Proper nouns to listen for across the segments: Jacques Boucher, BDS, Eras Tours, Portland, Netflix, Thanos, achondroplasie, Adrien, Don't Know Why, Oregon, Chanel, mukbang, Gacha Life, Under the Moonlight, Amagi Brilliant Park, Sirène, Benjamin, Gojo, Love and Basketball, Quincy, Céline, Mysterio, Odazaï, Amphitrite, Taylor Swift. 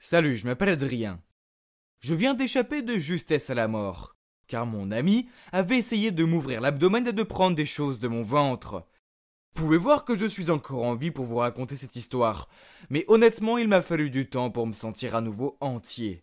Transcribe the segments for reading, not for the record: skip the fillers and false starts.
Salut, je m'appelle Adrien. Je viens d'échapper de justesse à la mort, car mon ami avait essayé de m'ouvrir l'abdomen et de prendre des choses de mon ventre. Vous pouvez voir que je suis encore en vie pour vous raconter cette histoire, mais honnêtement, il m'a fallu du temps pour me sentir à nouveau entier.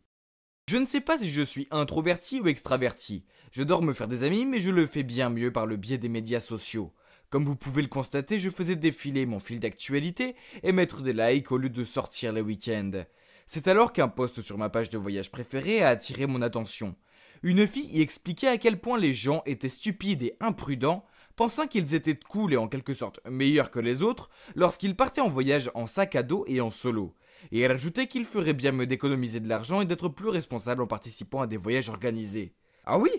Je ne sais pas si je suis introverti ou extraverti. J'adore me faire des amis, mais je le fais bien mieux par le biais des médias sociaux. Comme vous pouvez le constater, je faisais défiler mon fil d'actualité et mettre des likes au lieu de sortir les week-ends. C'est alors qu'un post sur ma page de voyage préférée a attiré mon attention. Une fille y expliquait à quel point les gens étaient stupides et imprudents, pensant qu'ils étaient cool et en quelque sorte meilleurs que les autres lorsqu'ils partaient en voyage en sac à dos et en solo. Et elle ajoutait qu'il ferait bien mieux d'économiser de l'argent et d'être plus responsable en participant à des voyages organisés. Ah oui?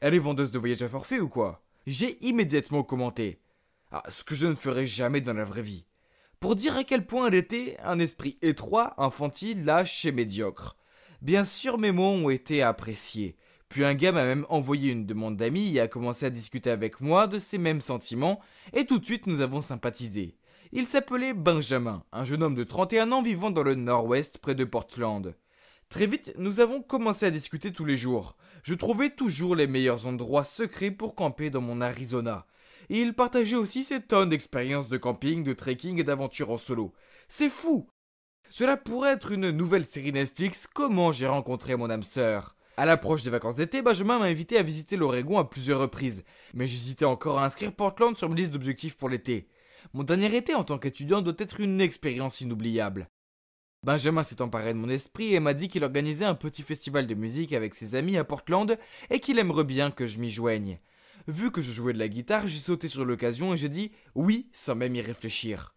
Elle est vendeuse de voyages à forfait ou quoi? J'ai immédiatement commenté. Ah, ce que je ne ferais jamais dans la vraie vie. Pour dire à quel point elle était un esprit étroit, infantile, lâche et médiocre. Bien sûr, mes mots ont été appréciés. Puis un gars m'a même envoyé une demande d'amis et a commencé à discuter avec moi de ses mêmes sentiments, et tout de suite nous avons sympathisé. Il s'appelait Benjamin, un jeune homme de 31 ans vivant dans le nord-ouest près de Portland. Très vite, nous avons commencé à discuter tous les jours. Je trouvais toujours les meilleurs endroits secrets pour camper dans mon Arizona. Et il partageait aussi ses tonnes d'expériences de camping, de trekking et d'aventures en solo. C'est fou! Cela pourrait être une nouvelle série Netflix, comment j'ai rencontré mon âme sœur. À l'approche des vacances d'été, Benjamin m'a invité à visiter l'Oregon à plusieurs reprises, mais j'hésitais encore à inscrire Portland sur ma liste d'objectifs pour l'été. Mon dernier été en tant qu'étudiant doit être une expérience inoubliable. Benjamin s'est emparé de mon esprit et m'a dit qu'il organisait un petit festival de musique avec ses amis à Portland et qu'il aimerait bien que je m'y joigne. Vu que je jouais de la guitare, j'ai sauté sur l'occasion et j'ai dit oui sans même y réfléchir.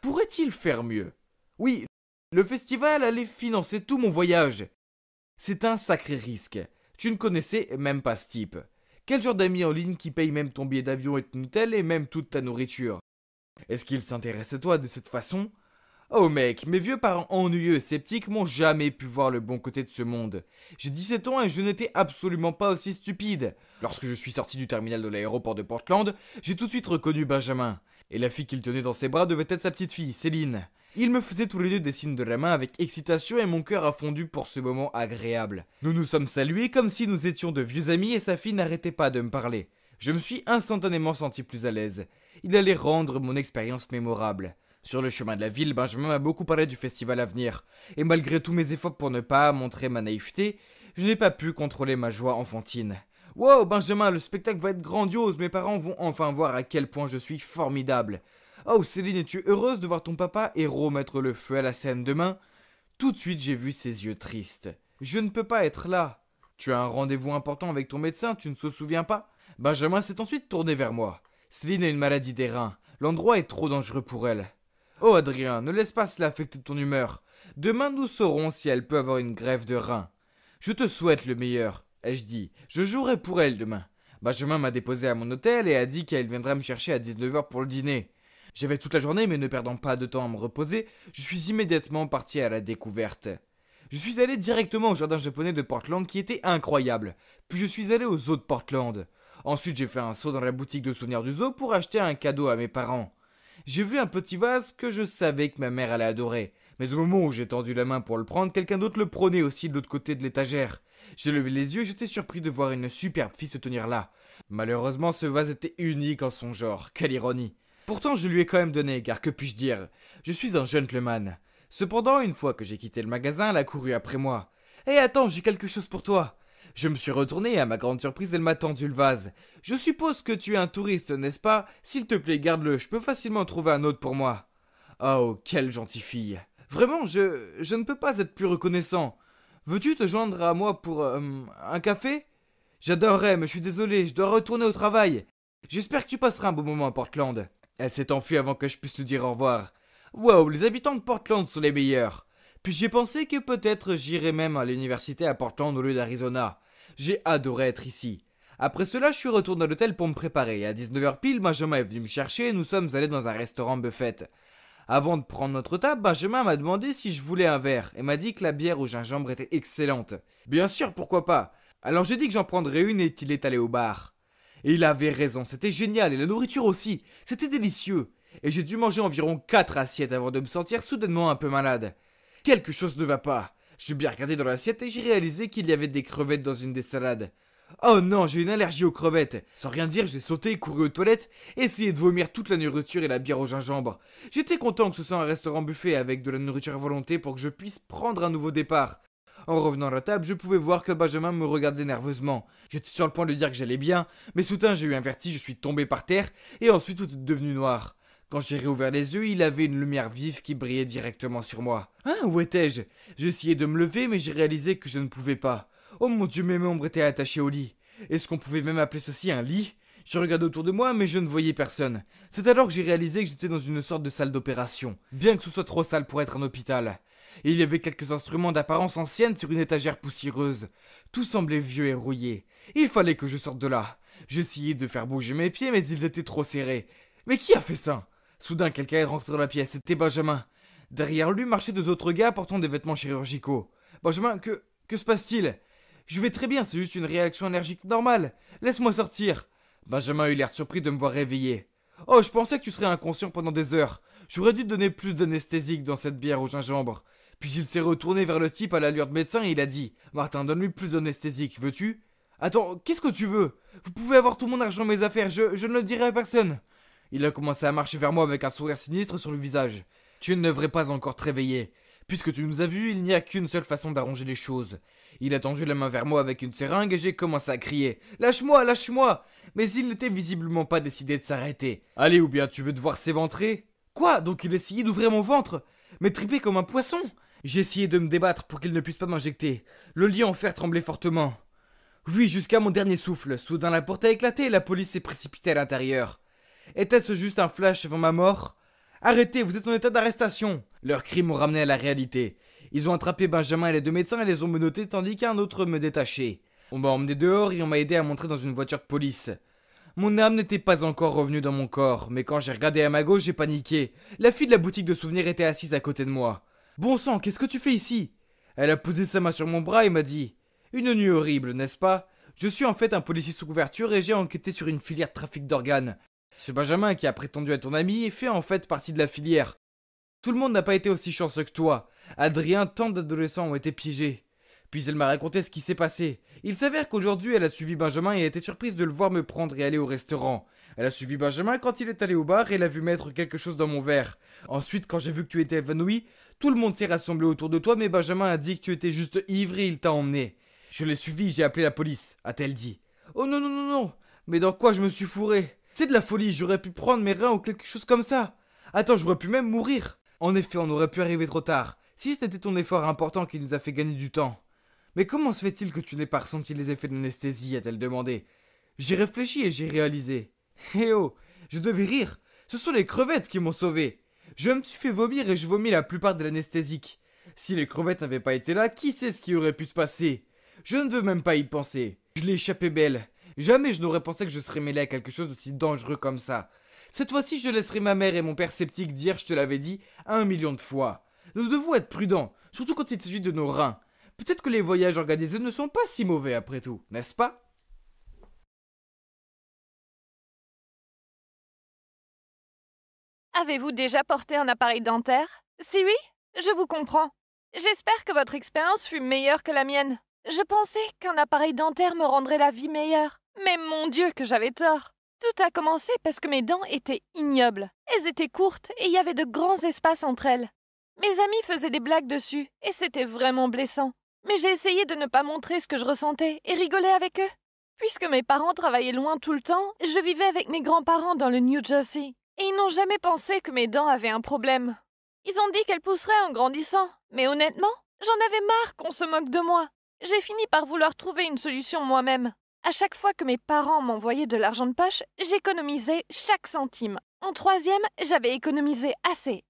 Pourrait-il faire mieux? Oui, le festival allait financer tout mon voyage. C'est un sacré risque. Tu ne connaissais même pas ce type. Quel genre d'ami en ligne qui paye même ton billet d'avion et ton hôtel et même toute ta nourriture? Est-ce qu'il s'intéresse à toi de cette façon? Oh mec, mes vieux parents ennuyeux et sceptiques m'ont jamais pu voir le bon côté de ce monde. J'ai 17 ans et je n'étais absolument pas aussi stupide. Lorsque je suis sorti du terminal de l'aéroport de Portland, j'ai tout de suite reconnu Benjamin. Et la fille qu'il tenait dans ses bras devait être sa petite fille, Céline. Ils me faisaient tous les deux des signes de la main avec excitation et mon cœur a fondu pour ce moment agréable. Nous nous sommes salués comme si nous étions de vieux amis et sa fille n'arrêtait pas de me parler. Je me suis instantanément senti plus à l'aise. Il allait rendre mon expérience mémorable. Sur le chemin de la ville, Benjamin m'a beaucoup parlé du festival à venir. Et malgré tous mes efforts pour ne pas montrer ma naïveté, je n'ai pas pu contrôler ma joie enfantine. « Wow, Benjamin, le spectacle va être grandiose, mes parents vont enfin voir à quel point je suis formidable. » « Oh Céline, es-tu heureuse de voir ton papa héros mettre le feu à la scène demain ?» Tout de suite, j'ai vu ses yeux tristes. « Je ne peux pas être là. Tu as un rendez-vous important avec ton médecin, tu ne te souviens pas ?» Benjamin s'est ensuite tourné vers moi. « Céline a une maladie des reins. L'endroit est trop dangereux pour elle. »« Oh Adrien, ne laisse pas cela affecter ton humeur. Demain, nous saurons si elle peut avoir une greffe de reins. »« Je te souhaite le meilleur, » ai-je dit. « Je jouerai pour elle demain. » Benjamin m'a déposé à mon hôtel et a dit qu'elle viendrait me chercher à 19 h pour le dîner. J'avais toute la journée, mais ne perdant pas de temps à me reposer, je suis immédiatement parti à la découverte. Je suis allé directement au jardin japonais de Portland qui était incroyable, puis je suis allé au zoo de Portland. Ensuite, j'ai fait un saut dans la boutique de souvenirs du zoo pour acheter un cadeau à mes parents. J'ai vu un petit vase que je savais que ma mère allait adorer, mais au moment où j'ai tendu la main pour le prendre, quelqu'un d'autre le prenait aussi de l'autre côté de l'étagère. J'ai levé les yeux et j'étais surpris de voir une superbe fille se tenir là. Malheureusement, ce vase était unique en son genre, quelle ironie. Pourtant, je lui ai quand même donné, car que puis-je dire? Je suis un gentleman. Cependant, une fois que j'ai quitté le magasin, elle a couru après moi. « Hé, attends, j'ai quelque chose pour toi !» Je me suis retourné et à ma grande surprise, elle m'a tendu le vase. « Je suppose que tu es un touriste, n'est-ce pas? S'il te plaît, garde-le, je peux facilement trouver un autre pour moi. » Oh, quelle gentille fille! Vraiment, je ne peux pas être plus reconnaissant. Veux-tu te joindre à moi pour un café? J'adorerais, mais je suis désolé, je dois retourner au travail. J'espère que tu passeras un bon moment à Portland. Elle s'est enfuie avant que je puisse lui dire au revoir. Wow, les habitants de Portland sont les meilleurs. Puis j'ai pensé que peut-être j'irais même à l'université à Portland au lieu d'Arizona. J'ai adoré être ici. Après cela, je suis retourné à l'hôtel pour me préparer. À 19 h pile, Benjamin est venu me chercher et nous sommes allés dans un restaurant buffet. Avant de prendre notre table, Benjamin m'a demandé si je voulais un verre et m'a dit que la bière au gingembre était excellente. Bien sûr, pourquoi pas. Alors j'ai dit que j'en prendrais une et qu'il est allé au bar. Et il avait raison, c'était génial, et la nourriture aussi, c'était délicieux. Et j'ai dû manger environ 4 assiettes avant de me sentir soudainement un peu malade. Quelque chose ne va pas. J'ai bien regardé dans l'assiette et j'ai réalisé qu'il y avait des crevettes dans une des salades. Oh non, j'ai une allergie aux crevettes. Sans rien dire, j'ai sauté, couru aux toilettes, essayé de vomir toute la nourriture et la bière au gingembre. J'étais content que ce soit un restaurant buffet avec de la nourriture à volonté pour que je puisse prendre un nouveau départ. En revenant à la table, je pouvais voir que Benjamin me regardait nerveusement. J'étais sur le point de lui dire que j'allais bien, mais soudain j'ai eu un vertige, je suis tombé par terre, et ensuite tout est devenu noir. Quand j'ai réouvert les yeux, il avait une lumière vive qui brillait directement sur moi. Hein, où étais-je? J'ai essayé de me lever, mais j'ai réalisé que je ne pouvais pas. Oh mon Dieu, mes membres étaient attachés au lit. Est-ce qu'on pouvait même appeler ceci un lit? Je regardais autour de moi, mais je ne voyais personne. C'est alors que j'ai réalisé que j'étais dans une sorte de salle d'opération, bien que ce soit trop sale pour être un hôpital. Il y avait quelques instruments d'apparence ancienne sur une étagère poussiéreuse. Tout semblait vieux et rouillé. Il fallait que je sorte de là. J'essayais de faire bouger mes pieds, mais ils étaient trop serrés. Mais qui a fait ça? Soudain, quelqu'un est rentré dans la pièce. C'était Benjamin. Derrière lui marchaient deux autres gars portant des vêtements chirurgicaux. Benjamin, que se passe-t-il? Je vais très bien, c'est juste une réaction allergique normale. Laisse-moi sortir. Benjamin eut l'air surpris de me voir réveillé. Oh, je pensais que tu serais inconscient pendant des heures. J'aurais dû donner plus d'anesthésique dans cette bière au gingembre. Puis il s'est retourné vers le type à l'allure de médecin et il a dit « Martin, donne-lui plus d'anesthésique, veux-tu »« Attends, qu'est-ce que tu veux? Vous pouvez avoir tout mon argent, mes affaires, je ne le dirai à personne. » Il a commencé à marcher vers moi avec un sourire sinistre sur le visage. « Tu ne devrais pas encore te réveiller. Puisque tu nous as vus, il n'y a qu'une seule façon d'arranger les choses. » Il a tendu la main vers moi avec une seringue et j'ai commencé à crier « Lâche-moi, lâche-moi » Mais il n'était visiblement pas décidé de s'arrêter. « Allez, ou bien tu veux devoir s'éventrer ?»« Quoi? Donc il essayait d'ouvrir mon ventre, mais tripé comme un poisson ?» J'ai essayé de me débattre pour qu'il ne puisse pas m'injecter. Le lit en fer tremblait fortement. Oui, jusqu'à mon dernier souffle. Soudain, la porte a éclaté et la police s'est précipitée à l'intérieur. Était-ce juste un flash avant ma mort? Arrêtez, vous êtes en état d'arrestation. Leurs cris m'ont ramené à la réalité. Ils ont attrapé Benjamin et les deux médecins et les ont menottés tandis qu'un autre me détachait. On m'a emmené dehors et on m'a aidé à monter dans une voiture de police. Mon âme n'était pas encore revenue dans mon corps, mais quand j'ai regardé à ma gauche, j'ai paniqué. La fille de la boutique de souvenirs était assise à côté de moi. « Bon sang, qu'est-ce que tu fais ici ?» Elle a posé sa main sur mon bras et m'a dit « Une nuit horrible, n'est-ce pas? Je suis en fait un policier sous couverture et j'ai enquêté sur une filière de trafic d'organes. Ce Benjamin qui a prétendu être ton ami fait en fait partie de la filière. Tout le monde n'a pas été aussi chanceux que toi. Adrien, tant d'adolescents ont été piégés. » Puis elle m'a raconté ce qui s'est passé. Il s'avère qu'aujourd'hui elle a suivi Benjamin et a été surprise de le voir me prendre et aller au restaurant. Elle a suivi Benjamin quand il est allé au bar et l'a vu mettre quelque chose dans mon verre. Ensuite, quand j'ai vu que tu étais évanoui, tout le monde s'est rassemblé autour de toi, mais Benjamin a dit que tu étais juste ivre et il t'a emmené. Je l'ai suivi, j'ai appelé la police, a-t-elle dit. Oh non, non, non, non, mais dans quoi je me suis fourré? C'est de la folie, j'aurais pu prendre mes reins ou quelque chose comme ça. Attends, j'aurais pu même mourir. En effet, on aurait pu arriver trop tard, si c'était ton effort important qui nous a fait gagner du temps. Mais comment se fait-il que tu n'aies pas ressenti les effets de l'anesthésie, a-t-elle demandé. J'ai réfléchi et j'ai réalisé. Eh oh, je devais rire. Ce sont les crevettes qui m'ont sauvé. Je me suis fait vomir et je vomis la plupart de l'anesthésique. Si les crevettes n'avaient pas été là, qui sait ce qui aurait pu se passer? Je ne veux même pas y penser. Je l'ai échappé belle. Jamais je n'aurais pensé que je serais mêlé à quelque chose d'aussi dangereux comme ça. Cette fois-ci, je laisserai ma mère et mon père sceptique dire, je te l'avais dit, 1 million de fois. Nous devons être prudents, surtout quand il s'agit de nos reins. Peut-être que les voyages organisés ne sont pas si mauvais après tout, n'est-ce pas? Avez-vous déjà porté un appareil dentaire? Si oui, je vous comprends. J'espère que votre expérience fut meilleure que la mienne. Je pensais qu'un appareil dentaire me rendrait la vie meilleure. Mais mon Dieu que j'avais tort. Tout a commencé parce que mes dents étaient ignobles. Elles étaient courtes et il y avait de grands espaces entre elles. Mes amis faisaient des blagues dessus et c'était vraiment blessant. Mais j'ai essayé de ne pas montrer ce que je ressentais et rigoler avec eux. Puisque mes parents travaillaient loin tout le temps, je vivais avec mes grands-parents dans le New Jersey. Et ils n'ont jamais pensé que mes dents avaient un problème. Ils ont dit qu'elles pousseraient en grandissant, mais honnêtement, j'en avais marre qu'on se moque de moi. J'ai fini par vouloir trouver une solution moi-même. À chaque fois que mes parents m'envoyaient de l'argent de poche, j'économisais chaque centime. En troisième, j'avais économisé assez.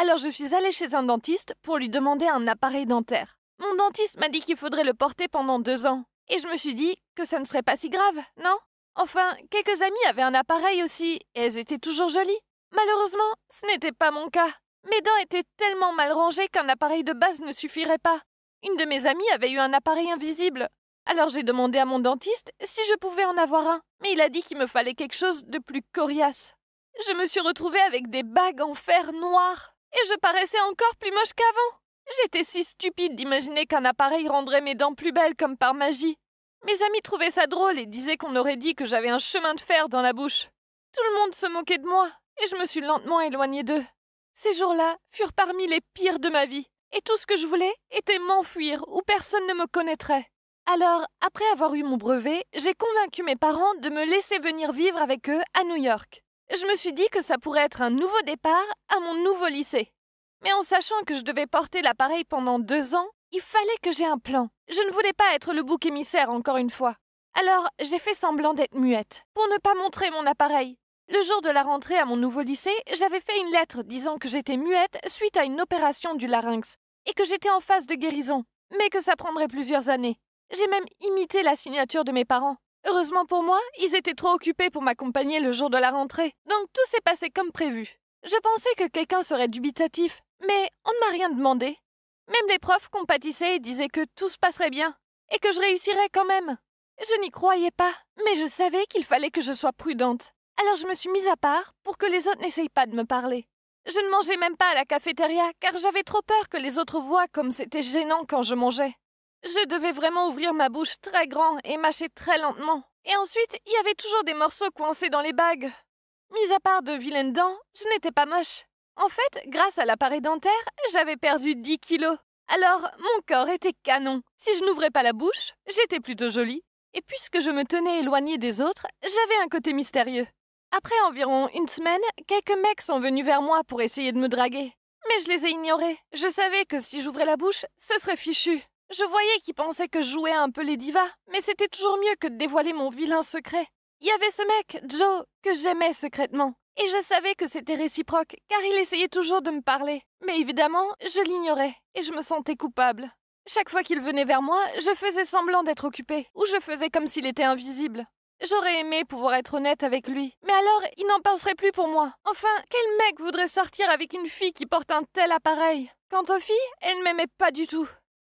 Alors je suis allée chez un dentiste pour lui demander un appareil dentaire. Mon dentiste m'a dit qu'il faudrait le porter pendant 2 ans. Et je me suis dit que ça ne serait pas si grave, non ? Enfin, quelques amies avaient un appareil aussi, et elles étaient toujours jolies. Malheureusement, ce n'était pas mon cas. Mes dents étaient tellement mal rangées qu'un appareil de base ne suffirait pas. Une de mes amies avait eu un appareil invisible. Alors j'ai demandé à mon dentiste si je pouvais en avoir un, mais il a dit qu'il me fallait quelque chose de plus coriace. Je me suis retrouvée avec des bagues en fer noir, et je paraissais encore plus moche qu'avant. J'étais si stupide d'imaginer qu'un appareil rendrait mes dents plus belles comme par magie. Mes amis trouvaient ça drôle et disaient qu'on aurait dit que j'avais un chemin de fer dans la bouche. Tout le monde se moquait de moi et je me suis lentement éloignée d'eux. Ces jours-là furent parmi les pires de ma vie et tout ce que je voulais était m'enfuir où personne ne me connaîtrait. Alors, après avoir eu mon brevet, j'ai convaincu mes parents de me laisser venir vivre avec eux à New York. Je me suis dit que ça pourrait être un nouveau départ à mon nouveau lycée. Mais en sachant que je devais porter l'appareil pendant 2 ans, il fallait que j'aie un plan. Je ne voulais pas être le bouc émissaire encore une fois. Alors, j'ai fait semblant d'être muette, pour ne pas montrer mon appareil. Le jour de la rentrée à mon nouveau lycée, j'avais fait une lettre disant que j'étais muette suite à une opération du larynx et que j'étais en phase de guérison, mais que ça prendrait plusieurs années. J'ai même imité la signature de mes parents. Heureusement pour moi, ils étaient trop occupés pour m'accompagner le jour de la rentrée, donc tout s'est passé comme prévu. Je pensais que quelqu'un serait dubitatif, mais on ne m'a rien demandé. Même les profs compatissaient et disaient que tout se passerait bien, et que je réussirais quand même. Je n'y croyais pas, mais je savais qu'il fallait que je sois prudente. Alors je me suis mise à part pour que les autres n'essayent pas de me parler. Je ne mangeais même pas à la cafétéria, car j'avais trop peur que les autres voient comme c'était gênant quand je mangeais. Je devais vraiment ouvrir ma bouche très grand et mâcher très lentement. Et ensuite, il y avait toujours des morceaux coincés dans les bagues. Mis à part de vilaines dents, je n'étais pas moche. En fait, grâce à l'appareil dentaire, j'avais perdu 10 kilos. Alors, mon corps était canon. Si je n'ouvrais pas la bouche, j'étais plutôt jolie. Et puisque je me tenais éloignée des autres, j'avais un côté mystérieux. Après environ une semaine, quelques mecs sont venus vers moi pour essayer de me draguer. Mais je les ai ignorés. Je savais que si j'ouvrais la bouche, ce serait fichu. Je voyais qu'ils pensaient que je jouais un peu les divas, mais c'était toujours mieux que de dévoiler mon vilain secret. Il y avait ce mec, Joe, que j'aimais secrètement. Et je savais que c'était réciproque, car il essayait toujours de me parler. Mais évidemment, je l'ignorais, et je me sentais coupable. Chaque fois qu'il venait vers moi, je faisais semblant d'être occupée, ou je faisais comme s'il était invisible. J'aurais aimé pouvoir être honnête avec lui, mais alors il n'en penserait plus pour moi. Enfin, quel mec voudrait sortir avec une fille qui porte un tel appareil? Quant aux filles, elles ne m'aimaient pas du tout.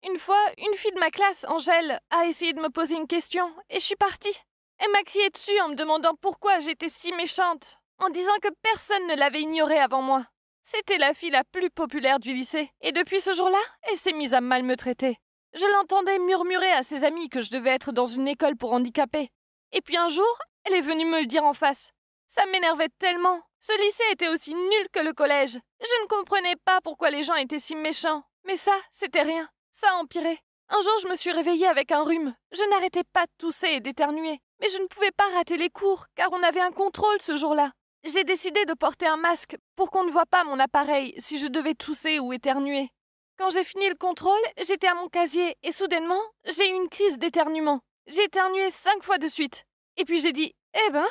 Une fois, une fille de ma classe, Angèle, a essayé de me poser une question, et je suis partie. Elle m'a crié dessus en me demandant pourquoi j'étais si méchante, en disant que personne ne l'avait ignorée avant moi. C'était la fille la plus populaire du lycée, et depuis ce jour-là, elle s'est mise à mal me traiter. Je l'entendais murmurer à ses amis que je devais être dans une école pour handicapés. Et puis un jour, elle est venue me le dire en face. Ça m'énervait tellement. Ce lycée était aussi nul que le collège. Je ne comprenais pas pourquoi les gens étaient si méchants. Mais ça, c'était rien. Ça a empiré. Un jour, je me suis réveillée avec un rhume. Je n'arrêtais pas de tousser et d'éternuer. Mais je ne pouvais pas rater les cours, car on avait un contrôle ce jour-là. J'ai décidé de porter un masque pour qu'on ne voie pas mon appareil si je devais tousser ou éternuer. Quand j'ai fini le contrôle, j'étais à mon casier et soudainement, j'ai eu une crise d'éternuement. J'ai éternué 5 fois de suite. Et puis j'ai dit « Eh ben !»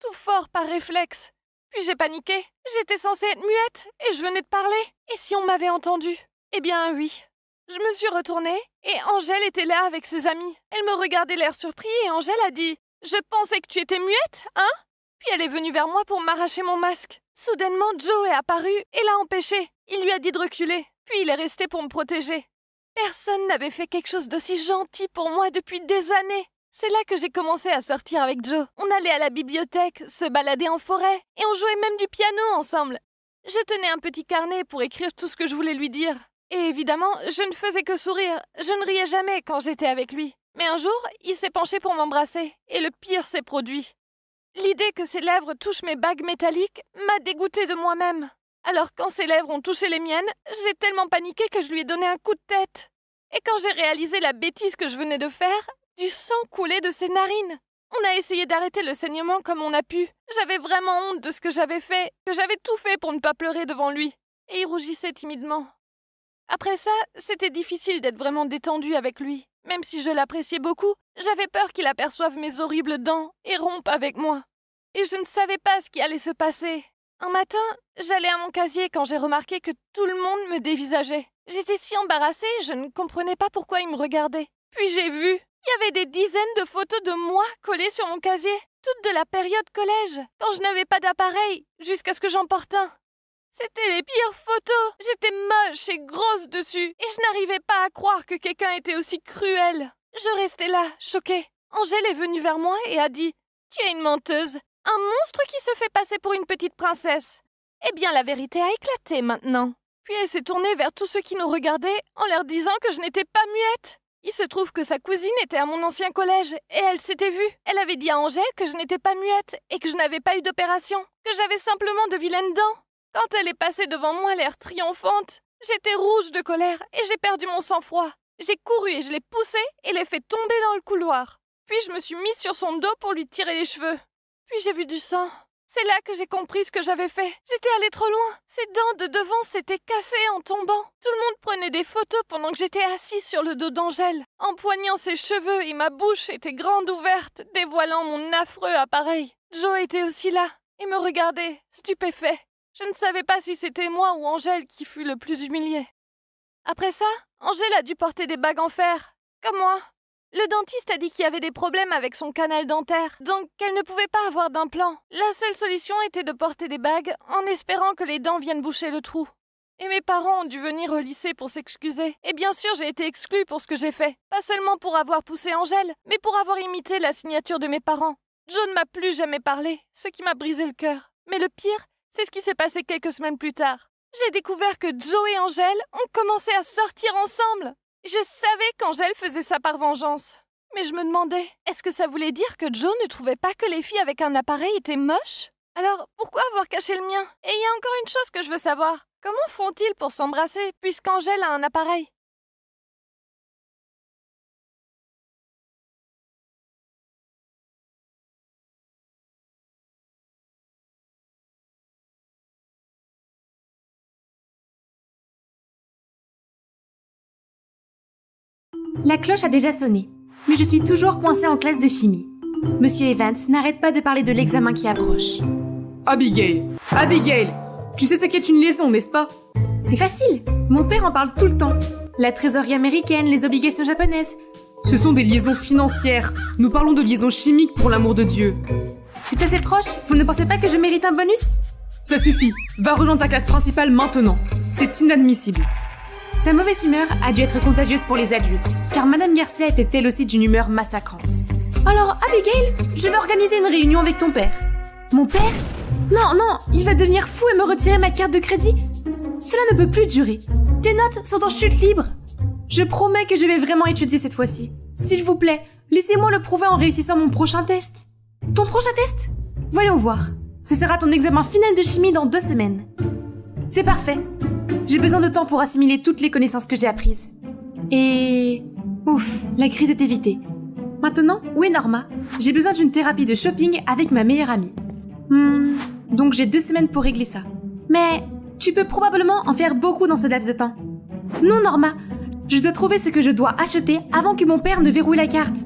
tout fort par réflexe. Puis j'ai paniqué. J'étais censée être muette et je venais de parler. Et si on m'avait entendue? Eh bien oui. Je me suis retournée et Angèle était là avec ses amis. Elle me regardait l'air surpris et Angèle a dit « Je pensais que tu étais muette, hein ?» Puis elle est venue vers moi pour m'arracher mon masque. Soudainement, Joe est apparu et l'a empêché. Il lui a dit de reculer. Puis il est resté pour me protéger. Personne n'avait fait quelque chose d'aussi gentil pour moi depuis des années. C'est là que j'ai commencé à sortir avec Joe. On allait à la bibliothèque, se balader en forêt et on jouait même du piano ensemble. Je tenais un petit carnet pour écrire tout ce que je voulais lui dire. Et évidemment, je ne faisais que sourire. Je ne riais jamais quand j'étais avec lui. Mais un jour, il s'est penché pour m'embrasser. Et le pire s'est produit. L'idée que ses lèvres touchent mes bagues métalliques m'a dégoûtée de moi-même. Alors quand ses lèvres ont touché les miennes, j'ai tellement paniqué que je lui ai donné un coup de tête. Et quand j'ai réalisé la bêtise que je venais de faire, du sang coulait de ses narines. On a essayé d'arrêter le saignement comme on a pu. J'avais vraiment honte de ce que j'avais fait, que j'avais tout fait pour ne pas pleurer devant lui. Et il rougissait timidement. Après ça, c'était difficile d'être vraiment détendue avec lui. Même si je l'appréciais beaucoup, j'avais peur qu'il aperçoive mes horribles dents et rompe avec moi. Et je ne savais pas ce qui allait se passer. Un matin, j'allais à mon casier quand j'ai remarqué que tout le monde me dévisageait. J'étais si embarrassée, je ne comprenais pas pourquoi ils me regardaient. Puis j'ai vu, il y avait des dizaines de photos de moi collées sur mon casier, toutes de la période collège, quand je n'avais pas d'appareil, jusqu'à ce que j'en porte un. C'était les pires photos. J'étais moche et grosse dessus. Et je n'arrivais pas à croire que quelqu'un était aussi cruel. Je restais là, choquée. Angèle est venue vers moi et a dit « Tu es une menteuse. Un monstre qui se fait passer pour une petite princesse. » Eh bien, la vérité a éclaté maintenant. Puis elle s'est tournée vers tous ceux qui nous regardaient en leur disant que je n'étais pas muette. Il se trouve que sa cousine était à mon ancien collège et elle s'était vue. Elle avait dit à Angèle que je n'étais pas muette et que je n'avais pas eu d'opération, que j'avais simplement de vilaines dents. Quand elle est passée devant moi l'air triomphante, j'étais rouge de colère et j'ai perdu mon sang-froid. J'ai couru et je l'ai poussée et l'ai fait tomber dans le couloir. Puis je me suis mise sur son dos pour lui tirer les cheveux. Puis j'ai vu du sang. C'est là que j'ai compris ce que j'avais fait. J'étais allée trop loin. Ses dents de devant s'étaient cassées en tombant. Tout le monde prenait des photos pendant que j'étais assise sur le dos d'Angèle, empoignant ses cheveux et ma bouche était grande ouverte, dévoilant mon affreux appareil. Joe était aussi là et me regardait, stupéfait. Je ne savais pas si c'était moi ou Angèle qui fut le plus humiliée. Après ça, Angèle a dû porter des bagues en fer, comme moi. Le dentiste a dit qu'il y avait des problèmes avec son canal dentaire, donc qu'elle ne pouvait pas avoir d'implant. La seule solution était de porter des bagues en espérant que les dents viennent boucher le trou. Et mes parents ont dû venir au lycée pour s'excuser. Et bien sûr, j'ai été exclue pour ce que j'ai fait. Pas seulement pour avoir poussé Angèle, mais pour avoir imité la signature de mes parents. Joe ne m'a plus jamais parlé, ce qui m'a brisé le cœur. Mais le pire, c'est ce qui s'est passé quelques semaines plus tard. J'ai découvert que Joe et Angèle ont commencé à sortir ensemble. Je savais qu'Angèle faisait ça par vengeance. Mais je me demandais, est-ce que ça voulait dire que Joe ne trouvait pas que les filles avec un appareil étaient moches? Alors, pourquoi avoir caché le mien? Et il y a encore une chose que je veux savoir. Comment font-ils pour s'embrasser, puisqu'Angèle a un appareil? La cloche a déjà sonné, mais je suis toujours coincée en classe de chimie. Monsieur Evans n'arrête pas de parler de l'examen qui approche. Abigail! Abigail! Tu sais ce qu'est une liaison, n'est-ce pas? C'est facile! Mon père en parle tout le temps. La trésorerie américaine, les obligations japonaises. Ce sont des liaisons financières. Nous parlons de liaisons chimiques pour l'amour de Dieu. C'est assez proche. Vous ne pensez pas que je mérite un bonus? Ça suffit. Va rejoindre ta classe principale maintenant. C'est inadmissible. Sa mauvaise humeur a dû être contagieuse pour les adultes, car Madame Garcia était elle aussi d'une humeur massacrante. Alors, Abigail, je vais organiser une réunion avec ton père. Mon père? Non, il va devenir fou et me retirer ma carte de crédit. Cela ne peut plus durer. Tes notes sont en chute libre. Je promets que je vais vraiment étudier cette fois-ci. S'il vous plaît, laissez-moi le prouver en réussissant mon prochain test. Ton prochain test? Voyons voir. Ce sera ton examen final de chimie dans 2 semaines. C'est parfait. J'ai besoin de temps pour assimiler toutes les connaissances que j'ai apprises. Et... ouf, la crise est évitée. Maintenant, où est Norma? J'ai besoin d'une thérapie de shopping avec ma meilleure amie. Donc j'ai 2 semaines pour régler ça. Mais tu peux probablement en faire beaucoup dans ce laps de temps. Non Norma, je dois trouver ce que je dois acheter avant que mon père ne verrouille la carte.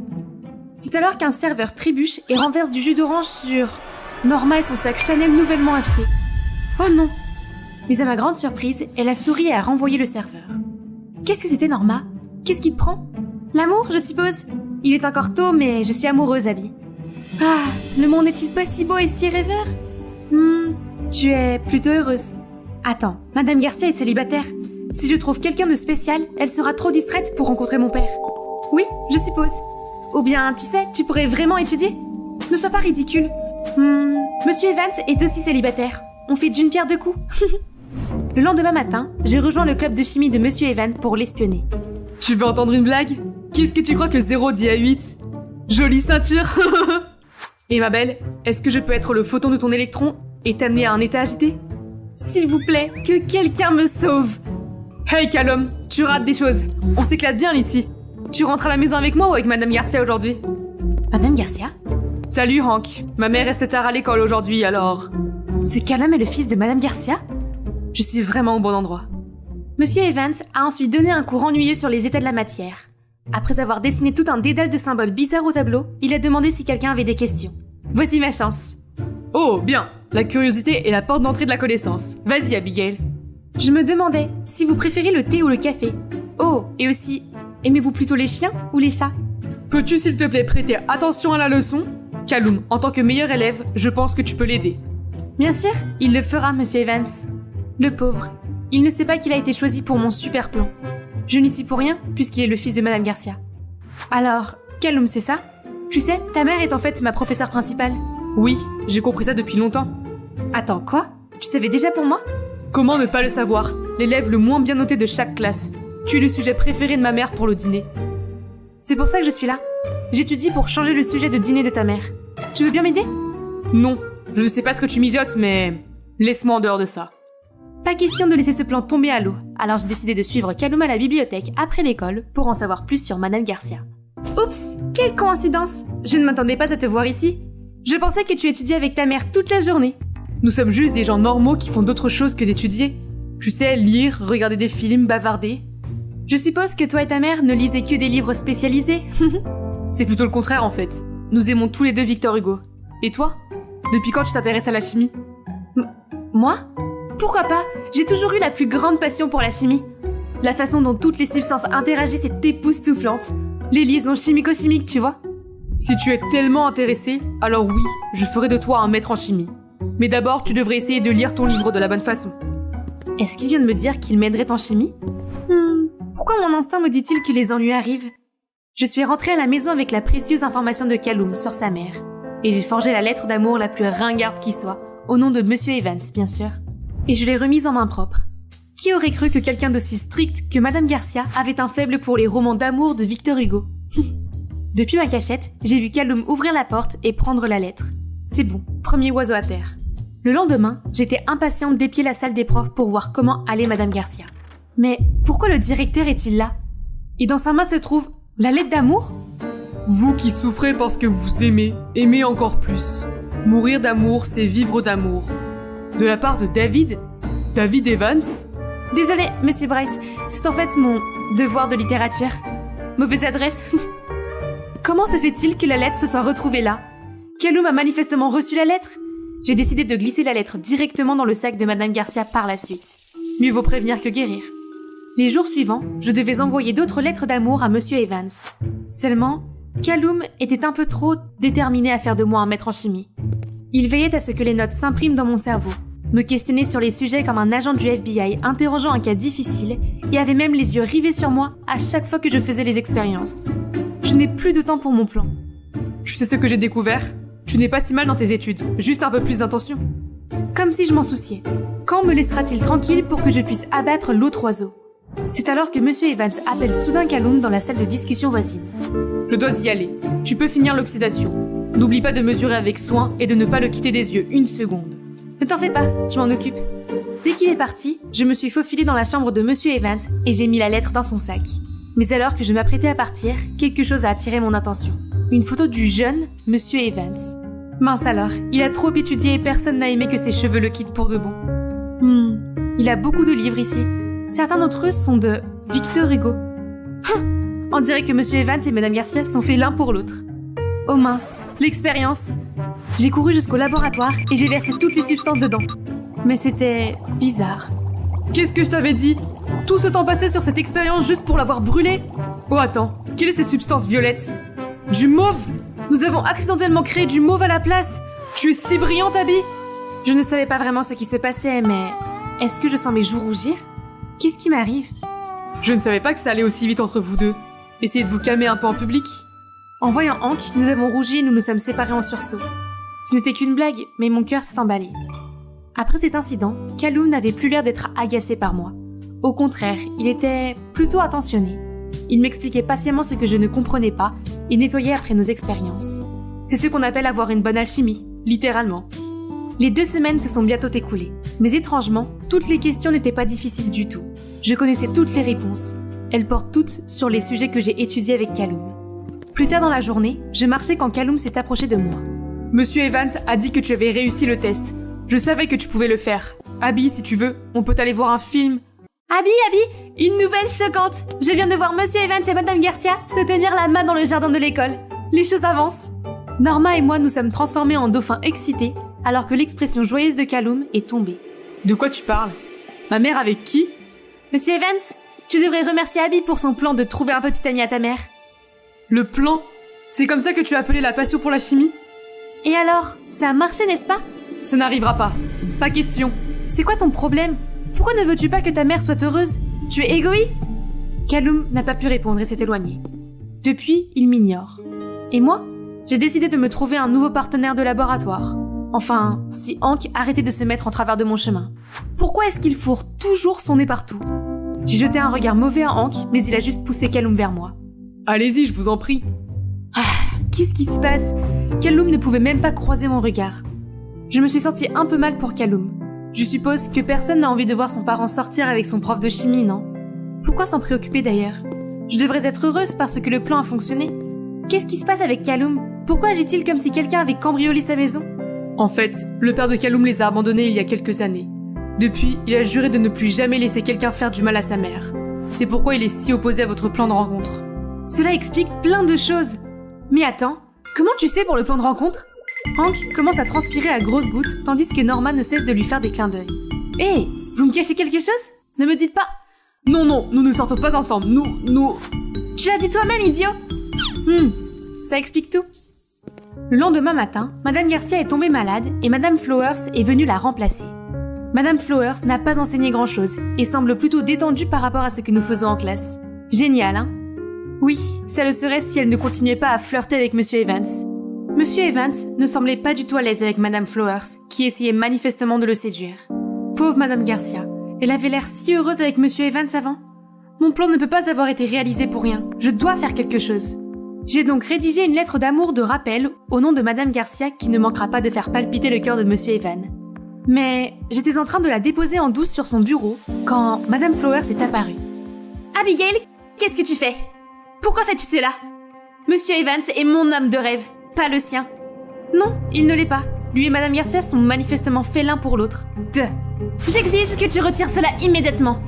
C'est alors qu'un serveur trébuche et renverse du jus d'orange sur... Norma et son sac Chanel nouvellement acheté. Oh non! Mais à ma grande surprise, elle a souri et a renvoyé le serveur. Qu'est-ce que c'était, Norma? Qu'est-ce qui te prend? L'amour, je suppose. Il est encore tôt, mais je suis amoureuse, Abby. Ah, le monde n'est-il pas si beau et si rêveur? Tu es plutôt heureuse. Attends, Madame Garcia est célibataire. Si je trouve quelqu'un de spécial, elle sera trop distraite pour rencontrer mon père. Oui, je suppose. Ou bien, tu sais, tu pourrais vraiment étudier? Ne sois pas ridicule. Monsieur Evans est aussi célibataire. On fait d'une pierre deux coups. Le lendemain matin, j'ai rejoint le club de chimie de Monsieur Evans pour l'espionner. Tu veux entendre une blague? Qu'est-ce que tu crois que 0 dit à 8? Jolie ceinture. Et ma belle, est-ce que je peux être le photon de ton électron et t'amener à un état agité? S'il vous plaît, que quelqu'un me sauve! Hey Calum, tu rates des choses. On s'éclate bien ici. Tu rentres à la maison avec moi ou avec Madame Garcia aujourd'hui? Madame Garcia? Salut Hank, ma mère reste tard à l'école aujourd'hui alors... C'est Calum est le fils de Madame Garcia? Je suis vraiment au bon endroit. Monsieur Evans a ensuite donné un cours ennuyeux sur les états de la matière. Après avoir dessiné tout un dédale de symboles bizarres au tableau, il a demandé si quelqu'un avait des questions. Voici ma chance. Oh, bien. La curiosité est la porte d'entrée de la connaissance. Vas-y, Abigail. Je me demandais si vous préférez le thé ou le café. Oh, et aussi, aimez-vous plutôt les chiens ou les chats? Peux-tu, s'il te plaît, prêter attention à la leçon? Calum, en tant que meilleur élève, je pense que tu peux l'aider. Bien sûr, il le fera, Monsieur Evans. Le pauvre, il ne sait pas qu'il a été choisi pour mon super plan. Je n'y suis pour rien, puisqu'il est le fils de Madame Garcia. Alors, Calum, c'est ça? Tu sais, ta mère est en fait ma professeure principale. Oui, j'ai compris ça depuis longtemps. Attends, quoi? Tu savais déjà pour moi? Comment ne pas le savoir? l'élève le moins bien noté de chaque classe. Tu es le sujet préféré de ma mère pour le dîner. C'est pour ça que je suis là. J'étudie pour changer le sujet de dîner de ta mère. Tu veux bien m'aider? Non, je ne sais pas ce que tu mijotes, mais laisse-moi en dehors de ça. Pas question de laisser ce plan tomber à l'eau, alors j'ai décidé de suivre Kaloum à la bibliothèque après l'école pour en savoir plus sur Madame Garcia. Oups, quelle coïncidence! Je ne m'attendais pas à te voir ici. Je pensais que tu étudiais avec ta mère toute la journée. Nous sommes juste des gens normaux qui font d'autres choses que d'étudier. Tu sais, lire, regarder des films, bavarder. Je suppose que toi et ta mère ne lisez que des livres spécialisés. C'est plutôt le contraire en fait. Nous aimons tous les deux Victor Hugo. Et toi? Depuis quand tu t'intéresses à la chimie? Moi? Pourquoi pas? J'ai toujours eu la plus grande passion pour la chimie. La façon dont toutes les substances interagissent est époustouflante. Les liaisons chimico-chimiques, tu vois. Si tu es tellement intéressé, alors oui, je ferai de toi un maître en chimie. Mais d'abord, tu devrais essayer de lire ton livre de la bonne façon. Est-ce qu'il vient de me dire qu'il m'aiderait en chimie? Pourquoi mon instinct me dit-il que les ennuis arrivent? Je suis rentrée à la maison avec la précieuse information de Kaloum sur sa mère. Et j'ai forgé la lettre d'amour la plus ringarde qui soit, au nom de Monsieur Evans, bien sûr. Et je l'ai remise en main propre. Qui aurait cru que quelqu'un d'aussi strict que Madame Garcia avait un faible pour les romans d'amour de Victor Hugo? Depuis ma cachette, j'ai vu Kaloum ouvrir la porte et prendre la lettre. C'est bon, premier oiseau à terre. Le lendemain, j'étais impatiente d'épier la salle des profs pour voir comment allait Madame Garcia. Mais pourquoi le directeur est-il là? Et dans sa main se trouve la lettre d'amour? Vous qui souffrez parce que vous aimez, aimez encore plus. Mourir d'amour, c'est vivre d'amour. De la part de David? David Evans? Désolé, Monsieur Bryce, c'est en fait mon devoir de littérature. Mauvaise adresse. Comment se fait-il que la lettre se soit retrouvée là? Kaloum a manifestement reçu la lettre? J'ai décidé de glisser la lettre directement dans le sac de Madame Garcia par la suite. Mieux vaut prévenir que guérir. Les jours suivants, je devais envoyer d'autres lettres d'amour à Monsieur Evans. Seulement, Kaloum était un peu trop déterminé à faire de moi un maître en chimie. Il veillait à ce que les notes s'impriment dans mon cerveau, me questionnait sur les sujets comme un agent du FBI interrogeant un cas difficile et avait même les yeux rivés sur moi à chaque fois que je faisais les expériences. Je n'ai plus de temps pour mon plan. Tu sais ce que j'ai découvert? Tu n'es pas si mal dans tes études, juste un peu plus d'intention. Comme si je m'en souciais. Quand me laissera-t-il tranquille pour que je puisse abattre l'autre oiseau? C'est alors que Monsieur Evans appelle soudain Kaloum dans la salle de discussion voisine. Je dois y aller. Tu peux finir l'oxydation. N'oublie pas de mesurer avec soin et de ne pas le quitter des yeux une seconde. Ne t'en fais pas, je m'en occupe. Dès qu'il est parti, je me suis faufilée dans la chambre de Monsieur Evans et j'ai mis la lettre dans son sac. Mais alors que je m'apprêtais à partir, quelque chose a attiré mon attention. Une photo du jeune Monsieur Evans. Mince alors, il a trop étudié et personne n'a aimé que ses cheveux le quittent pour de bon. Il a beaucoup de livres ici. Certains d'entre eux sont de Victor Hugo. On dirait que Monsieur Evans et Madame Garcia sont faits l'un pour l'autre. Oh mince, l'expérience! J'ai couru jusqu'au laboratoire et j'ai versé toutes les substances dedans. Mais c'était bizarre. Qu'est-ce que je t'avais dit? Tout ce temps passé sur cette expérience juste pour l'avoir brûlée? Oh attends, quelles sont ces substances violettes? Du mauve? Nous avons accidentellement créé du mauve à la place! Tu es si brillante, Abby! Je ne savais pas vraiment ce qui se passait, mais... Est-ce que je sens mes joues rougir? Qu'est-ce qui m'arrive? Je ne savais pas que ça allait aussi vite entre vous deux. Essayez de vous calmer un peu en public. En voyant Hank, nous avons rougi et nous nous sommes séparés en sursaut. Ce n'était qu'une blague, mais mon cœur s'est emballé. Après cet incident, Kaloum n'avait plus l'air d'être agacé par moi. Au contraire, il était plutôt attentionné. Il m'expliquait patiemment ce que je ne comprenais pas et nettoyait après nos expériences. C'est ce qu'on appelle avoir une bonne alchimie, littéralement. Les 2 semaines se sont bientôt écoulées, mais étrangement, toutes les questions n'étaient pas difficiles du tout. Je connaissais toutes les réponses. Elles portent toutes sur les sujets que j'ai étudiés avec Kaloum. Plus tard dans la journée, je marchais quand Kaloum s'est approché de moi. Monsieur Evans a dit que tu avais réussi le test. Je savais que tu pouvais le faire. Abby, si tu veux, on peut aller voir un film. Abby, une nouvelle choquante. Je viens de voir Monsieur Evans et Madame Garcia se tenir la main dans le jardin de l'école. Les choses avancent. Norma et moi nous sommes transformés en dauphins excités, alors que l'expression joyeuse de Kaloum est tombée. De quoi tu parles? Ma mère avec qui? Monsieur Evans, tu devrais remercier Abby pour son plan de trouver un petit ami à ta mère. Le plan? C'est comme ça que tu as appelé la passion pour la chimie? Et alors? Ça a marché, n'est-ce pas? Ça n'arrivera pas. Pas question. C'est quoi ton problème? Pourquoi ne veux-tu pas que ta mère soit heureuse? Tu es égoïste? Kaloum n'a pas pu répondre et s'est éloigné. Depuis, il m'ignore. Et moi? J'ai décidé de me trouver un nouveau partenaire de laboratoire. Enfin, si Hank arrêtait de se mettre en travers de mon chemin. Pourquoi est-ce qu'il fourre toujours son nez partout? J'ai jeté un regard mauvais à Hank, mais il a juste poussé Calum vers moi. Allez-y, je vous en prie. Ah, qu'est-ce qui se passe? Calum ne pouvait même pas croiser mon regard. Je me suis sentie un peu mal pour Calum. Je suppose que personne n'a envie de voir son parent sortir avec son prof de chimie, non? Pourquoi s'en préoccuper d'ailleurs? Je devrais être heureuse parce que le plan a fonctionné. Qu'est-ce qui se passe avec Calum? Pourquoi agit-il comme si quelqu'un avait cambriolé sa maison? En fait, le père de Calum les a abandonnés il y a quelques années. Depuis, il a juré de ne plus jamais laisser quelqu'un faire du mal à sa mère. C'est pourquoi il est si opposé à votre plan de rencontre. Cela explique plein de choses. Mais attends, comment tu sais pour le plan de rencontre? Hank commence à transpirer à grosses gouttes, tandis que Norma ne cesse de lui faire des clins d'œil. Hé, vous me cachez quelque chose? Ne me dites pas... Non, non, nous ne sortons pas ensemble, nous... Tu l'as dit toi-même, idiot! Ça explique tout. Le lendemain matin, Madame Garcia est tombée malade et Madame Flowers est venue la remplacer. Madame Flowers n'a pas enseigné grand-chose et semble plutôt détendue par rapport à ce que nous faisons en classe. Génial, hein? Oui, ça le serait si elle ne continuait pas à flirter avec Monsieur Evans. Monsieur Evans ne semblait pas du tout à l'aise avec Madame Flowers, qui essayait manifestement de le séduire. Pauvre Madame Garcia, elle avait l'air si heureuse avec Monsieur Evans avant. Mon plan ne peut pas avoir été réalisé pour rien, je dois faire quelque chose. J'ai donc rédigé une lettre d'amour de rappel au nom de Madame Garcia qui ne manquera pas de faire palpiter le cœur de Monsieur Evans. Mais j'étais en train de la déposer en douce sur son bureau quand Madame Flowers est apparue. Abigail, qu'est-ce que tu fais? Pourquoi fais-tu cela? Monsieur Evans est mon homme de rêve. Pas le sien. Non, il ne l'est pas. Lui et Madame Garcia sont manifestement faits l'un pour l'autre. J'exige que tu retires cela immédiatement.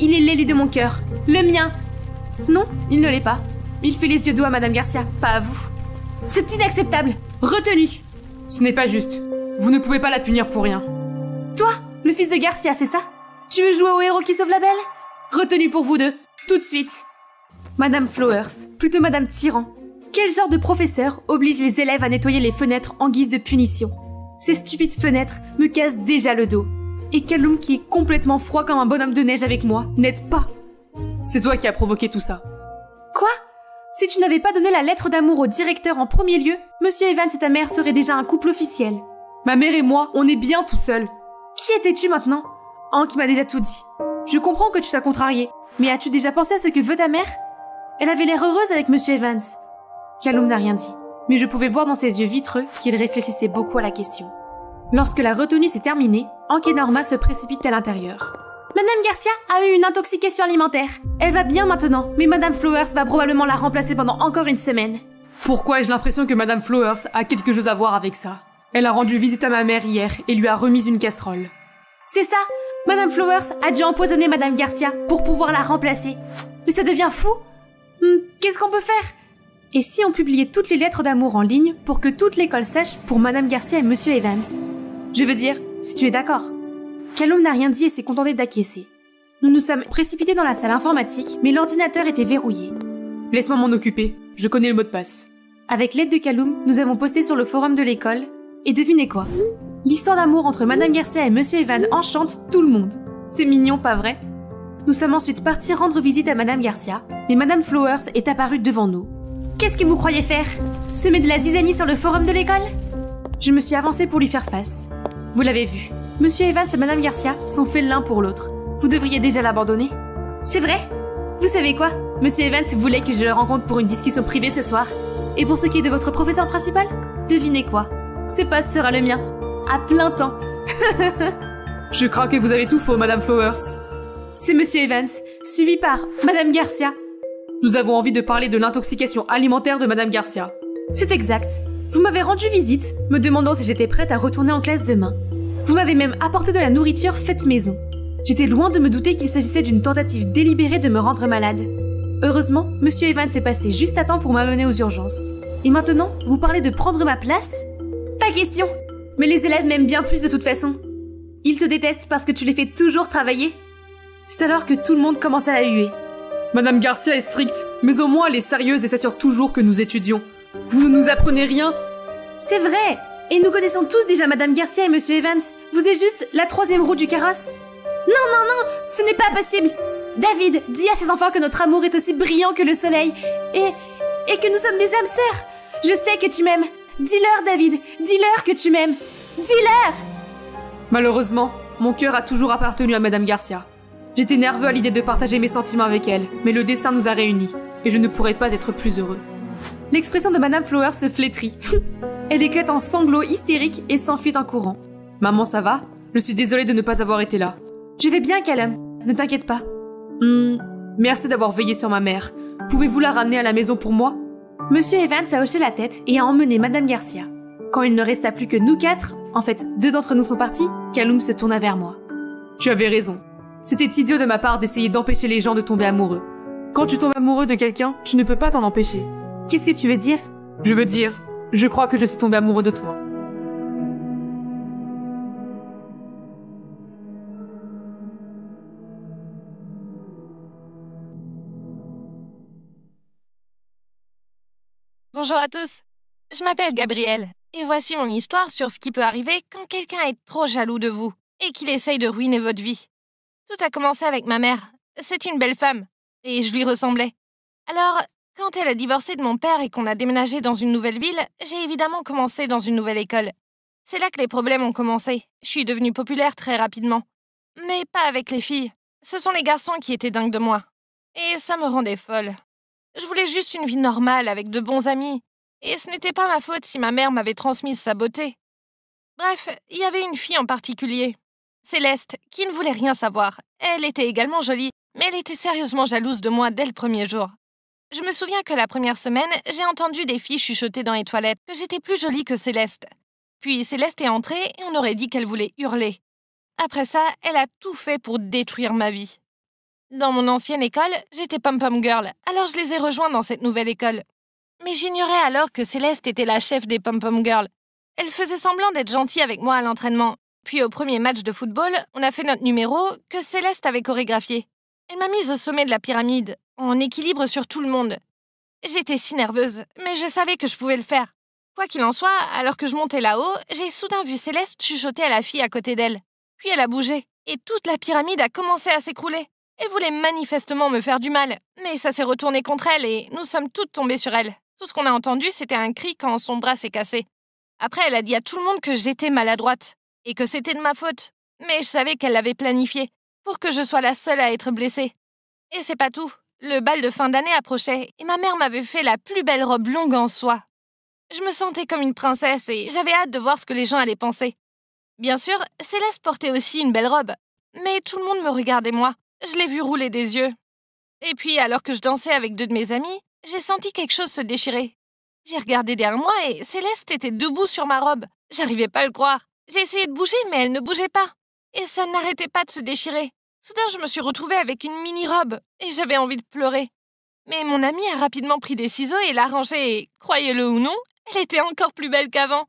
Il est l'élu de mon cœur. Le mien. Non, il ne l'est pas. Il fait les yeux doux à Madame Garcia, pas à vous. C'est inacceptable. Retenu. Ce n'est pas juste. Vous ne pouvez pas la punir pour rien. Toi, le fils de Garcia, c'est ça? Tu veux jouer au héros qui sauve la belle? Retenu pour vous deux. Tout de suite. Madame Flowers, plutôt Madame Tyran. Quel genre de professeur oblige les élèves à nettoyer les fenêtres en guise de punition? Ces stupides fenêtres me cassent déjà le dos. Et Calum, qui est complètement froid comme un bonhomme de neige avec moi, n'aide pas. C'est toi qui as provoqué tout ça. Quoi? Si tu n'avais pas donné la lettre d'amour au directeur en premier lieu, Monsieur Evans et ta mère seraient déjà un couple officiel. Ma mère et moi, on est bien tout seuls. Qui étais-tu maintenant? Hank m'a déjà tout dit. Je comprends que tu sois contrarié, mais as-tu déjà pensé à ce que veut ta mère? Elle avait l'air heureuse avec Monsieur Evans. Calum n'a rien dit, mais je pouvais voir dans ses yeux vitreux qu'il réfléchissait beaucoup à la question. Lorsque la retenue s'est terminée, Hank et Norma se précipitent à l'intérieur. Madame Garcia a eu une intoxication alimentaire. Elle va bien maintenant, mais Madame Flowers va probablement la remplacer pendant encore une semaine. Pourquoi ai-je l'impression que Madame Flowers a quelque chose à voir avec ça? Elle a rendu visite à ma mère hier et lui a remis une casserole. C'est ça! Madame Flowers a dû empoisonner Madame Garcia pour pouvoir la remplacer. Mais ça devient fou! Qu'est-ce qu'on peut faire? Et si on publiait toutes les lettres d'amour en ligne pour que toute l'école sache pour Madame Garcia et Monsieur Evans? Je veux dire, si tu es d'accord. Calum n'a rien dit et s'est contenté d'acquiescer. Nous nous sommes précipités dans la salle informatique, mais l'ordinateur était verrouillé. Laisse-moi m'en occuper, je connais le mot de passe. Avec l'aide de Calum, nous avons posté sur le forum de l'école, et devinez quoi? L'histoire d'amour entre Madame Garcia et Monsieur Evans enchante tout le monde. C'est mignon, pas vrai? Nous sommes ensuite partis rendre visite à Madame Garcia, mais Madame Flowers est apparue devant nous. Qu'est-ce que vous croyez faire? Semer de la zizanie sur le forum de l'école? Je me suis avancée pour lui faire face. Vous l'avez vu, Monsieur Evans et Madame Garcia sont faits l'un pour l'autre. Vous devriez déjà l'abandonner. C'est vrai? Vous savez quoi? Monsieur Evans voulait que je le rencontre pour une discussion privée ce soir. Et pour ce qui est de votre professeur principal? Devinez quoi? Ce poste sera le mien. À plein temps. Je crois que vous avez tout faux, Madame Flowers. C'est Monsieur Evans, suivi par Madame Garcia. Nous avons envie de parler de l'intoxication alimentaire de Madame Garcia. C'est exact. Vous m'avez rendu visite, me demandant si j'étais prête à retourner en classe demain. Vous m'avez même apporté de la nourriture faite maison. J'étais loin de me douter qu'il s'agissait d'une tentative délibérée de me rendre malade. Heureusement, Monsieur Evans est passé juste à temps pour m'amener aux urgences. Et maintenant, vous parlez de prendre ma place? Pas question! Mais les élèves m'aiment bien plus de toute façon. Ils te détestent parce que tu les fais toujours travailler. C'est alors que tout le monde commence à la huer. Madame Garcia est stricte, mais au moins elle est sérieuse et s'assure toujours que nous étudions. Vous ne nous apprenez rien? C'est vrai! Et nous connaissons tous déjà Madame Garcia et Monsieur Evans. Vous êtes juste la troisième roue du carrosse. Non, non, non! Ce n'est pas possible! David, dis à ses enfants que notre amour est aussi brillant que le soleil et que nous sommes des âmes sœurs! Je sais que tu m'aimes! Dis-leur, David! Dis-leur que tu m'aimes! Dealer! Malheureusement, mon cœur a toujours appartenu à Madame Garcia. J'étais nerveux à l'idée de partager mes sentiments avec elle, mais le destin nous a réunis, et je ne pourrais pas être plus heureux. L'expression de Madame Flowers se flétrit. Elle éclate en sanglots hystériques et s'enfuit en courant. Maman, ça va? Je suis désolée de ne pas avoir été là. Je vais bien, Callum. Ne t'inquiète pas. Merci d'avoir veillé sur ma mère. Pouvez-vous la ramener à la maison pour moi? Monsieur Evans a hoché la tête et a emmené Madame Garcia. Quand il ne resta plus que nous quatre, en fait, deux d'entre nous sont partis, Callum se tourna vers moi. Tu avais raison. C'était idiot de ma part d'essayer d'empêcher les gens de tomber amoureux. Quand tu tombes amoureux de quelqu'un, tu ne peux pas t'en empêcher. Qu'est-ce que tu veux dire? Je veux dire, je crois que je suis tombé amoureux de toi. Bonjour à tous, je m'appelle Gabrielle, et voici mon histoire sur ce qui peut arriver quand quelqu'un est trop jaloux de vous, et qu'il essaye de ruiner votre vie. Tout a commencé avec ma mère, c'est une belle femme, et je lui ressemblais. Alors, quand elle a divorcé de mon père et qu'on a déménagé dans une nouvelle ville, j'ai évidemment commencé dans une nouvelle école. C'est là que les problèmes ont commencé, je suis devenue populaire très rapidement. Mais pas avec les filles, ce sont les garçons qui étaient dingues de moi. Et ça me rendait folle. Je voulais juste une vie normale, avec de bons amis. Et ce n'était pas ma faute si ma mère m'avait transmis sa beauté. Bref, il y avait une fille en particulier, Céleste, qui ne voulait rien savoir. Elle était également jolie, mais elle était sérieusement jalouse de moi dès le premier jour. Je me souviens que la première semaine, j'ai entendu des filles chuchoter dans les toilettes que j'étais plus jolie que Céleste. Puis Céleste est entrée et on aurait dit qu'elle voulait hurler. Après ça, elle a tout fait pour détruire ma vie. Dans mon ancienne école, j'étais pom-pom girl, alors je les ai rejoints dans cette nouvelle école. Mais j'ignorais alors que Céleste était la chef des pom-pom girls. Elle faisait semblant d'être gentille avec moi à l'entraînement. Puis au premier match de football, on a fait notre numéro que Céleste avait chorégraphié. Elle m'a mise au sommet de la pyramide, en équilibre sur tout le monde. J'étais si nerveuse, mais je savais que je pouvais le faire. Quoi qu'il en soit, alors que je montais là-haut, j'ai soudain vu Céleste chuchoter à la fille à côté d'elle. Puis elle a bougé, et toute la pyramide a commencé à s'écrouler. Elle voulait manifestement me faire du mal, mais ça s'est retourné contre elle et nous sommes toutes tombées sur elle. Tout ce qu'on a entendu, c'était un cri quand son bras s'est cassé. Après, elle a dit à tout le monde que j'étais maladroite et que c'était de ma faute. Mais je savais qu'elle l'avait planifié pour que je sois la seule à être blessée. Et c'est pas tout. Le bal de fin d'année approchait et ma mère m'avait fait la plus belle robe longue en soie. Je me sentais comme une princesse et j'avais hâte de voir ce que les gens allaient penser. Bien sûr, Céleste portait aussi une belle robe, mais tout le monde me regardait moi. Je l'ai vu rouler des yeux. Et puis, alors que je dansais avec deux de mes amis, j'ai senti quelque chose se déchirer. J'ai regardé derrière moi et Céleste était debout sur ma robe. J'arrivais pas à le croire. J'ai essayé de bouger, mais elle ne bougeait pas. Et ça n'arrêtait pas de se déchirer. Soudain, je me suis retrouvée avec une mini-robe et j'avais envie de pleurer. Mais mon amie a rapidement pris des ciseaux et l'a rangée et, croyez-le ou non, elle était encore plus belle qu'avant.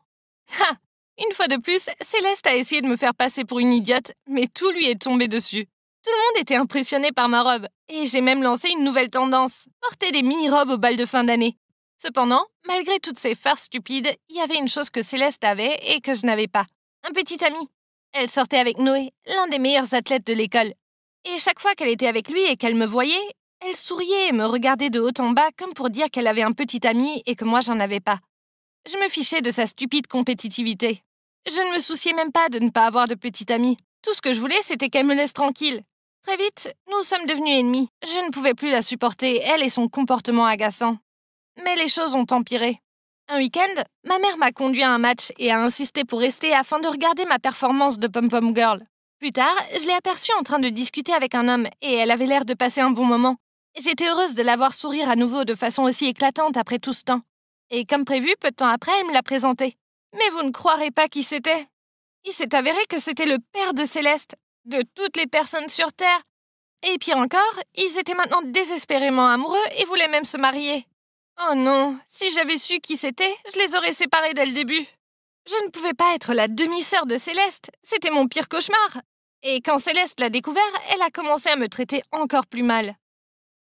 Ha! Une fois de plus, Céleste a essayé de me faire passer pour une idiote, mais tout lui est tombé dessus. Tout le monde était impressionné par ma robe, et j'ai même lancé une nouvelle tendance, porter des mini-robes au bal de fin d'année. Cependant, malgré toutes ces farces stupides, il y avait une chose que Céleste avait et que je n'avais pas. Un petit ami. Elle sortait avec Noé, l'un des meilleurs athlètes de l'école. Et chaque fois qu'elle était avec lui et qu'elle me voyait, elle souriait et me regardait de haut en bas comme pour dire qu'elle avait un petit ami et que moi j'en avais pas. Je me fichais de sa stupide compétitivité. Je ne me souciais même pas de ne pas avoir de petit ami. Tout ce que je voulais, c'était qu'elle me laisse tranquille. Très vite, nous sommes devenus ennemis. Je ne pouvais plus la supporter, elle et son comportement agaçant. Mais les choses ont empiré. Un week-end, ma mère m'a conduit à un match et a insisté pour rester afin de regarder ma performance de pom-pom girl. Plus tard, je l'ai aperçue en train de discuter avec un homme et elle avait l'air de passer un bon moment. J'étais heureuse de la voir sourire à nouveau de façon aussi éclatante après tout ce temps. Et comme prévu, peu de temps après, elle me l'a présenté. Mais vous ne croirez pas qui c'était. Il s'est avéré que c'était le père de Céleste. De toutes les personnes sur Terre. Et pire encore, ils étaient maintenant désespérément amoureux et voulaient même se marier. Oh non, si j'avais su qui c'était, je les aurais séparés dès le début. Je ne pouvais pas être la demi-sœur de Céleste, c'était mon pire cauchemar. Et quand Céleste l'a découvert, elle a commencé à me traiter encore plus mal.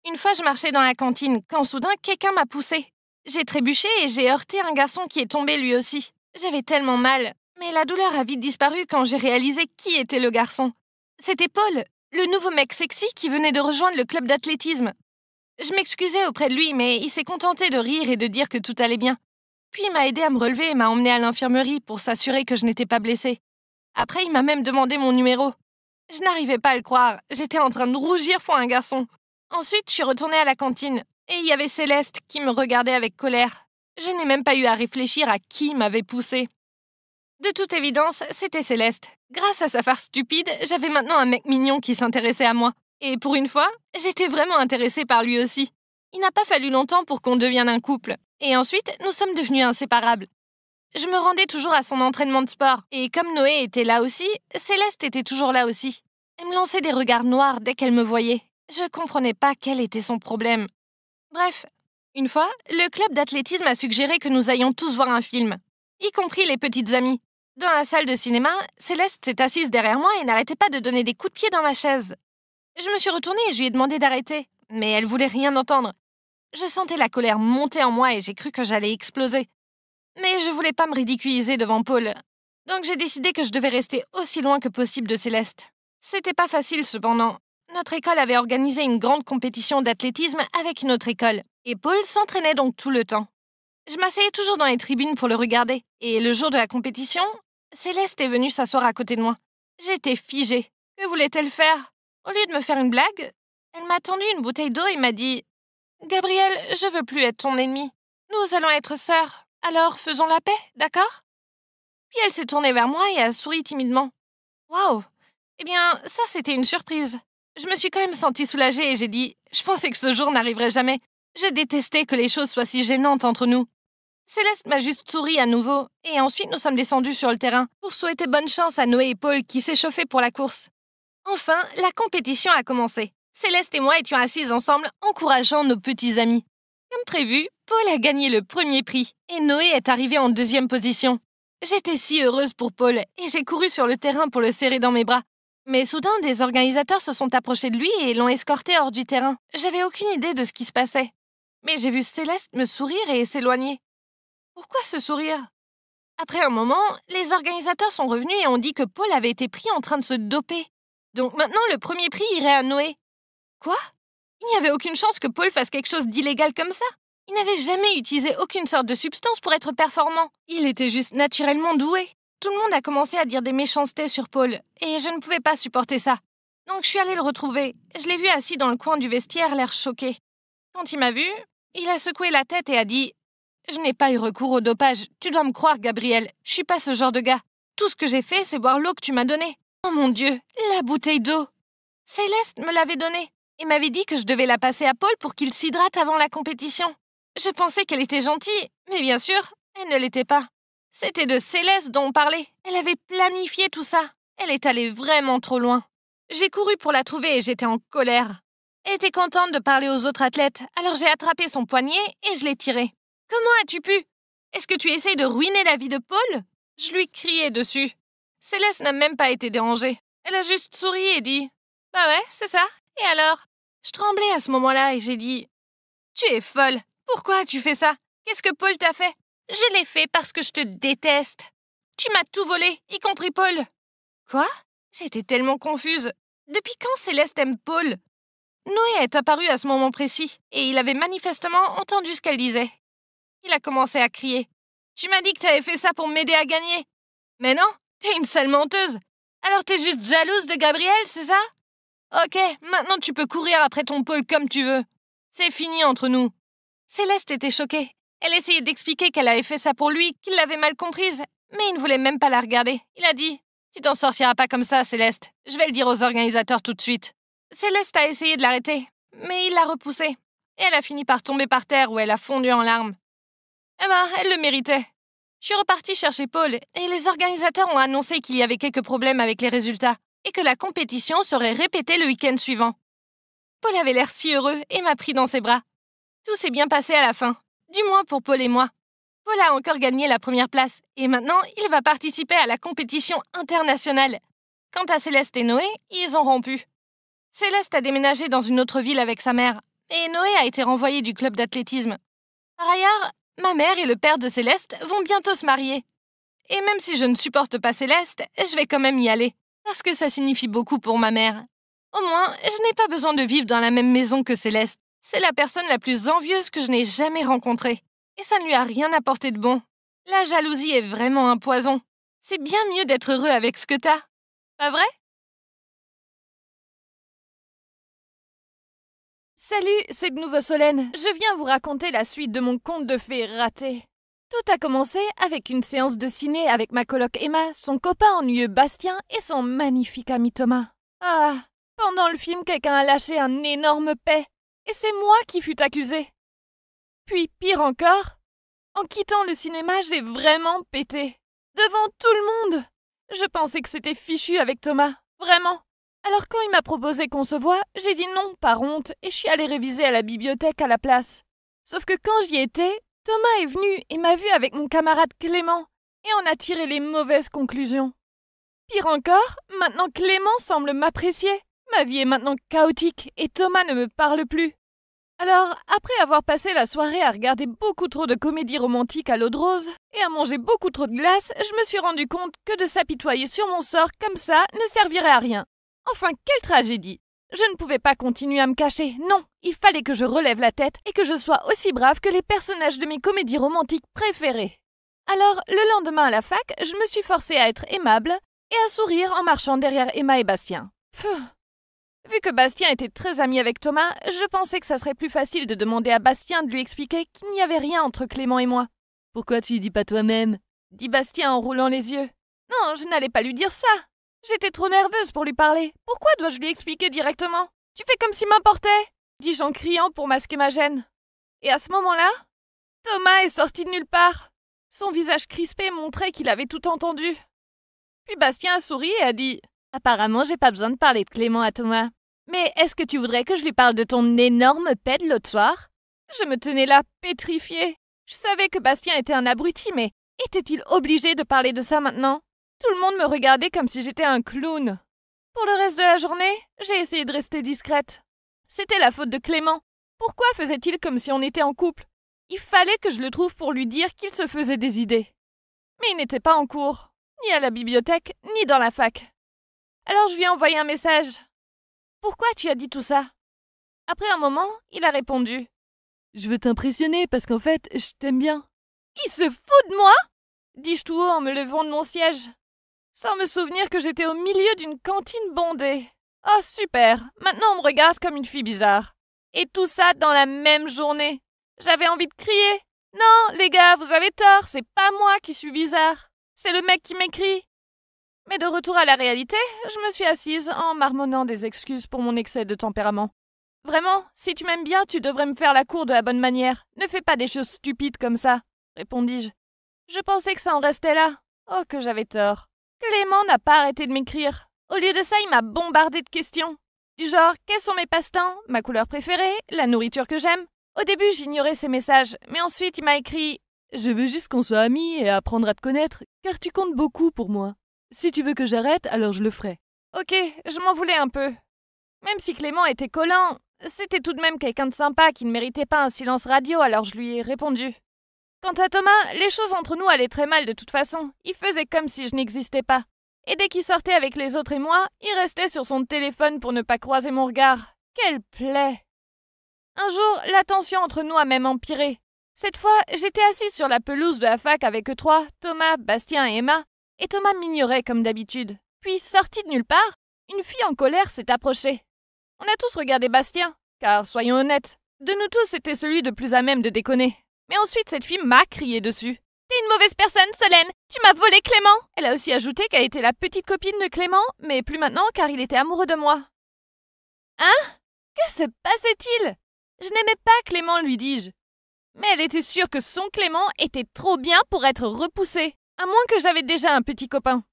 Une fois, je marchais dans la cantine, quand soudain, quelqu'un m'a poussée. J'ai trébuché et j'ai heurté un garçon qui est tombé lui aussi. J'avais tellement mal, mais la douleur a vite disparu quand j'ai réalisé qui était le garçon. C'était Paul, le nouveau mec sexy qui venait de rejoindre le club d'athlétisme. Je m'excusais auprès de lui, mais il s'est contenté de rire et de dire que tout allait bien. Puis il m'a aidé à me relever et m'a emmené à l'infirmerie pour s'assurer que je n'étais pas blessée. Après, il m'a même demandé mon numéro. Je n'arrivais pas à le croire, j'étais en train de rougir pour un garçon. Ensuite, je suis retournée à la cantine, et il y avait Céleste qui me regardait avec colère. Je n'ai même pas eu à réfléchir à qui m'avait poussée. De toute évidence, c'était Céleste. Grâce à sa farce stupide, j'avais maintenant un mec mignon qui s'intéressait à moi. Et pour une fois, j'étais vraiment intéressée par lui aussi. Il n'a pas fallu longtemps pour qu'on devienne un couple. Et ensuite, nous sommes devenus inséparables. Je me rendais toujours à son entraînement de sport. Et comme Noé était là aussi, Céleste était toujours là aussi. Elle me lançait des regards noirs dès qu'elle me voyait. Je comprenais pas quel était son problème. Bref, une fois, le club d'athlétisme a suggéré que nous allions tous voir un film, y compris les petites amies. Dans la salle de cinéma, Céleste s'est assise derrière moi et n'arrêtait pas de donner des coups de pied dans ma chaise. Je me suis retournée et je lui ai demandé d'arrêter, mais elle voulait rien entendre. Je sentais la colère monter en moi et j'ai cru que j'allais exploser. Mais je voulais pas me ridiculiser devant Paul, donc j'ai décidé que je devais rester aussi loin que possible de Céleste. C'était pas facile cependant. Notre école avait organisé une grande compétition d'athlétisme avec une autre école, et Paul s'entraînait donc tout le temps. Je m'asseyais toujours dans les tribunes pour le regarder, et le jour de la compétition, Céleste est venue s'asseoir à côté de moi. J'étais figée. Que voulait-elle faire? Au lieu de me faire une blague, elle m'a tendu une bouteille d'eau et m'a dit « Gabrielle, je veux plus être ton ennemie. Nous allons être sœurs, alors faisons la paix, d'accord ?» Puis elle s'est tournée vers moi et a souri timidement. Waouh! Eh bien, ça c'était une surprise. Je me suis quand même sentie soulagée et j'ai dit « Je pensais que ce jour n'arriverait jamais. Je détestais que les choses soient si gênantes entre nous. » Céleste m'a juste souri à nouveau et ensuite nous sommes descendus sur le terrain pour souhaiter bonne chance à Noé et Paul qui s'échauffaient pour la course. Enfin, la compétition a commencé. Céleste et moi étions assises ensemble encourageant nos petits amis. Comme prévu, Paul a gagné le premier prix et Noé est arrivé en deuxième position. J'étais si heureuse pour Paul et j'ai couru sur le terrain pour le serrer dans mes bras. Mais soudain, des organisateurs se sont approchés de lui et l'ont escorté hors du terrain. J'avais aucune idée de ce qui se passait. Mais j'ai vu Céleste me sourire et s'éloigner. Pourquoi ce sourire? Après un moment, les organisateurs sont revenus et ont dit que Paul avait été pris en train de se doper. Donc maintenant, le premier prix irait à Noé. Quoi? Il n'y avait aucune chance que Paul fasse quelque chose d'illégal comme ça. Il n'avait jamais utilisé aucune sorte de substance pour être performant. Il était juste naturellement doué. Tout le monde a commencé à dire des méchancetés sur Paul, et je ne pouvais pas supporter ça. Donc je suis allée le retrouver. Je l'ai vu assis dans le coin du vestiaire, l'air choqué. Quand il m'a vu, il a secoué la tête et a dit « Je n'ai pas eu recours au dopage. Tu dois me croire, Gabrielle. Je suis pas ce genre de gars. Tout ce que j'ai fait, c'est boire l'eau que tu m'as donnée. » Oh mon Dieu, la bouteille d'eau! Céleste me l'avait donnée et m'avait dit que je devais la passer à Paul pour qu'il s'hydrate avant la compétition. Je pensais qu'elle était gentille, mais bien sûr, elle ne l'était pas. C'était de Céleste dont on parlait. Elle avait planifié tout ça. Elle est allée vraiment trop loin. J'ai couru pour la trouver et j'étais en colère. Elle était contente de parler aux autres athlètes, alors j'ai attrapé son poignet et je l'ai tiré. « Comment as-tu pu? Est-ce que tu essayes de ruiner la vie de Paul ?» Je lui criais dessus. Céleste n'a même pas été dérangée. Elle a juste souri et dit « Bah ouais, c'est ça. Et alors ?» Je tremblais à ce moment-là et j'ai dit « Tu es folle. Pourquoi as-tu fait ça? Qu'est-ce que Paul t'a fait ?» « Je l'ai fait parce que je te déteste. Tu m'as tout volé, y compris Paul. » Quoi? J'étais tellement confuse. Depuis quand Céleste aime Paul? Noé est apparu à ce moment précis, et il avait manifestement entendu ce qu'elle disait. Il a commencé à crier. « Tu m'as dit que t'avais fait ça pour m'aider à gagner. Mais non, t'es une sale menteuse. Alors t'es juste jalouse de Gabrielle, c'est ça? Ok, maintenant tu peux courir après ton Paul comme tu veux. C'est fini entre nous. » Céleste était choquée. Elle essayait d'expliquer qu'elle avait fait ça pour lui, qu'il l'avait mal comprise, mais il ne voulait même pas la regarder. Il a dit « Tu t'en sortiras pas comme ça, Céleste. Je vais le dire aux organisateurs tout de suite. » Céleste a essayé de l'arrêter, mais il l'a repoussée. Et elle a fini par tomber par terre où elle a fondu en larmes. Eh ben, elle le méritait. Je suis repartie chercher Paul, et les organisateurs ont annoncé qu'il y avait quelques problèmes avec les résultats, et que la compétition serait répétée le week-end suivant. Paul avait l'air si heureux et m'a pris dans ses bras. Tout s'est bien passé à la fin. Du moins pour Paul et moi. Paul a encore gagné la première place et maintenant, il va participer à la compétition internationale. Quant à Céleste et Noé, ils ont rompu. Céleste a déménagé dans une autre ville avec sa mère et Noé a été renvoyé du club d'athlétisme. Par ailleurs, ma mère et le père de Céleste vont bientôt se marier. Et même si je ne supporte pas Céleste, je vais quand même y aller parce que ça signifie beaucoup pour ma mère. Au moins, je n'ai pas besoin de vivre dans la même maison que Céleste. C'est la personne la plus envieuse que je n'ai jamais rencontrée. Et ça ne lui a rien apporté de bon. La jalousie est vraiment un poison. C'est bien mieux d'être heureux avec ce que t'as. Pas vrai? Salut, c'est de nouveau Solène. Je viens vous raconter la suite de mon conte de fées raté. Tout a commencé avec une séance de ciné avec ma coloc Emma, son copain ennuyeux Bastien et son magnifique ami Thomas. Ah, pendant le film, quelqu'un a lâché un énorme paix. Et c'est moi qui fus accusée. Puis, pire encore, en quittant le cinéma, j'ai vraiment pété. Devant tout le monde. Je pensais que c'était fichu avec Thomas, vraiment. Alors quand il m'a proposé qu'on se voit, j'ai dit non par honte et je suis allée réviser à la bibliothèque à la place. Sauf que quand j'y étais, Thomas est venu et m'a vu avec mon camarade Clément et on a tiré les mauvaises conclusions. Pire encore, maintenant Clément semble m'apprécier. Ma vie est maintenant chaotique et Thomas ne me parle plus. Alors, après avoir passé la soirée à regarder beaucoup trop de comédies romantiques à l'eau de rose et à manger beaucoup trop de glace, je me suis rendu compte que de s'apitoyer sur mon sort comme ça ne servirait à rien. Enfin, quelle tragédie! Je ne pouvais pas continuer à me cacher, non, il fallait que je relève la tête et que je sois aussi brave que les personnages de mes comédies romantiques préférées. Alors, le lendemain à la fac, je me suis forcée à être aimable et à sourire en marchant derrière Emma et Bastien. Pfff. Vu que Bastien était très ami avec Thomas, je pensais que ça serait plus facile de demander à Bastien de lui expliquer qu'il n'y avait rien entre Clément et moi. « Pourquoi tu y dis pas toi-même » dit Bastien en roulant les yeux. « Non, je n'allais pas lui dire ça. J'étais trop nerveuse pour lui parler. Pourquoi dois-je lui expliquer directement ? Tu fais comme s'il m'importait » dis-je en criant pour masquer ma gêne. Et à ce moment-là, Thomas est sorti de nulle part. Son visage crispé montrait qu'il avait tout entendu. Puis Bastien a souri et a dit « Apparemment, j'ai pas besoin de parler de Clément à Thomas. Mais est-ce que tu voudrais que je lui parle de ton énorme paix de l'autre soir ?» Je me tenais là, pétrifiée. Je savais que Bastien était un abruti, mais était-il obligé de parler de ça maintenant? Tout le monde me regardait comme si j'étais un clown. Pour le reste de la journée, j'ai essayé de rester discrète. C'était la faute de Clément. Pourquoi faisait-il comme si on était en couple? Il fallait que je le trouve pour lui dire qu'il se faisait des idées. Mais il n'était pas en cours, ni à la bibliothèque, ni dans la fac. Alors je lui ai envoyé un message. « Pourquoi tu as dit tout ça ?» Après un moment, il a répondu. « Je veux t'impressionner parce qu'en fait, je t'aime bien. »« Il se fout de moi ?» dis-je tout haut en me levant de mon siège. Sans me souvenir que j'étais au milieu d'une cantine bondée. Oh super, maintenant on me regarde comme une fille bizarre. Et tout ça dans la même journée. J'avais envie de crier. « Non, les gars, vous avez tort, c'est pas moi qui suis bizarre. C'est le mec qui m'écrit. » Mais de retour à la réalité, je me suis assise en marmonnant des excuses pour mon excès de tempérament. Vraiment, si tu m'aimes bien, tu devrais me faire la cour de la bonne manière. Ne fais pas des choses stupides comme ça, répondis-je. Je pensais que ça en restait là. Oh, que j'avais tort. Clément n'a pas arrêté de m'écrire. Au lieu de ça, il m'a bombardé de questions. Du genre, quels sont mes passe-temps, ma couleur préférée, la nourriture que j'aime. Au début, j'ignorais ses messages, mais ensuite il m'a écrit « Je veux juste qu'on soit amis et apprendre à te connaître, car tu comptes beaucoup pour moi. » « Si tu veux que j'arrête, alors je le ferai. » Ok, je m'en voulais un peu. Même si Clément était collant, c'était tout de même quelqu'un de sympa qui ne méritait pas un silence radio, alors je lui ai répondu. Quant à Thomas, les choses entre nous allaient très mal de toute façon. Il faisait comme si je n'existais pas. Et dès qu'il sortait avec les autres et moi, il restait sur son téléphone pour ne pas croiser mon regard. Quelle plaie! Un jour, la tension entre nous a même empiré. Cette fois, j'étais assise sur la pelouse de la fac avec eux trois, Thomas, Bastien et Emma. Et Thomas m'ignorait comme d'habitude. Puis, sortie de nulle part, une fille en colère s'est approchée. On a tous regardé Bastien, car soyons honnêtes, de nous tous c'était celui de plus à même de déconner. Mais ensuite, cette fille m'a crié dessus. « T'es une mauvaise personne, Solène! Tu m'as volé Clément !» Elle a aussi ajouté qu'elle était la petite copine de Clément, mais plus maintenant car il était amoureux de moi. Hein? Que se passait-il? Je n'aimais pas Clément, lui dis-je. Mais elle était sûre que son Clément était trop bien pour être repoussé. À moins que j'avais déjà un petit copain.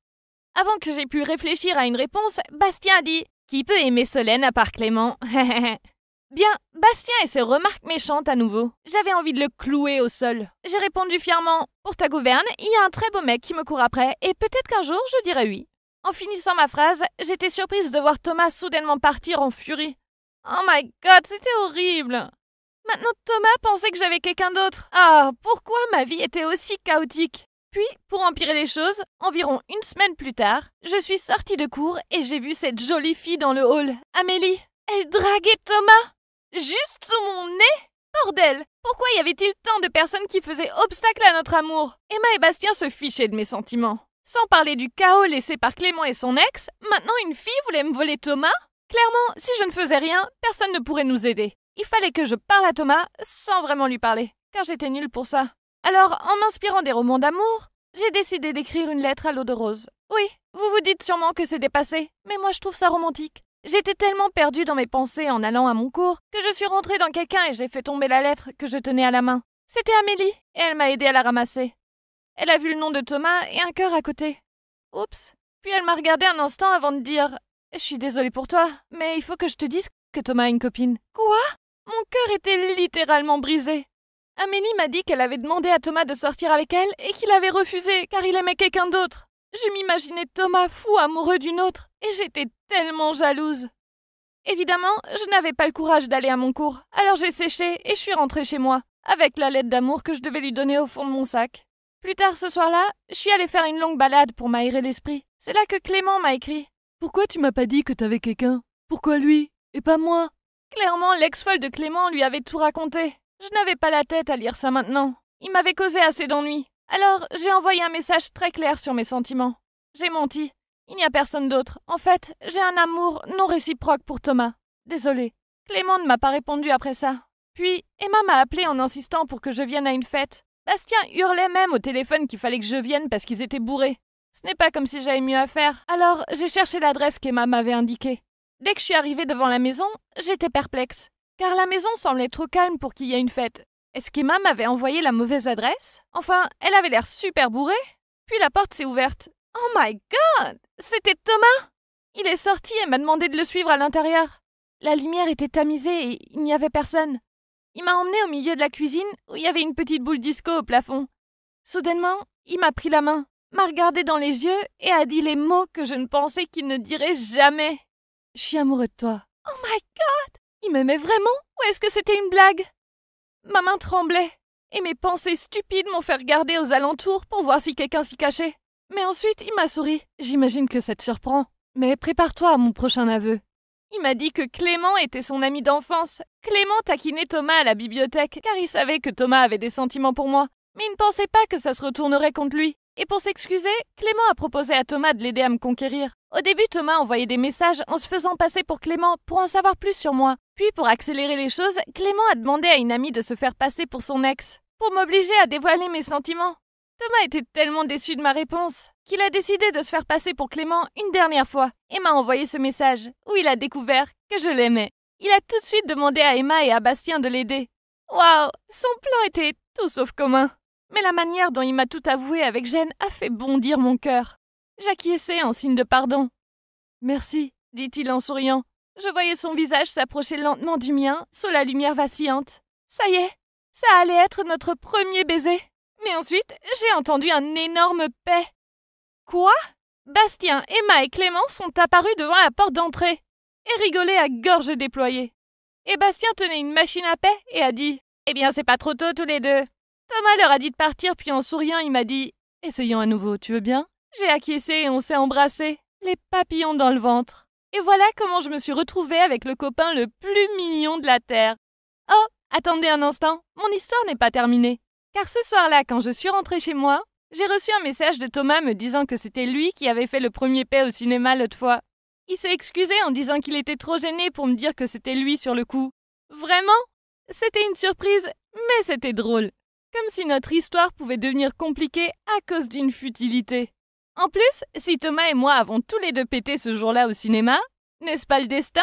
Avant que j'aie pu réfléchir à une réponse, Bastien a dit « Qui peut aimer Solène à part Clément ?» Bien, Bastien et ses remarques méchantes à nouveau. J'avais envie de le clouer au sol. J'ai répondu fièrement « Pour ta gouverne, il y a un très beau mec qui me court après et peut-être qu'un jour je dirai oui. » En finissant ma phrase, j'étais surprise de voir Thomas soudainement partir en furie. Oh my god, c'était horrible. Maintenant Thomas pensait que j'avais quelqu'un d'autre. Ah, pourquoi ma vie était aussi chaotique? Puis, pour empirer les choses, environ une semaine plus tard, je suis sortie de cours et j'ai vu cette jolie fille dans le hall, Amélie. Elle draguait Thomas, juste sous mon nez. Bordel! Pourquoi y avait-il tant de personnes qui faisaient obstacle à notre amour? Emma et Bastien se fichaient de mes sentiments. Sans parler du chaos laissé par Clément et son ex, maintenant une fille voulait me voler Thomas? Clairement, si je ne faisais rien, personne ne pourrait nous aider. Il fallait que je parle à Thomas sans vraiment lui parler, car j'étais nulle pour ça. Alors, en m'inspirant des romans d'amour, j'ai décidé d'écrire une lettre à l'eau de rose. Oui, vous vous dites sûrement que c'est dépassé, mais moi je trouve ça romantique. J'étais tellement perdue dans mes pensées en allant à mon cours que je suis rentrée dans quelqu'un et j'ai fait tomber la lettre que je tenais à la main. C'était Amélie et elle m'a aidée à la ramasser. Elle a vu le nom de Thomas et un cœur à côté. Oups. Puis elle m'a regardée un instant avant de dire « Je suis désolée pour toi, mais il faut que je te dise que Thomas a une copine. » Quoi ? Mon cœur était littéralement brisé. Amélie m'a dit qu'elle avait demandé à Thomas de sortir avec elle et qu'il avait refusé car il aimait quelqu'un d'autre. Je m'imaginais Thomas fou amoureux d'une autre et j'étais tellement jalouse. Évidemment, je n'avais pas le courage d'aller à mon cours, alors j'ai séché et je suis rentrée chez moi, avec la lettre d'amour que je devais lui donner au fond de mon sac. Plus tard ce soir-là, je suis allée faire une longue balade pour m'aérer l'esprit. C'est là que Clément m'a écrit. « Pourquoi tu m'as pas dit que t'avais quelqu'un? Pourquoi lui et pas moi ?» Clairement, l'ex-folle de Clément lui avait tout raconté. Je n'avais pas la tête à lire ça maintenant. Il m'avait causé assez d'ennui. Alors, j'ai envoyé un message très clair sur mes sentiments. J'ai menti. Il n'y a personne d'autre. En fait, j'ai un amour non réciproque pour Thomas. Désolée. Clément ne m'a pas répondu après ça. Puis, Emma m'a appelée en insistant pour que je vienne à une fête. Bastien hurlait même au téléphone qu'il fallait que je vienne parce qu'ils étaient bourrés. Ce n'est pas comme si j'avais mieux à faire. Alors, j'ai cherché l'adresse qu'Emma m'avait indiquée. Dès que je suis arrivée devant la maison, j'étais perplexe. Car la maison semblait trop calme pour qu'il y ait une fête. Est-ce qu'Emma m'avait envoyé la mauvaise adresse? Enfin, elle avait l'air super bourrée. Puis la porte s'est ouverte. Oh my god! C'était Thomas! Il est sorti et m'a demandé de le suivre à l'intérieur. La lumière était tamisée et il n'y avait personne. Il m'a emmenée au milieu de la cuisine où il y avait une petite boule disco au plafond. Soudainement, il m'a pris la main, m'a regardée dans les yeux et a dit les mots que je ne pensais qu'il ne dirait jamais. « Je suis amoureux de toi. » Oh my god! Il m'aimait vraiment? Ou est-ce que c'était une blague? Ma main tremblait, et mes pensées stupides m'ont fait regarder aux alentours pour voir si quelqu'un s'y cachait. Mais ensuite, il m'a souri. J'imagine que ça te surprend. Mais prépare-toi à mon prochain aveu. Il m'a dit que Clément était son ami d'enfance. Clément taquinait Thomas à la bibliothèque, car il savait que Thomas avait des sentiments pour moi. Mais il ne pensait pas que ça se retournerait contre lui. Et pour s'excuser, Clément a proposé à Thomas de l'aider à me conquérir. Au début, Thomas envoyait des messages en se faisant passer pour Clément pour en savoir plus sur moi. Puis, pour accélérer les choses, Clément a demandé à une amie de se faire passer pour son ex, pour m'obliger à dévoiler mes sentiments. Thomas était tellement déçu de ma réponse qu'il a décidé de se faire passer pour Clément une dernière fois et m'a envoyé ce message où il a découvert que je l'aimais. Il a tout de suite demandé à Emma et à Bastien de l'aider. Waouh, son plan était tout sauf commun. Mais la manière dont il m'a tout avoué avec gêne a fait bondir mon cœur. J'acquiesçais en signe de pardon. « Merci », dit-il en souriant. Je voyais son visage s'approcher lentement du mien, sous la lumière vacillante. Ça y est, ça allait être notre premier baiser. Mais ensuite, j'ai entendu un énorme paix. Quoi? Bastien, Emma et Clément sont apparus devant la porte d'entrée et rigolaient à gorge déployée. Et Bastien tenait une machine à paix et a dit « Eh bien, c'est pas trop tôt tous les deux ». Thomas leur a dit de partir, puis en souriant, il m'a dit « Essayons à nouveau, tu veux bien ?» J'ai acquiescé et on s'est embrassés, les papillons dans le ventre. Et voilà comment je me suis retrouvée avec le copain le plus mignon de la Terre. Oh, attendez un instant, mon histoire n'est pas terminée. Car ce soir-là, quand je suis rentrée chez moi, j'ai reçu un message de Thomas me disant que c'était lui qui avait fait le premier pet au cinéma l'autre fois. Il s'est excusé en disant qu'il était trop gêné pour me dire que c'était lui sur le coup. Vraiment? C'était une surprise, mais c'était drôle. Comme si notre histoire pouvait devenir compliquée à cause d'une futilité. En plus, si Thomas et moi avons tous les deux pété ce jour-là au cinéma, n'est-ce pas le destin?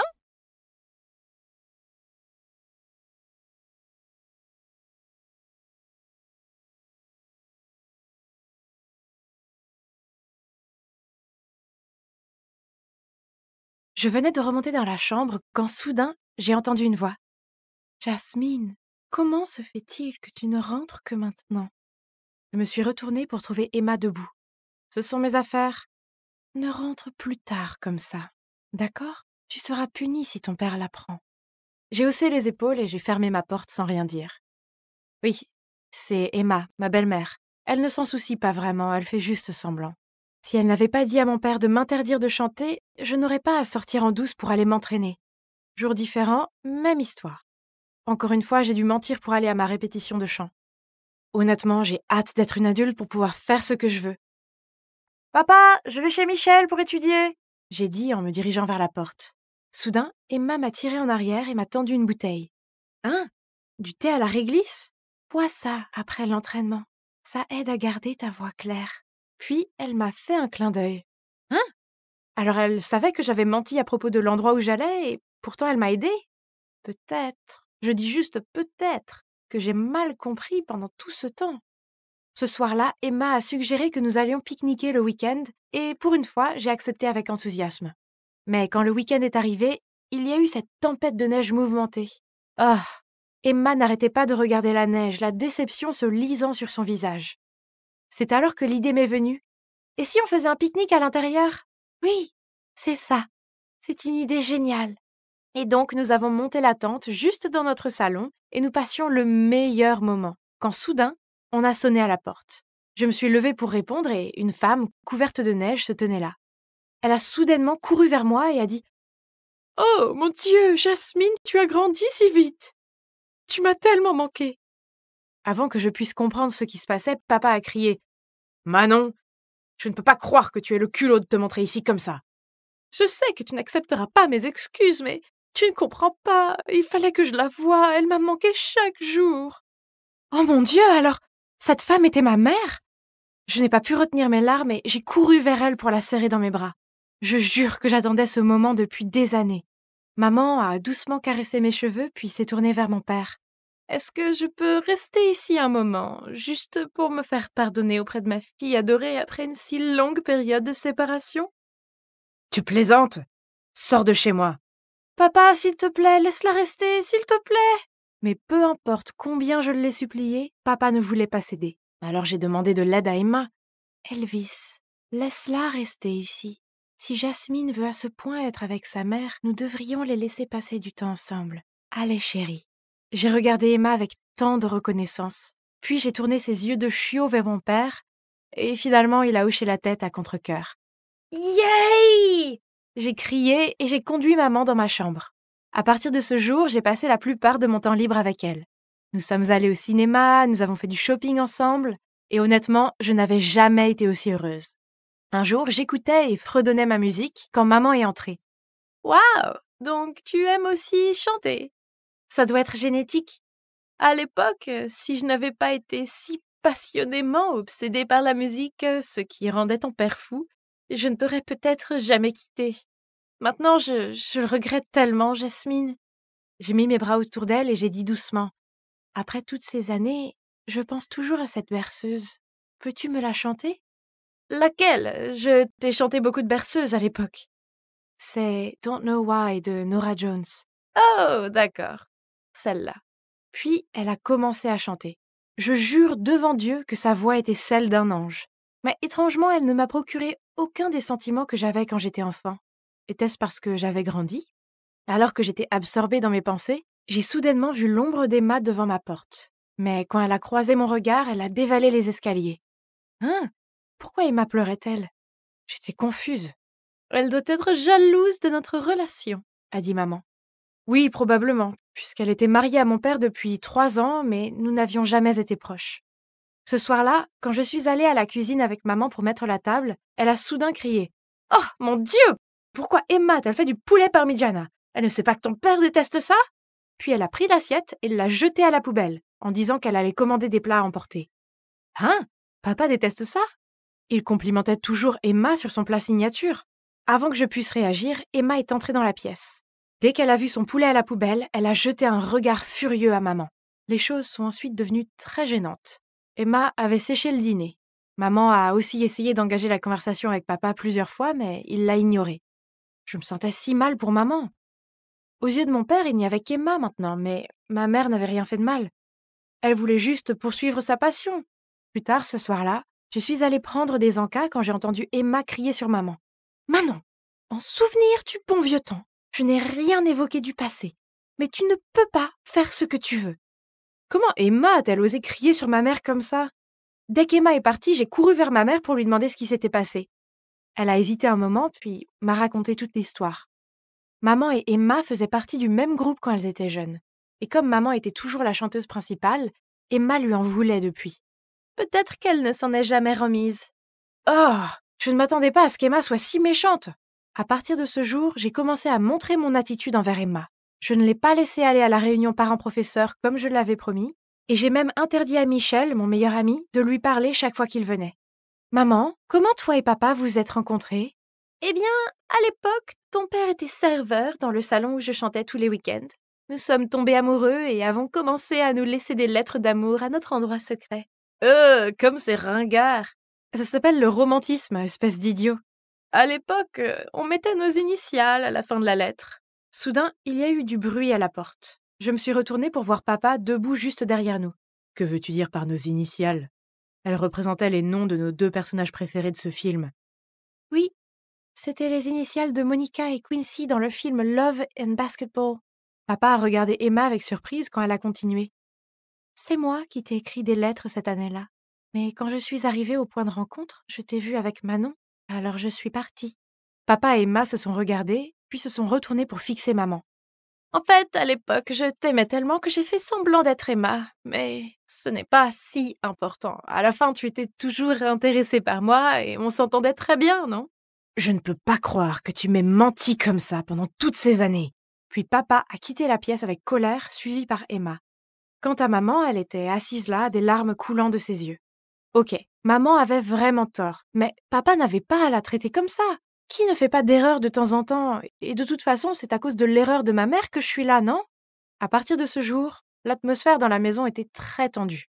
Je venais de remonter dans la chambre quand soudain, j'ai entendu une voix. « Jasmine, comment se fait-il que tu ne rentres que maintenant ?» Je me suis retournée pour trouver Emma debout. « Ce sont mes affaires. Ne rentre plus tard comme ça. D'accord? Tu seras punie si ton père l'apprend. » J'ai haussé les épaules et j'ai fermé ma porte sans rien dire. « Oui, c'est Emma, ma belle-mère. Elle ne s'en soucie pas vraiment, elle fait juste semblant. Si elle n'avait pas dit à mon père de m'interdire de chanter, je n'aurais pas à sortir en douce pour aller m'entraîner. Jour différent, même histoire. Encore une fois, j'ai dû mentir pour aller à ma répétition de chant. Honnêtement, j'ai hâte d'être une adulte pour pouvoir faire ce que je veux. « Papa, je vais chez Michel pour étudier !» j'ai dit en me dirigeant vers la porte. Soudain, Emma m'a tirée en arrière et m'a tendu une bouteille. « Hein ? Du thé à la réglisse ? Bois ça après l'entraînement. Ça aide à garder ta voix claire. » Puis, elle m'a fait un clin d'œil. « Hein ? » Alors elle savait que j'avais menti à propos de l'endroit où j'allais et pourtant elle m'a aidée. Peut-être, je dis juste peut-être, que j'ai mal compris pendant tout ce temps. Ce soir-là, Emma a suggéré que nous allions pique-niquer le week-end et pour une fois, j'ai accepté avec enthousiasme. Mais quand le week-end est arrivé, il y a eu cette tempête de neige mouvementée. Oh, Emma n'arrêtait pas de regarder la neige, la déception se lisant sur son visage. C'est alors que l'idée m'est venue. Et si on faisait un pique-nique à l'intérieur ? Oui, c'est ça. C'est une idée géniale. Et donc, nous avons monté la tente juste dans notre salon et nous passions le meilleur moment, quand soudain, on a sonné à la porte. Je me suis levée pour répondre et une femme, couverte de neige, se tenait là. Elle a soudainement couru vers moi et a dit « Oh, mon Dieu, Jasmine, tu as grandi si vite! Tu m'as tellement manqué !» Avant que je puisse comprendre ce qui se passait, papa a crié « Manon ! Je ne peux pas croire que tu aies le culot de te montrer ici comme ça. Je sais que tu n'accepteras pas mes excuses, mais tu ne comprends pas. Il fallait que je la voie. Elle m'a manqué chaque jour. » Oh mon Dieu, alors, cette femme était ma mère? Je n'ai pas pu retenir mes larmes et j'ai couru vers elle pour la serrer dans mes bras. Je jure que j'attendais ce moment depuis des années. Maman a doucement caressé mes cheveux puis s'est tournée vers mon père. « Est-ce que je peux rester ici un moment, juste pour me faire pardonner auprès de ma fille adorée après une si longue période de séparation ?»« Tu plaisantes? Sors de chez moi !»« Papa, s'il te plaît, laisse-la rester, s'il te plaît !» Mais peu importe combien je l'ai supplié, papa ne voulait pas céder. Alors j'ai demandé de l'aide à Emma. « Elvis, laisse-la rester ici. Si Jasmine veut à ce point être avec sa mère, nous devrions les laisser passer du temps ensemble. Allez, chérie !» J'ai regardé Emma avec tant de reconnaissance, puis j'ai tourné ses yeux de chiot vers mon père, et finalement il a hoché la tête à contre-cœur. « Yay !» J'ai crié et j'ai conduit maman dans ma chambre. À partir de ce jour, j'ai passé la plupart de mon temps libre avec elle. Nous sommes allés au cinéma, nous avons fait du shopping ensemble, et honnêtement, je n'avais jamais été aussi heureuse. Un jour, j'écoutais et fredonnais ma musique quand maman est entrée. « Waouh ! Donc tu aimes aussi chanter ?» Ça doit être génétique. À l'époque, si je n'avais pas été si passionnément obsédée par la musique, ce qui rendait ton père fou, je ne t'aurais peut-être jamais quittée. Maintenant, je le regrette tellement, Jasmine. J'ai mis mes bras autour d'elle et j'ai dit doucement. Après toutes ces années, je pense toujours à cette berceuse. Peux-tu me la chanter? Laquelle? Je t'ai chanté beaucoup de berceuses à l'époque. C'est Don't Know Why de Norah Jones. Oh, d'accord. Celle-là. Puis, elle a commencé à chanter. Je jure devant Dieu que sa voix était celle d'un ange. Mais étrangement, elle ne m'a procuré aucun des sentiments que j'avais quand j'étais enfant. Était-ce parce que j'avais grandi? Alors que j'étais absorbée dans mes pensées, j'ai soudainement vu l'ombre d'Emma devant ma porte. Mais quand elle a croisé mon regard, elle a dévalé les escaliers. Hein? Pourquoi Emma pleurait-elle? J'étais confuse. Elle doit être jalouse de notre relation, a dit maman. Oui, probablement, puisqu'elle était mariée à mon père depuis 3 ans, mais nous n'avions jamais été proches. Ce soir-là, quand je suis allée à la cuisine avec maman pour mettre la table, elle a soudain crié « Oh, mon Dieu! Pourquoi Emma t'a fait du poulet parmigiana? Elle ne sait pas que ton père déteste ça ?» Puis elle a pris l'assiette et l'a jetée à la poubelle, en disant qu'elle allait commander des plats à emporter. « Hein? Papa déteste ça ?» Il complimentait toujours Emma sur son plat signature. Avant que je puisse réagir, Emma est entrée dans la pièce. Dès qu'elle a vu son poulet à la poubelle, elle a jeté un regard furieux à maman. Les choses sont ensuite devenues très gênantes. Emma avait séché le dîner. Maman a aussi essayé d'engager la conversation avec papa plusieurs fois, mais il l'a ignorée. Je me sentais si mal pour maman. Aux yeux de mon père, il n'y avait qu'Emma maintenant, mais ma mère n'avait rien fait de mal. Elle voulait juste poursuivre sa passion. Plus tard, ce soir-là, je suis allée prendre des encas quand j'ai entendu Emma crier sur maman. « Manon, en souvenir du bon vieux temps !» « Je n'ai rien évoqué du passé, mais tu ne peux pas faire ce que tu veux. » Comment Emma a-t-elle osé crier sur ma mère comme ça? Dès qu'Emma est partie, j'ai couru vers ma mère pour lui demander ce qui s'était passé. Elle a hésité un moment, puis m'a raconté toute l'histoire. Maman et Emma faisaient partie du même groupe quand elles étaient jeunes. Et comme maman était toujours la chanteuse principale, Emma lui en voulait depuis. Peut-être qu'elle ne s'en est jamais remise. Oh, je ne m'attendais pas à ce qu'Emma soit si méchante. À partir de ce jour, j'ai commencé à montrer mon attitude envers Emma. Je ne l'ai pas laissée aller à la réunion parents-professeurs comme je l'avais promis, et j'ai même interdit à Michel, mon meilleur ami, de lui parler chaque fois qu'il venait. « Maman, comment toi et papa vous êtes rencontrés ?»« Eh bien, à l'époque, ton père était serveur dans le salon où je chantais tous les week-ends. Nous sommes tombés amoureux et avons commencé à nous laisser des lettres d'amour à notre endroit secret. »« Comme c'est ringard !» Ça s'appelle le romantisme, espèce d'idiot. À l'époque, on mettait nos initiales à la fin de la lettre. » Soudain, il y a eu du bruit à la porte. Je me suis retournée pour voir papa debout juste derrière nous. « Que veux-tu dire par nos initiales ?» Elle représentait les noms de nos deux personnages préférés de ce film. « Oui, c'était les initiales de Monica et Quincy dans le film Love and Basketball. » Papa a regardé Emma avec surprise quand elle a continué. « C'est moi qui t'ai écrit des lettres cette année-là. Mais quand je suis arrivée au point de rencontre, je t'ai vue avec Manon, alors je suis partie. » Papa et Emma se sont regardés, puis se sont retournés pour fixer maman. « En fait, à l'époque, je t'aimais tellement que j'ai fait semblant d'être Emma, mais ce n'est pas si important. À la fin, tu étais toujours intéressée par moi et on s'entendait très bien, non ?»« Je ne peux pas croire que tu m'aies menti comme ça pendant toutes ces années. » Puis papa a quitté la pièce avec colère, suivi par Emma. Quant à maman, elle était assise là, des larmes coulant de ses yeux. Ok, maman avait vraiment tort, mais papa n'avait pas à la traiter comme ça. Qui ne fait pas d'erreur de temps en temps? Et de toute façon, c'est à cause de l'erreur de ma mère que je suis là, non? À partir de ce jour, l'atmosphère dans la maison était très tendue.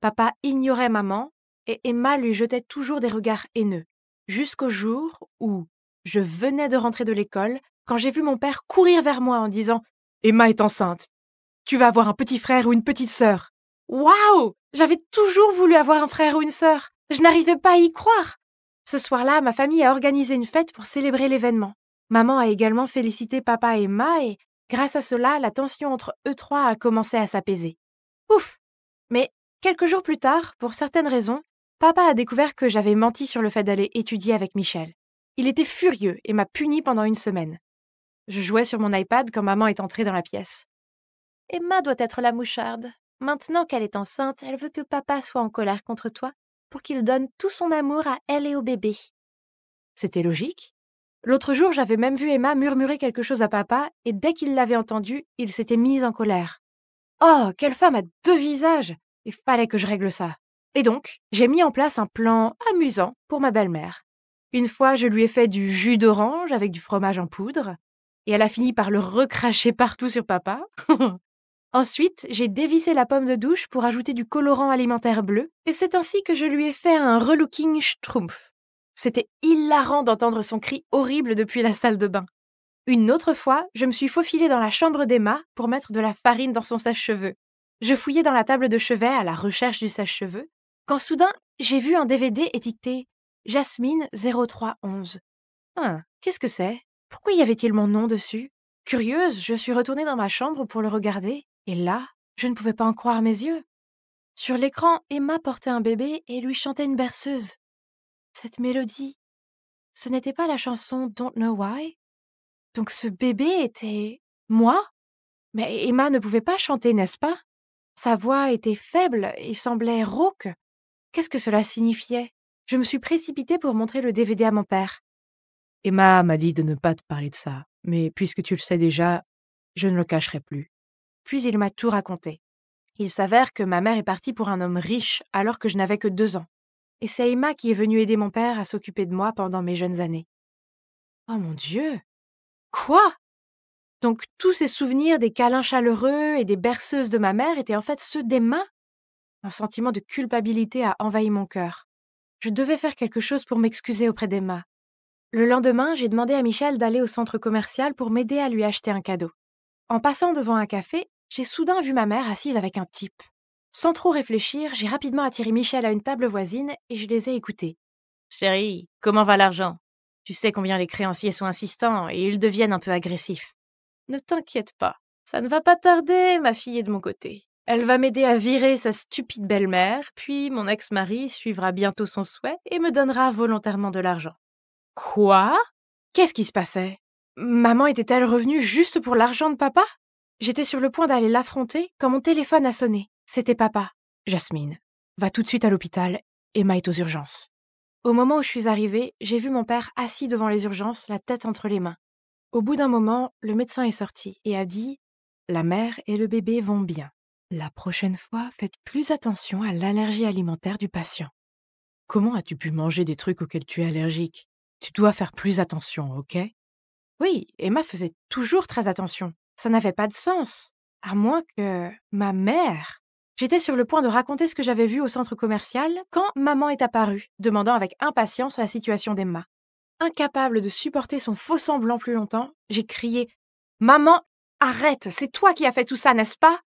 Papa ignorait maman, et Emma lui jetait toujours des regards haineux. Jusqu'au jour où je venais de rentrer de l'école, quand j'ai vu mon père courir vers moi en disant « Emma est enceinte, tu vas avoir un petit frère ou une petite sœur !» Waouh! J'avais toujours voulu avoir un frère ou une sœur. Je n'arrivais pas à y croire. Ce soir-là, ma famille a organisé une fête pour célébrer l'événement. Maman a également félicité papa et Emma et, grâce à cela, la tension entre eux trois a commencé à s'apaiser. Ouf! Mais quelques jours plus tard, pour certaines raisons, papa a découvert que j'avais menti sur le fait d'aller étudier avec Michel. Il était furieux et m'a puni pendant une semaine. Je jouais sur mon iPad quand maman est entrée dans la pièce. « Emma doit être la moucharde. Maintenant qu'elle est enceinte, elle veut que papa soit en colère contre toi. » pour qu'il donne tout son amour à elle et au bébé. C'était logique. L'autre jour, j'avais même vu Emma murmurer quelque chose à papa, et dès qu'il l'avait entendu, il s'était mis en colère. Oh, quelle femme à deux visages! Il fallait que je règle ça. Et donc, j'ai mis en place un plan amusant pour ma belle-mère. Une fois, je lui ai fait du jus d'orange avec du fromage en poudre, et elle a fini par le recracher partout sur papa. Ensuite, j'ai dévissé la pomme de douche pour ajouter du colorant alimentaire bleu, et c'est ainsi que je lui ai fait un relooking schtroumpf. C'était hilarant d'entendre son cri horrible depuis la salle de bain. Une autre fois, je me suis faufilée dans la chambre d'Emma pour mettre de la farine dans son sèche-cheveux. Je fouillais dans la table de chevet à la recherche du sèche-cheveux, quand soudain, j'ai vu un DVD étiqueté « Jasmine 0311 ». Hein, qu'est-ce que c'est? Pourquoi y avait-il mon nom dessus? Curieuse, je suis retournée dans ma chambre pour le regarder. Et là, je ne pouvais pas en croire mes yeux. Sur l'écran, Emma portait un bébé et lui chantait une berceuse. Cette mélodie, ce n'était pas la chanson « Don't Know Why ». Donc ce bébé était... moi? Mais Emma ne pouvait pas chanter, n'est-ce pas? Sa voix était faible et semblait rauque. Qu'est-ce que cela signifiait? Je me suis précipitée pour montrer le DVD à mon père. « Emma m'a dit de ne pas te parler de ça, mais puisque tu le sais déjà, je ne le cacherai plus. » Puis il m'a tout raconté. Il s'avère que ma mère est partie pour un homme riche alors que je n'avais que 2 ans. Et c'est Emma qui est venue aider mon père à s'occuper de moi pendant mes jeunes années. Oh mon Dieu! Quoi? Donc tous ces souvenirs des câlins chaleureux et des berceuses de ma mère étaient en fait ceux d'Emma? Un sentiment de culpabilité a envahi mon cœur. Je devais faire quelque chose pour m'excuser auprès d'Emma. Le lendemain, j'ai demandé à Michel d'aller au centre commercial pour m'aider à lui acheter un cadeau. En passant devant un café, j'ai soudain vu ma mère assise avec un type. Sans trop réfléchir, j'ai rapidement attiré Michel à une table voisine et je les ai écoutés. « Chérie, comment va l'argent? Tu sais combien les créanciers sont insistants et ils deviennent un peu agressifs. »« Ne t'inquiète pas, ça ne va pas tarder, ma fille est de mon côté. Elle va m'aider à virer sa stupide belle-mère, puis mon ex-mari suivra bientôt son souhait et me donnera volontairement de l'argent. » « Quoi? Qu'est-ce qui se passait ? Maman était-elle revenue juste pour l'argent de papa ? J'étais sur le point d'aller l'affronter quand mon téléphone a sonné. C'était papa. Jasmine, va tout de suite à l'hôpital. Emma est aux urgences. Au moment où je suis arrivée, j'ai vu mon père assis devant les urgences, la tête entre les mains. Au bout d'un moment, le médecin est sorti et a dit « La mère et le bébé vont bien. La prochaine fois, faites plus attention à l'allergie alimentaire du patient. » Comment as-tu pu manger des trucs auxquels tu es allergique? Tu dois faire plus attention, ok? Oui, Emma faisait toujours très attention. Ça n'avait pas de sens. À moins que... ma mère... J'étais sur le point de raconter ce que j'avais vu au centre commercial quand maman est apparue, demandant avec impatience la situation d'Emma. Incapable de supporter son faux-semblant plus longtemps, j'ai crié « Maman, arrête, c'est toi qui as fait tout ça, n'est-ce pas ?»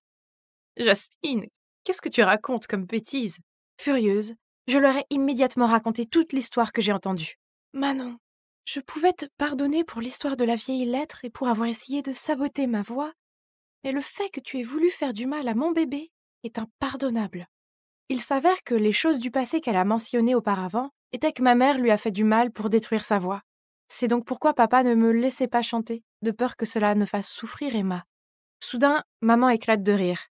Jasmine, qu'est-ce que tu racontes comme bêtise? Furieuse, je leur ai immédiatement raconté toute l'histoire que j'ai entendue. « Manon, je pouvais te pardonner pour l'histoire de la vieille lettre et pour avoir essayé de saboter ma voix, mais le fait que tu aies voulu faire du mal à mon bébé est impardonnable. » Il s'avère que les choses du passé qu'elle a mentionnées auparavant étaient que ma mère lui a fait du mal pour détruire sa voix. C'est donc pourquoi papa ne me laissait pas chanter, de peur que cela ne fasse souffrir Emma. Soudain, maman éclate de rire.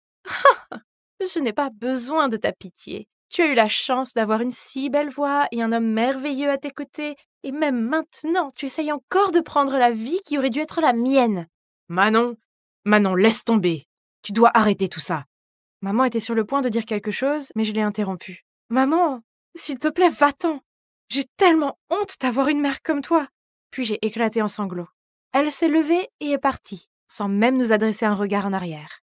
« Je n'ai pas besoin de ta pitié. Tu as eu la chance d'avoir une si belle voix et un homme merveilleux à tes côtés, et même maintenant, tu essayes encore de prendre la vie qui aurait dû être la mienne. » « Manon, Manon, laisse tomber. Tu dois arrêter tout ça. » Maman était sur le point de dire quelque chose, mais je l'ai interrompue. « Maman, s'il te plaît, va-t'en. J'ai tellement honte d'avoir une mère comme toi. » Puis j'ai éclaté en sanglots. Elle s'est levée et est partie, sans même nous adresser un regard en arrière.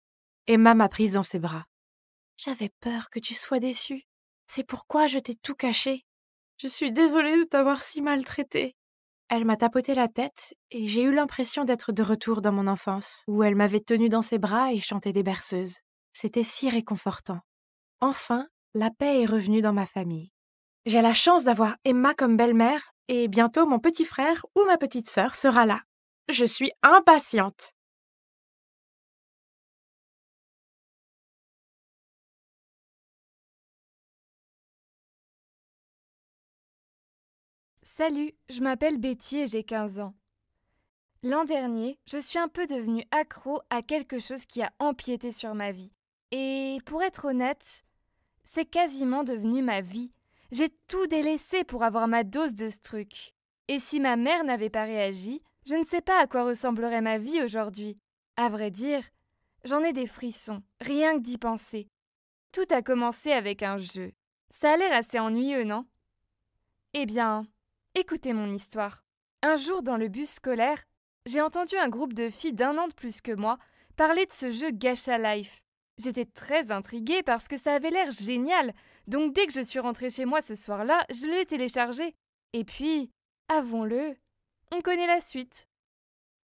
Emma m'a prise dans ses bras. « J'avais peur que tu sois déçue. C'est pourquoi je t'ai tout caché. Je suis désolée de t'avoir si maltraitée. » Elle m'a tapoté la tête et j'ai eu l'impression d'être de retour dans mon enfance, où elle m'avait tenue dans ses bras et chantait des berceuses. C'était si réconfortant. Enfin, la paix est revenue dans ma famille. J'ai la chance d'avoir Emma comme belle-mère et bientôt mon petit frère ou ma petite sœur sera là. Je suis impatiente. Salut, je m'appelle Betty et j'ai 15 ans. L'an dernier, je suis un peu devenue accro à quelque chose qui a empiété sur ma vie. Et pour être honnête, c'est quasiment devenu ma vie. J'ai tout délaissé pour avoir ma dose de ce truc. Et si ma mère n'avait pas réagi, je ne sais pas à quoi ressemblerait ma vie aujourd'hui. À vrai dire, j'en ai des frissons, rien que d'y penser. Tout a commencé avec un jeu. Ça a l'air assez ennuyeux, non? Eh bien, écoutez mon histoire. Un jour dans le bus scolaire, j'ai entendu un groupe de filles d'un an de plus que moi parler de ce jeu Gacha Life. J'étais très intriguée parce que ça avait l'air génial, donc dès que je suis rentrée chez moi ce soir-là, je l'ai téléchargé. Et puis, avouons-le, on connaît la suite.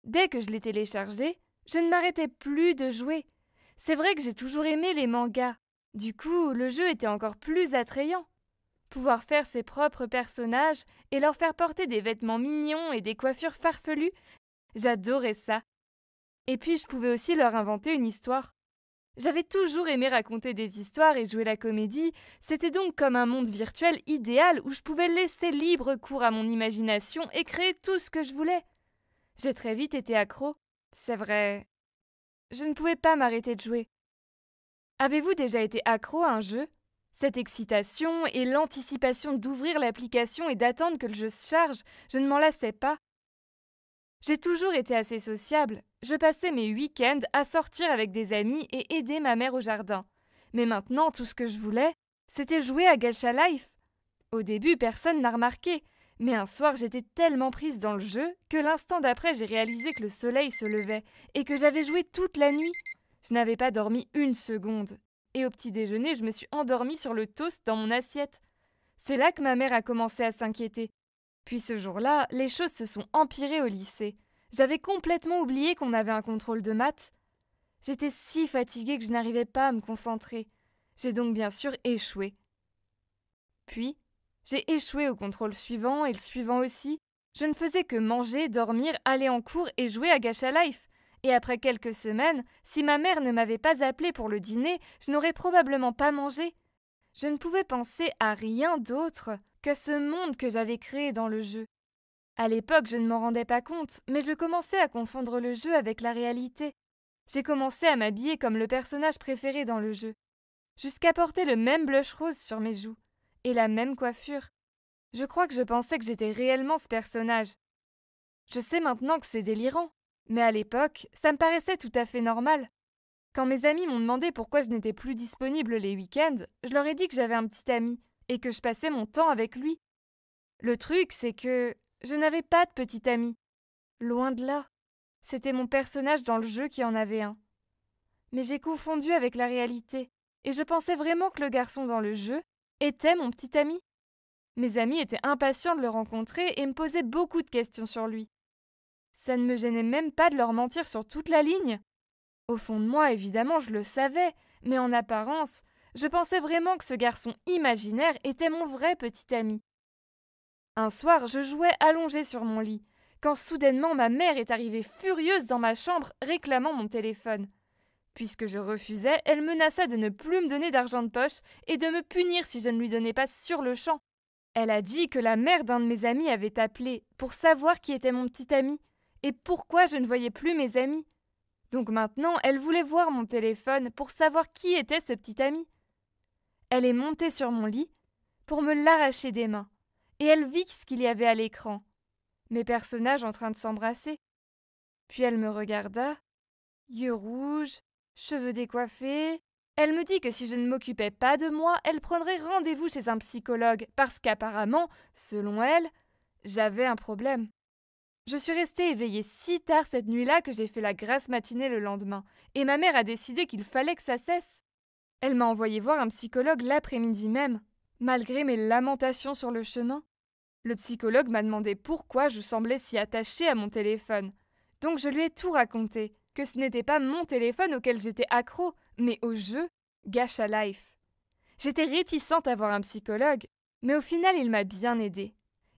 Dès que je l'ai téléchargé, je ne m'arrêtais plus de jouer. C'est vrai que j'ai toujours aimé les mangas. Du coup, le jeu était encore plus attrayant. Pouvoir faire ses propres personnages et leur faire porter des vêtements mignons et des coiffures farfelues, j'adorais ça. Et puis je pouvais aussi leur inventer une histoire. J'avais toujours aimé raconter des histoires et jouer la comédie, c'était donc comme un monde virtuel idéal où je pouvais laisser libre cours à mon imagination et créer tout ce que je voulais. J'ai très vite été accro, c'est vrai. Je ne pouvais pas m'arrêter de jouer. Avez-vous déjà été accro à un jeu? Cette excitation et l'anticipation d'ouvrir l'application et d'attendre que le jeu se charge, je ne m'en lassais pas. J'ai toujours été assez sociable. Je passais mes week-ends à sortir avec des amis et aider ma mère au jardin. Mais maintenant, tout ce que je voulais, c'était jouer à Gacha Life. Au début, personne n'a remarqué. Mais un soir, j'étais tellement prise dans le jeu que l'instant d'après, j'ai réalisé que le soleil se levait et que j'avais joué toute la nuit. Je n'avais pas dormi une seconde. Et au petit déjeuner, je me suis endormie sur le toast dans mon assiette. C'est là que ma mère a commencé à s'inquiéter. Puis ce jour-là, les choses se sont empirées au lycée. J'avais complètement oublié qu'on avait un contrôle de maths. J'étais si fatiguée que je n'arrivais pas à me concentrer. J'ai donc bien sûr échoué. Puis, j'ai échoué au contrôle suivant et le suivant aussi. Je ne faisais que manger, dormir, aller en cours et jouer à Gacha Life. Et après quelques semaines, si ma mère ne m'avait pas appelée pour le dîner, je n'aurais probablement pas mangé. Je ne pouvais penser à rien d'autre que ce monde que j'avais créé dans le jeu. À l'époque, je ne m'en rendais pas compte, mais je commençais à confondre le jeu avec la réalité. J'ai commencé à m'habiller comme le personnage préféré dans le jeu, jusqu'à porter le même blush rose sur mes joues, et la même coiffure. Je crois que je pensais que j'étais réellement ce personnage. Je sais maintenant que c'est délirant, mais à l'époque, ça me paraissait tout à fait normal. Quand mes amis m'ont demandé pourquoi je n'étais plus disponible les week-ends, je leur ai dit que j'avais un petit ami, et que je passais mon temps avec lui. Le truc, c'est que je n'avais pas de petit ami. Loin de là. C'était mon personnage dans le jeu qui en avait un. Mais j'ai confondu avec la réalité, et je pensais vraiment que le garçon dans le jeu était mon petit ami. Mes amis étaient impatients de le rencontrer et me posaient beaucoup de questions sur lui. Ça ne me gênait même pas de leur mentir sur toute la ligne. Au fond de moi, évidemment, je le savais, mais en apparence, je pensais vraiment que ce garçon imaginaire était mon vrai petit ami. Un soir, je jouais allongée sur mon lit, quand soudainement ma mère est arrivée furieuse dans ma chambre réclamant mon téléphone. Puisque je refusais, elle menaça de ne plus me donner d'argent de poche et de me punir si je ne lui donnais pas sur le champ. Elle a dit que la mère d'un de mes amis avait appelé pour savoir qui était mon petit ami et pourquoi je ne voyais plus mes amis. Donc maintenant, elle voulait voir mon téléphone pour savoir qui était ce petit ami. Elle est montée sur mon lit pour me l'arracher des mains et elle vit ce qu'il y avait à l'écran. Mes personnages en train de s'embrasser. Puis elle me regarda, yeux rouges, cheveux décoiffés. Elle me dit que si je ne m'occupais pas de moi, elle prendrait rendez-vous chez un psychologue parce qu'apparemment, selon elle, j'avais un problème. Je suis restée éveillée si tard cette nuit-là que j'ai fait la grasse matinée le lendemain et ma mère a décidé qu'il fallait que ça cesse. Elle m'a envoyée voir un psychologue l'après-midi même, malgré mes lamentations sur le chemin. Le psychologue m'a demandé pourquoi je semblais si attachée à mon téléphone. Donc je lui ai tout raconté, que ce n'était pas mon téléphone auquel j'étais accro, mais au jeu Gacha Life. J'étais réticente à voir un psychologue, mais au final il m'a bien aidée.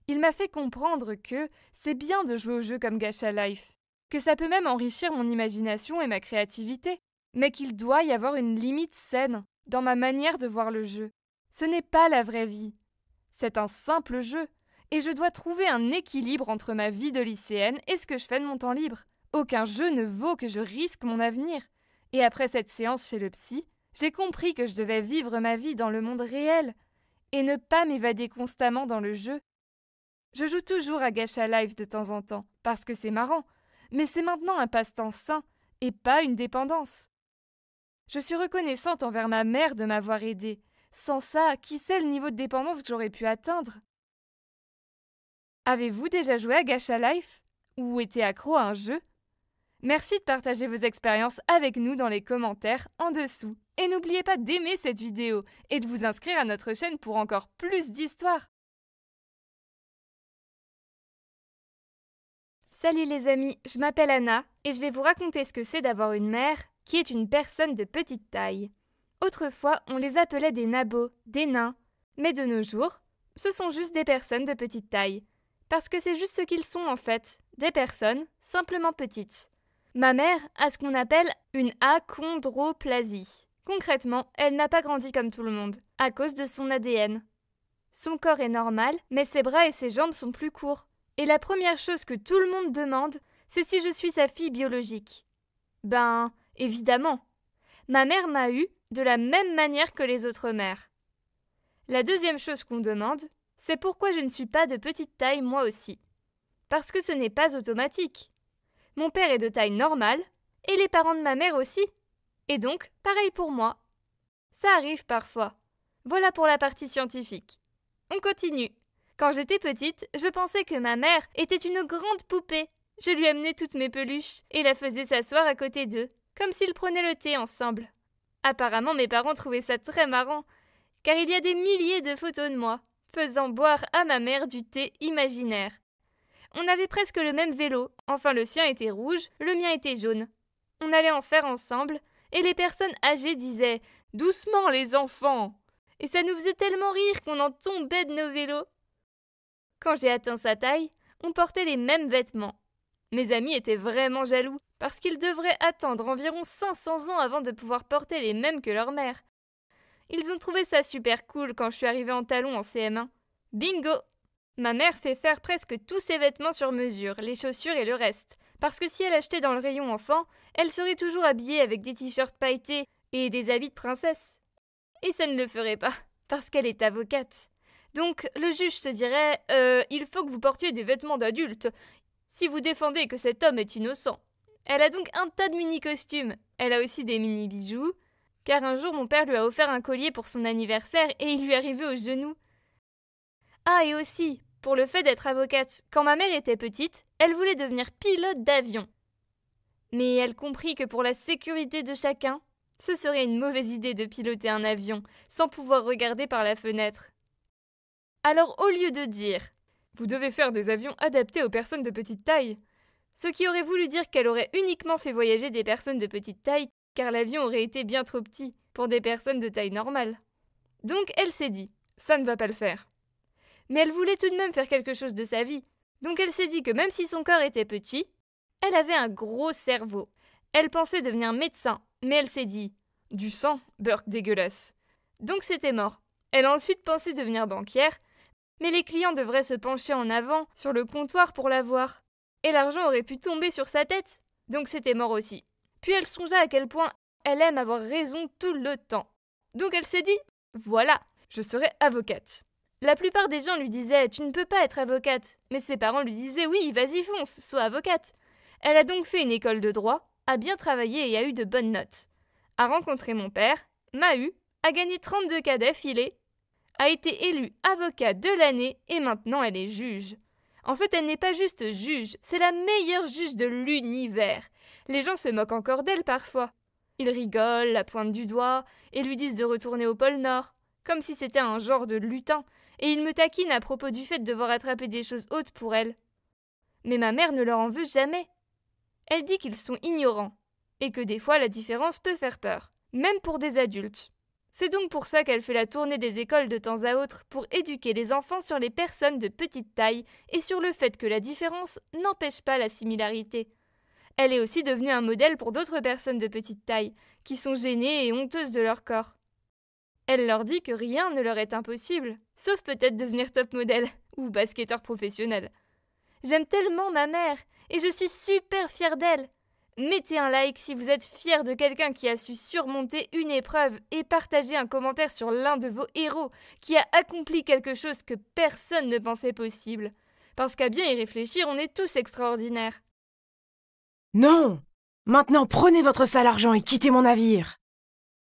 Il m'a fait comprendre que c'est bien de jouer au jeu comme Gacha Life, que ça peut même enrichir mon imagination et ma créativité, mais qu'il doit y avoir une limite saine dans ma manière de voir le jeu. Ce n'est pas la vraie vie. C'est un simple jeu, et je dois trouver un équilibre entre ma vie de lycéenne et ce que je fais de mon temps libre. Aucun jeu ne vaut que je risque mon avenir. Et après cette séance chez le psy, j'ai compris que je devais vivre ma vie dans le monde réel et ne pas m'évader constamment dans le jeu. Je joue toujours à Gacha Life de temps en temps, parce que c'est marrant, mais c'est maintenant un passe-temps sain et pas une dépendance. Je suis reconnaissante envers ma mère de m'avoir aidée. Sans ça, qui sait le niveau de dépendance que j'aurais pu atteindre? Avez-vous déjà joué à Gacha Life? Ou été accro à un jeu? Merci de partager vos expériences avec nous dans les commentaires en dessous. Et n'oubliez pas d'aimer cette vidéo et de vous inscrire à notre chaîne pour encore plus d'histoires. Salut les amis, je m'appelle Anna et je vais vous raconter ce que c'est d'avoir une mère qui est une personne de petite taille. Autrefois, on les appelait des nabots, des nains. Mais de nos jours, ce sont juste des personnes de petite taille. Parce que c'est juste ce qu'ils sont en fait, des personnes simplement petites. Ma mère a ce qu'on appelle une achondroplasie. Concrètement, elle n'a pas grandi comme tout le monde, à cause de son ADN. Son corps est normal, mais ses bras et ses jambes sont plus courts. Et la première chose que tout le monde demande, c'est si je suis sa fille biologique. Ben, évidemment. Ma mère m'a eu de la même manière que les autres mères. La deuxième chose qu'on demande, c'est pourquoi je ne suis pas de petite taille moi aussi. Parce que ce n'est pas automatique. Mon père est de taille normale, et les parents de ma mère aussi. Et donc, pareil pour moi. Ça arrive parfois. Voilà pour la partie scientifique. On continue. Quand j'étais petite, je pensais que ma mère était une grande poupée. Je lui amenais toutes mes peluches et la faisais s'asseoir à côté d'eux, comme s'ils prenaient le thé ensemble. Apparemment, mes parents trouvaient ça très marrant, car il y a des milliers de photos de moi, faisant boire à ma mère du thé imaginaire. On avait presque le même vélo, enfin le sien était rouge, le mien était jaune. On allait en faire ensemble, et les personnes âgées disaient « Doucement les enfants !» Et ça nous faisait tellement rire qu'on en tombait de nos vélos. Quand j'ai atteint sa taille, on portait les mêmes vêtements. Mes amis étaient vraiment jaloux, parce qu'ils devraient attendre environ 500 ans avant de pouvoir porter les mêmes que leur mère. Ils ont trouvé ça super cool quand je suis arrivée en talons en CM1. Bingo! Ma mère fait faire presque tous ses vêtements sur mesure, les chaussures et le reste, parce que si elle achetait dans le rayon enfant, elle serait toujours habillée avec des t-shirts pailletés et des habits de princesse. Et ça ne le ferait pas, parce qu'elle est avocate. Donc le juge se dirait « Il faut que vous portiez des vêtements d'adulte si vous défendez que cet homme est innocent. » Elle a donc un tas de mini-costumes. Elle a aussi des mini-bijoux, car un jour mon père lui a offert un collier pour son anniversaire et il lui arrivait aux genoux. Ah, et aussi, pour le fait d'être avocate, quand ma mère était petite, elle voulait devenir pilote d'avion. Mais elle comprit que pour la sécurité de chacun, ce serait une mauvaise idée de piloter un avion sans pouvoir regarder par la fenêtre. Alors au lieu de dire « Vous devez faire des avions adaptés aux personnes de petite taille », ce qui aurait voulu dire qu'elle aurait uniquement fait voyager des personnes de petite taille car l'avion aurait été bien trop petit pour des personnes de taille normale. Donc elle s'est dit « Ça ne va pas le faire ». Mais elle voulait tout de même faire quelque chose de sa vie. Donc elle s'est dit que même si son corps était petit, elle avait un gros cerveau. Elle pensait devenir médecin, mais elle s'est dit « Du sang, Burke dégueulasse ». Donc c'était mort. Elle a ensuite pensé devenir banquière, mais les clients devraient se pencher en avant sur le comptoir pour la voir. Et l'argent aurait pu tomber sur sa tête, donc c'était mort aussi. Puis elle songea à quel point elle aime avoir raison tout le temps. Donc elle s'est dit « Voilà, je serai avocate ». La plupart des gens lui disaient « Tu ne peux pas être avocate », mais ses parents lui disaient « Oui, vas-y fonce, sois avocate ». Elle a donc fait une école de droit, a bien travaillé et a eu de bonnes notes. A rencontré mon père, m'a eu, a gagné 32 cas d'affilée, a été élue avocate de l'année et maintenant elle est juge. En fait, elle n'est pas juste juge, c'est la meilleure juge de l'univers. Les gens se moquent encore d'elle parfois. Ils rigolent, la pointent du doigt et lui disent de retourner au pôle Nord, comme si c'était un genre de lutin, et ils me taquinent à propos du fait de devoir attraper des choses hautes pour elle. Mais ma mère ne leur en veut jamais. Elle dit qu'ils sont ignorants, et que des fois la différence peut faire peur, même pour des adultes. C'est donc pour ça qu'elle fait la tournée des écoles de temps à autre pour éduquer les enfants sur les personnes de petite taille et sur le fait que la différence n'empêche pas la similarité. Elle est aussi devenue un modèle pour d'autres personnes de petite taille, qui sont gênées et honteuses de leur corps. Elle leur dit que rien ne leur est impossible, sauf peut-être devenir top modèle ou basketteur professionnel. J'aime tellement ma mère et je suis super fière d'elle. Mettez un like si vous êtes fier de quelqu'un qui a su surmonter une épreuve et partagez un commentaire sur l'un de vos héros qui a accompli quelque chose que personne ne pensait possible. Parce qu'à bien y réfléchir, on est tous extraordinaires. Non! Maintenant prenez votre sale argent et quittez mon navire!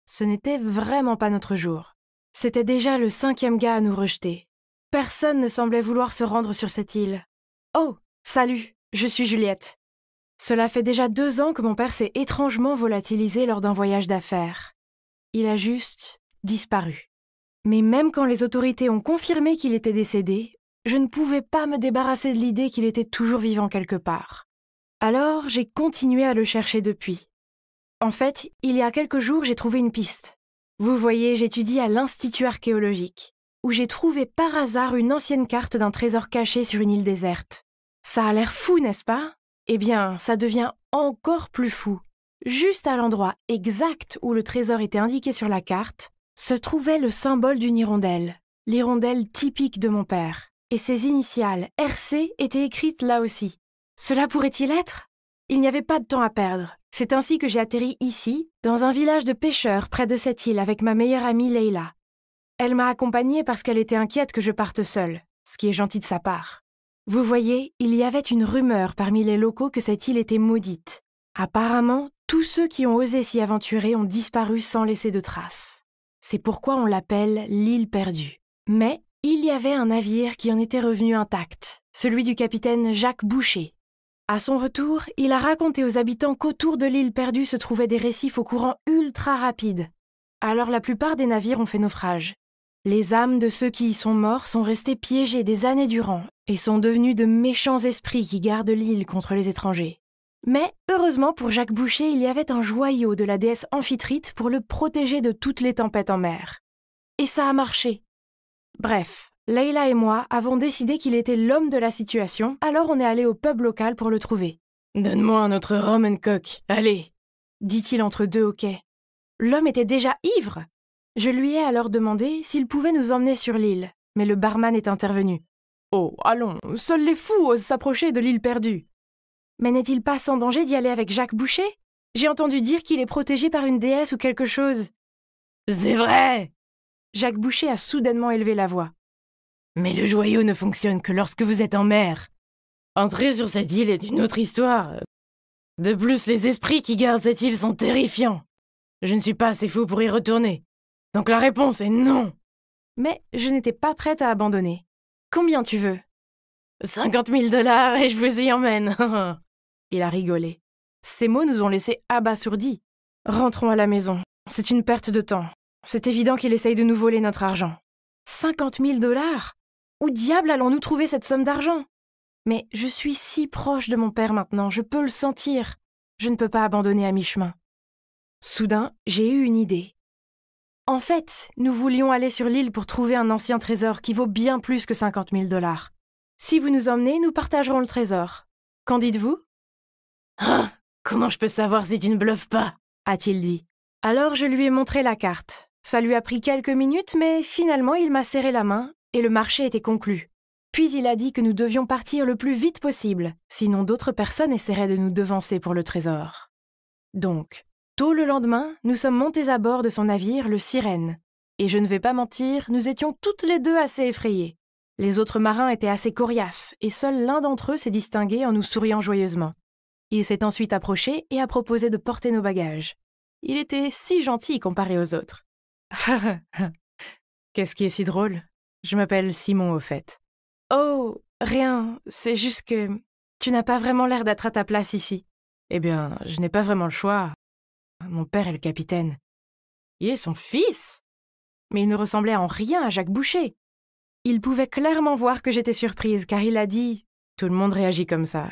Ce n'était vraiment pas notre jour. C'était déjà le 5e gars à nous rejeter. Personne ne semblait vouloir se rendre sur cette île. Oh, salut, je suis Juliette. Cela fait déjà 2 ans que mon père s'est étrangement volatilisé lors d'un voyage d'affaires. Il a juste disparu. Mais même quand les autorités ont confirmé qu'il était décédé, je ne pouvais pas me débarrasser de l'idée qu'il était toujours vivant quelque part. Alors, j'ai continué à le chercher depuis. En fait, il y a quelques jours, j'ai trouvé une piste. Vous voyez, j'étudie à l'Institut archéologique, où j'ai trouvé par hasard une ancienne carte d'un trésor caché sur une île déserte. Ça a l'air fou, n'est-ce pas ? Eh bien, ça devient encore plus fou. Juste à l'endroit exact où le trésor était indiqué sur la carte, se trouvait le symbole d'une hirondelle, l'hirondelle typique de mon père. Et ses initiales RC étaient écrites là aussi. Cela pourrait-il être ? Il n'y avait pas de temps à perdre. C'est ainsi que j'ai atterri ici, dans un village de pêcheurs près de cette île avec ma meilleure amie Leila. Elle m'a accompagnée parce qu'elle était inquiète que je parte seule, ce qui est gentil de sa part. Vous voyez, il y avait une rumeur parmi les locaux que cette île était maudite. Apparemment, tous ceux qui ont osé s'y aventurer ont disparu sans laisser de traces. C'est pourquoi on l'appelle l'île perdue. Mais il y avait un navire qui en était revenu intact, celui du capitaine Jacques Boucher. À son retour, il a raconté aux habitants qu'autour de l'île perdue se trouvaient des récifs au courant ultra rapide. Alors la plupart des navires ont fait naufrage. Les âmes de ceux qui y sont morts sont restées piégées des années durant et sont devenus de méchants esprits qui gardent l'île contre les étrangers. Mais heureusement pour Jacques Boucher, il y avait un joyau de la déesse Amphitrite pour le protéger de toutes les tempêtes en mer. Et ça a marché. Bref, Leila et moi avons décidé qu'il était l'homme de la situation, alors on est allé au pub local pour le trouver. « Donne-moi un autre rum and coke, allez !» dit-il entre deux hoquets. L'homme était déjà ivre. Je lui ai alors demandé s'il pouvait nous emmener sur l'île, mais le barman est intervenu. « Oh, allons, seuls les fous osent s'approcher de l'île perdue. » Mais n'est-il pas sans danger d'y aller avec Jacques Boucher? J'ai entendu dire qu'il est protégé par une déesse ou quelque chose. C'est vrai! Jacques Boucher a soudainement élevé la voix. Mais le joyau ne fonctionne que lorsque vous êtes en mer. Entrer sur cette île est une autre histoire. De plus, les esprits qui gardent cette île sont terrifiants. Je ne suis pas assez fou pour y retourner. Donc la réponse est non. Mais je n'étais pas prête à abandonner. Combien tu veux? 50 000 $ et je vous y emmène. Il a rigolé. Ces mots nous ont laissés abasourdis. Rentrons à la maison. C'est une perte de temps. C'est évident qu'il essaye de nous voler notre argent. 50 000 $? Où diable allons-nous trouver cette somme d'argent? Mais je suis si proche de mon père maintenant, je peux le sentir. Je ne peux pas abandonner à mi-chemin. Soudain, j'ai eu une idée. En fait, nous voulions aller sur l'île pour trouver un ancien trésor qui vaut bien plus que 50 000 $. Si vous nous emmenez, nous partagerons le trésor. Qu'en dites-vous? Hein? Comment je peux savoir si tu ne bluffes pas? A-t-il dit. Alors je lui ai montré la carte. Ça lui a pris quelques minutes, mais finalement il m'a serré la main et le marché était conclu. Puis il a dit que nous devions partir le plus vite possible, sinon d'autres personnes essaieraient de nous devancer pour le trésor. Donc, tôt le lendemain, nous sommes montés à bord de son navire, le Sirène. Et je ne vais pas mentir, nous étions toutes les deux assez effrayées. Les autres marins étaient assez coriaces, et seul l'un d'entre eux s'est distingué en nous souriant joyeusement. Il s'est ensuite approché et a proposé de porter nos bagages. Il était si gentil comparé aux autres. Qu'est-ce qui est si drôle? Je m'appelle Simon au fait. Oh, rien, c'est juste que tu n'as pas vraiment l'air d'être à ta place ici. Eh bien, je n'ai pas vraiment le choix. Mon père est le capitaine. Il est son fils? Mais il ne ressemblait en rien à Jacques Boucher. Il pouvait clairement voir que j'étais surprise, car il a dit « Tout le monde réagit comme ça.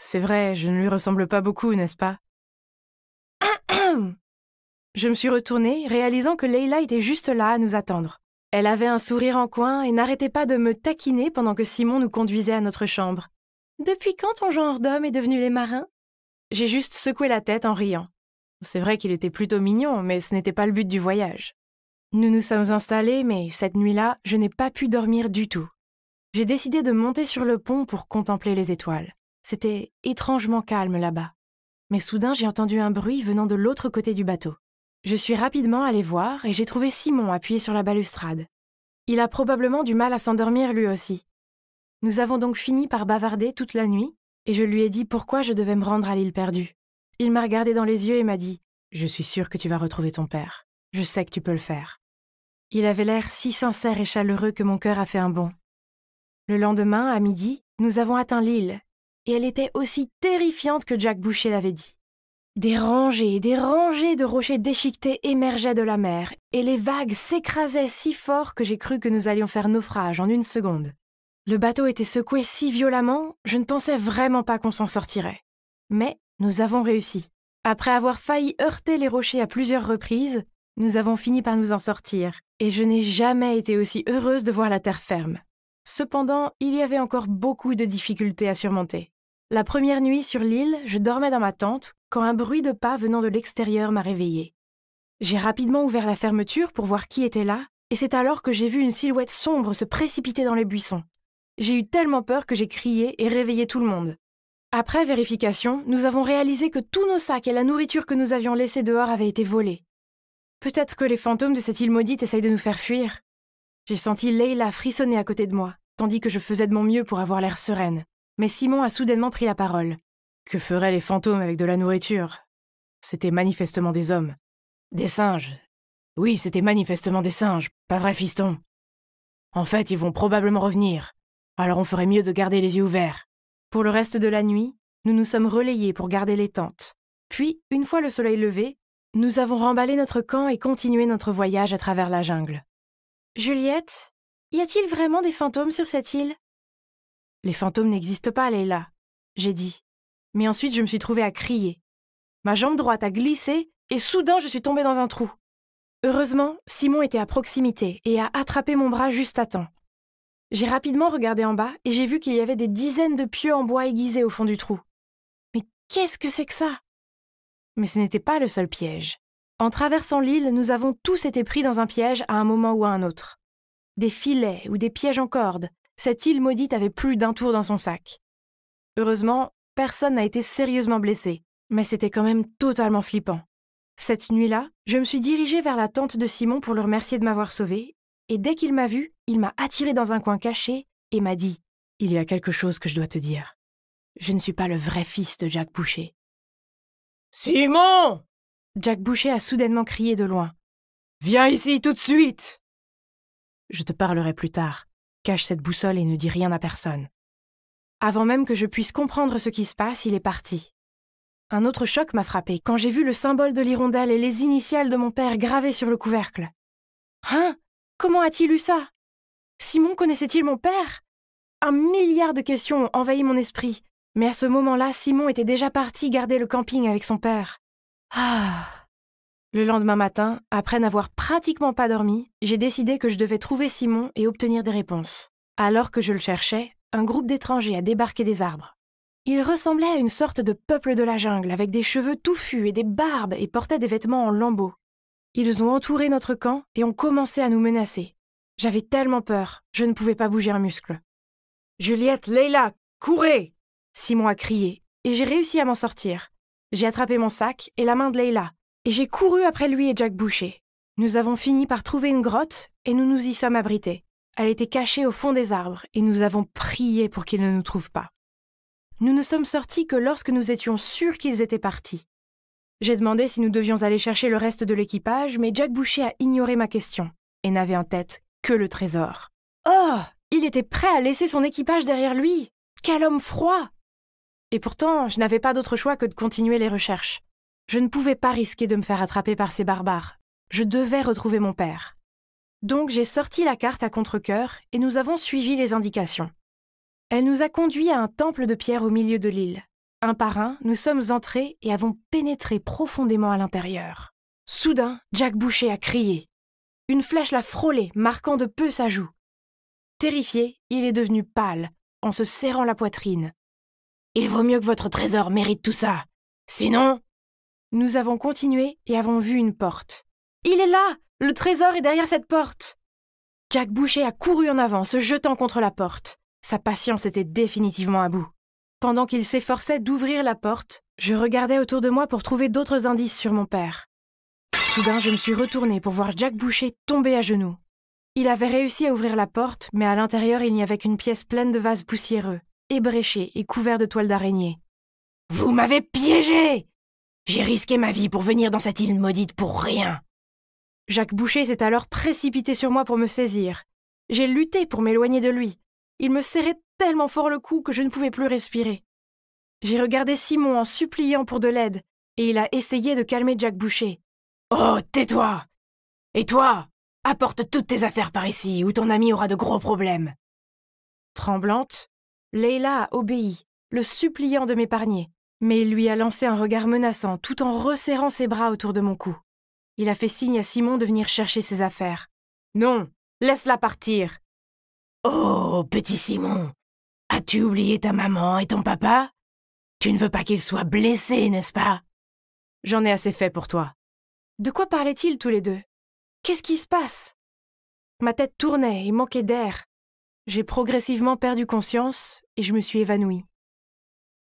C'est vrai, je ne lui ressemble pas beaucoup, n'est-ce pas ?» Je me suis retournée, réalisant que Leila était juste là à nous attendre. Elle avait un sourire en coin et n'arrêtait pas de me taquiner pendant que Simon nous conduisait à notre chambre. « Depuis quand ton genre d'homme est devenu les marins ?» J'ai juste secoué la tête en riant. C'est vrai qu'il était plutôt mignon, mais ce n'était pas le but du voyage. Nous nous sommes installés, mais cette nuit-là, je n'ai pas pu dormir du tout. J'ai décidé de monter sur le pont pour contempler les étoiles. C'était étrangement calme là-bas. Mais soudain, j'ai entendu un bruit venant de l'autre côté du bateau. Je suis rapidement allée voir et j'ai trouvé Simon appuyé sur la balustrade. Il a probablement du mal à s'endormir lui aussi. Nous avons donc fini par bavarder toute la nuit et je lui ai dit pourquoi je devais me rendre à l'île perdue. Il m'a regardé dans les yeux et m'a dit « Je suis sûre que tu vas retrouver ton père. Je sais que tu peux le faire. » Il avait l'air si sincère et chaleureux que mon cœur a fait un bond. Le lendemain, à midi, nous avons atteint l'île et elle était aussi terrifiante que Jacques Boucher l'avait dit. Des rangées de rochers déchiquetés émergeaient de la mer et les vagues s'écrasaient si fort que j'ai cru que nous allions faire naufrage en une seconde. Le bateau était secoué si violemment, je ne pensais vraiment pas qu'on s'en sortirait. Mais nous avons réussi. Après avoir failli heurter les rochers à plusieurs reprises, nous avons fini par nous en sortir, et je n'ai jamais été aussi heureuse de voir la terre ferme. Cependant, il y avait encore beaucoup de difficultés à surmonter. La première nuit sur l'île, je dormais dans ma tente quand un bruit de pas venant de l'extérieur m'a réveillée. J'ai rapidement ouvert la fermeture pour voir qui était là, et c'est alors que j'ai vu une silhouette sombre se précipiter dans les buissons. J'ai eu tellement peur que j'ai crié et réveillé tout le monde. Après vérification, nous avons réalisé que tous nos sacs et la nourriture que nous avions laissée dehors avaient été volés. Peut-être que les fantômes de cette île maudite essayent de nous faire fuir. J'ai senti Leila frissonner à côté de moi, tandis que je faisais de mon mieux pour avoir l'air sereine. Mais Simon a soudainement pris la parole. Que feraient les fantômes avec de la nourriture? C'était manifestement des hommes. Des singes. Oui, c'était manifestement des singes, pas vrai, fiston? En fait, ils vont probablement revenir. Alors on ferait mieux de garder les yeux ouverts. Pour le reste de la nuit, nous nous sommes relayés pour garder les tentes. Puis, une fois le soleil levé, nous avons remballé notre camp et continué notre voyage à travers la jungle. Juliette, y a-t-il vraiment des fantômes sur cette île? Les fantômes n'existent pas, Leila, j'ai dit. Mais ensuite, je me suis trouvée à crier. Ma jambe droite a glissé et soudain, je suis tombée dans un trou. Heureusement, Simon était à proximité et a attrapé mon bras juste à temps. J'ai rapidement regardé en bas et j'ai vu qu'il y avait des dizaines de pieux en bois aiguisés au fond du trou. Mais qu'est-ce que c'est que ça? Mais ce n'était pas le seul piège. En traversant l'île, nous avons tous été pris dans un piège à un moment ou à un autre. Des filets ou des pièges en corde, cette île maudite avait plus d'un tour dans son sac. Heureusement, personne n'a été sérieusement blessé, mais c'était quand même totalement flippant. Cette nuit-là, je me suis dirigée vers la tente de Simon pour le remercier de m'avoir sauvée, et dès qu'il m'a vue, il m'a attirée dans un coin caché et m'a dit « Il y a quelque chose que je dois te dire. Je ne suis pas le vrai fils de Jacques Boucher. » « Simon !» Jacques Boucher a soudainement crié de loin. « Viens ici tout de suite !»« Je te parlerai plus tard. Cache cette boussole et ne dis rien à personne. » Avant même que je puisse comprendre ce qui se passe, il est parti. Un autre choc m'a frappé quand j'ai vu le symbole de l'hirondelle et les initiales de mon père gravées sur le couvercle. Hein ? Comment a-t-il eu ça ? Simon connaissait-il mon père ? Un milliard de questions ont envahi mon esprit. Mais à ce moment-là, Simon était déjà parti garder le camping avec son père. Ah ! Le lendemain matin, après n'avoir pratiquement pas dormi, j'ai décidé que je devais trouver Simon et obtenir des réponses. Alors que je le cherchais, un groupe d'étrangers a débarqué des arbres. Ils ressemblaient à une sorte de peuple de la jungle, avec des cheveux touffus et des barbes et portaient des vêtements en lambeaux. Ils ont entouré notre camp et ont commencé à nous menacer. J'avais tellement peur, je ne pouvais pas bouger un muscle. « Juliette, Leila, courez !» Simon a crié, et j'ai réussi à m'en sortir. J'ai attrapé mon sac et la main de Leila. Et j'ai couru après lui et Jacques Boucher. Nous avons fini par trouver une grotte et nous nous y sommes abrités. Elle était cachée au fond des arbres et nous avons prié pour qu'ils ne nous trouvent pas. Nous ne sommes sortis que lorsque nous étions sûrs qu'ils étaient partis. J'ai demandé si nous devions aller chercher le reste de l'équipage, mais Jacques Boucher a ignoré ma question et n'avait en tête que le trésor. Oh ! Il était prêt à laisser son équipage derrière lui. Quel homme froid ! Et pourtant, je n'avais pas d'autre choix que de continuer les recherches. Je ne pouvais pas risquer de me faire attraper par ces barbares. Je devais retrouver mon père. Donc j'ai sorti la carte à contre-cœur et nous avons suivi les indications. Elle nous a conduits à un temple de pierre au milieu de l'île. Un par un, nous sommes entrés et avons pénétré profondément à l'intérieur. Soudain, Jacques Boucher a crié. Une flèche l'a frôlé, marquant de peu sa joue. Terrifié, il est devenu pâle, en se serrant la poitrine. « Il vaut mieux que votre trésor mérite tout ça. Sinon... » Nous avons continué et avons vu une porte. « Il est là ! Le trésor est derrière cette porte !» Jacques Boucher a couru en avant, se jetant contre la porte. Sa patience était définitivement à bout. Pendant qu'il s'efforçait d'ouvrir la porte, je regardais autour de moi pour trouver d'autres indices sur mon père. Soudain, je me suis retournée pour voir Jacques Boucher tomber à genoux. Il avait réussi à ouvrir la porte, mais à l'intérieur, il n'y avait qu'une pièce pleine de vases poussiéreux, ébréchés et couverts de toiles d'araignée. « Vous m'avez piégé !» J'ai risqué ma vie pour venir dans cette île maudite pour rien. Jacques Boucher s'est alors précipité sur moi pour me saisir. J'ai lutté pour m'éloigner de lui. Il me serrait tellement fort le cou que je ne pouvais plus respirer. J'ai regardé Simon en suppliant pour de l'aide, et il a essayé de calmer Jacques Boucher. « Oh, tais-toi! Et toi, apporte toutes tes affaires par ici, ou ton ami aura de gros problèmes. » Tremblante, Leila a obéi, le suppliant de m'épargner. Mais il lui a lancé un regard menaçant tout en resserrant ses bras autour de mon cou. Il a fait signe à Simon de venir chercher ses affaires. « Non, laisse-la partir !»« Oh, petit Simon, as-tu oublié ta maman et ton papa? Tu ne veux pas qu'ils soient blessés, n'est-ce pas ?»« J'en ai assez fait pour toi. » De quoi parlaient-ils tous les deux? Qu'est-ce qui se passe? Ma tête tournait et manquait d'air. J'ai progressivement perdu conscience et je me suis évanouie.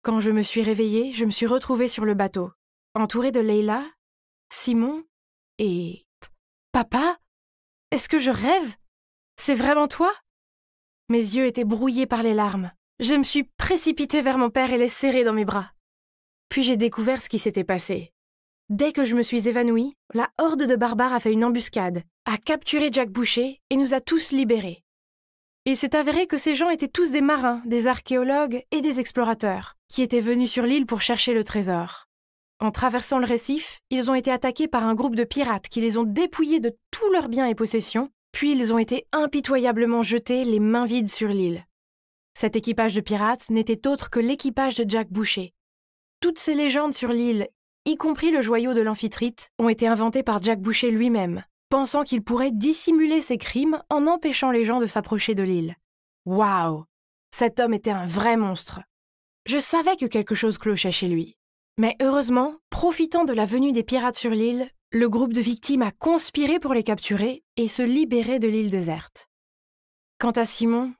Quand je me suis réveillée, je me suis retrouvée sur le bateau, entourée de Leila, Simon et... Papa? Est-ce que je rêve? C'est vraiment toi? Mes yeux étaient brouillés par les larmes. Je me suis précipitée vers mon père et l'ai serré dans mes bras. Puis j'ai découvert ce qui s'était passé. Dès que je me suis évanouie, la horde de barbares a fait une embuscade, a capturé Jacques Boucher et nous a tous libérés. Il s'est avéré que ces gens étaient tous des marins, des archéologues et des explorateurs, qui étaient venus sur l'île pour chercher le trésor. En traversant le récif, ils ont été attaqués par un groupe de pirates qui les ont dépouillés de tous leurs biens et possessions, puis ils ont été impitoyablement jetés les mains vides sur l'île. Cet équipage de pirates n'était autre que l'équipage de Jacques Boucher. Toutes ces légendes sur l'île, y compris le joyau de l'Amphitrite, ont été inventées par Jacques Boucher lui-même, pensant qu'il pourrait dissimuler ses crimes en empêchant les gens de s'approcher de l'île. Waouh! Cet homme était un vrai monstre. Je savais que quelque chose clochait chez lui. Mais heureusement, profitant de la venue des pirates sur l'île, le groupe de victimes a conspiré pour les capturer et se libérer de l'île déserte. Quant à Simon,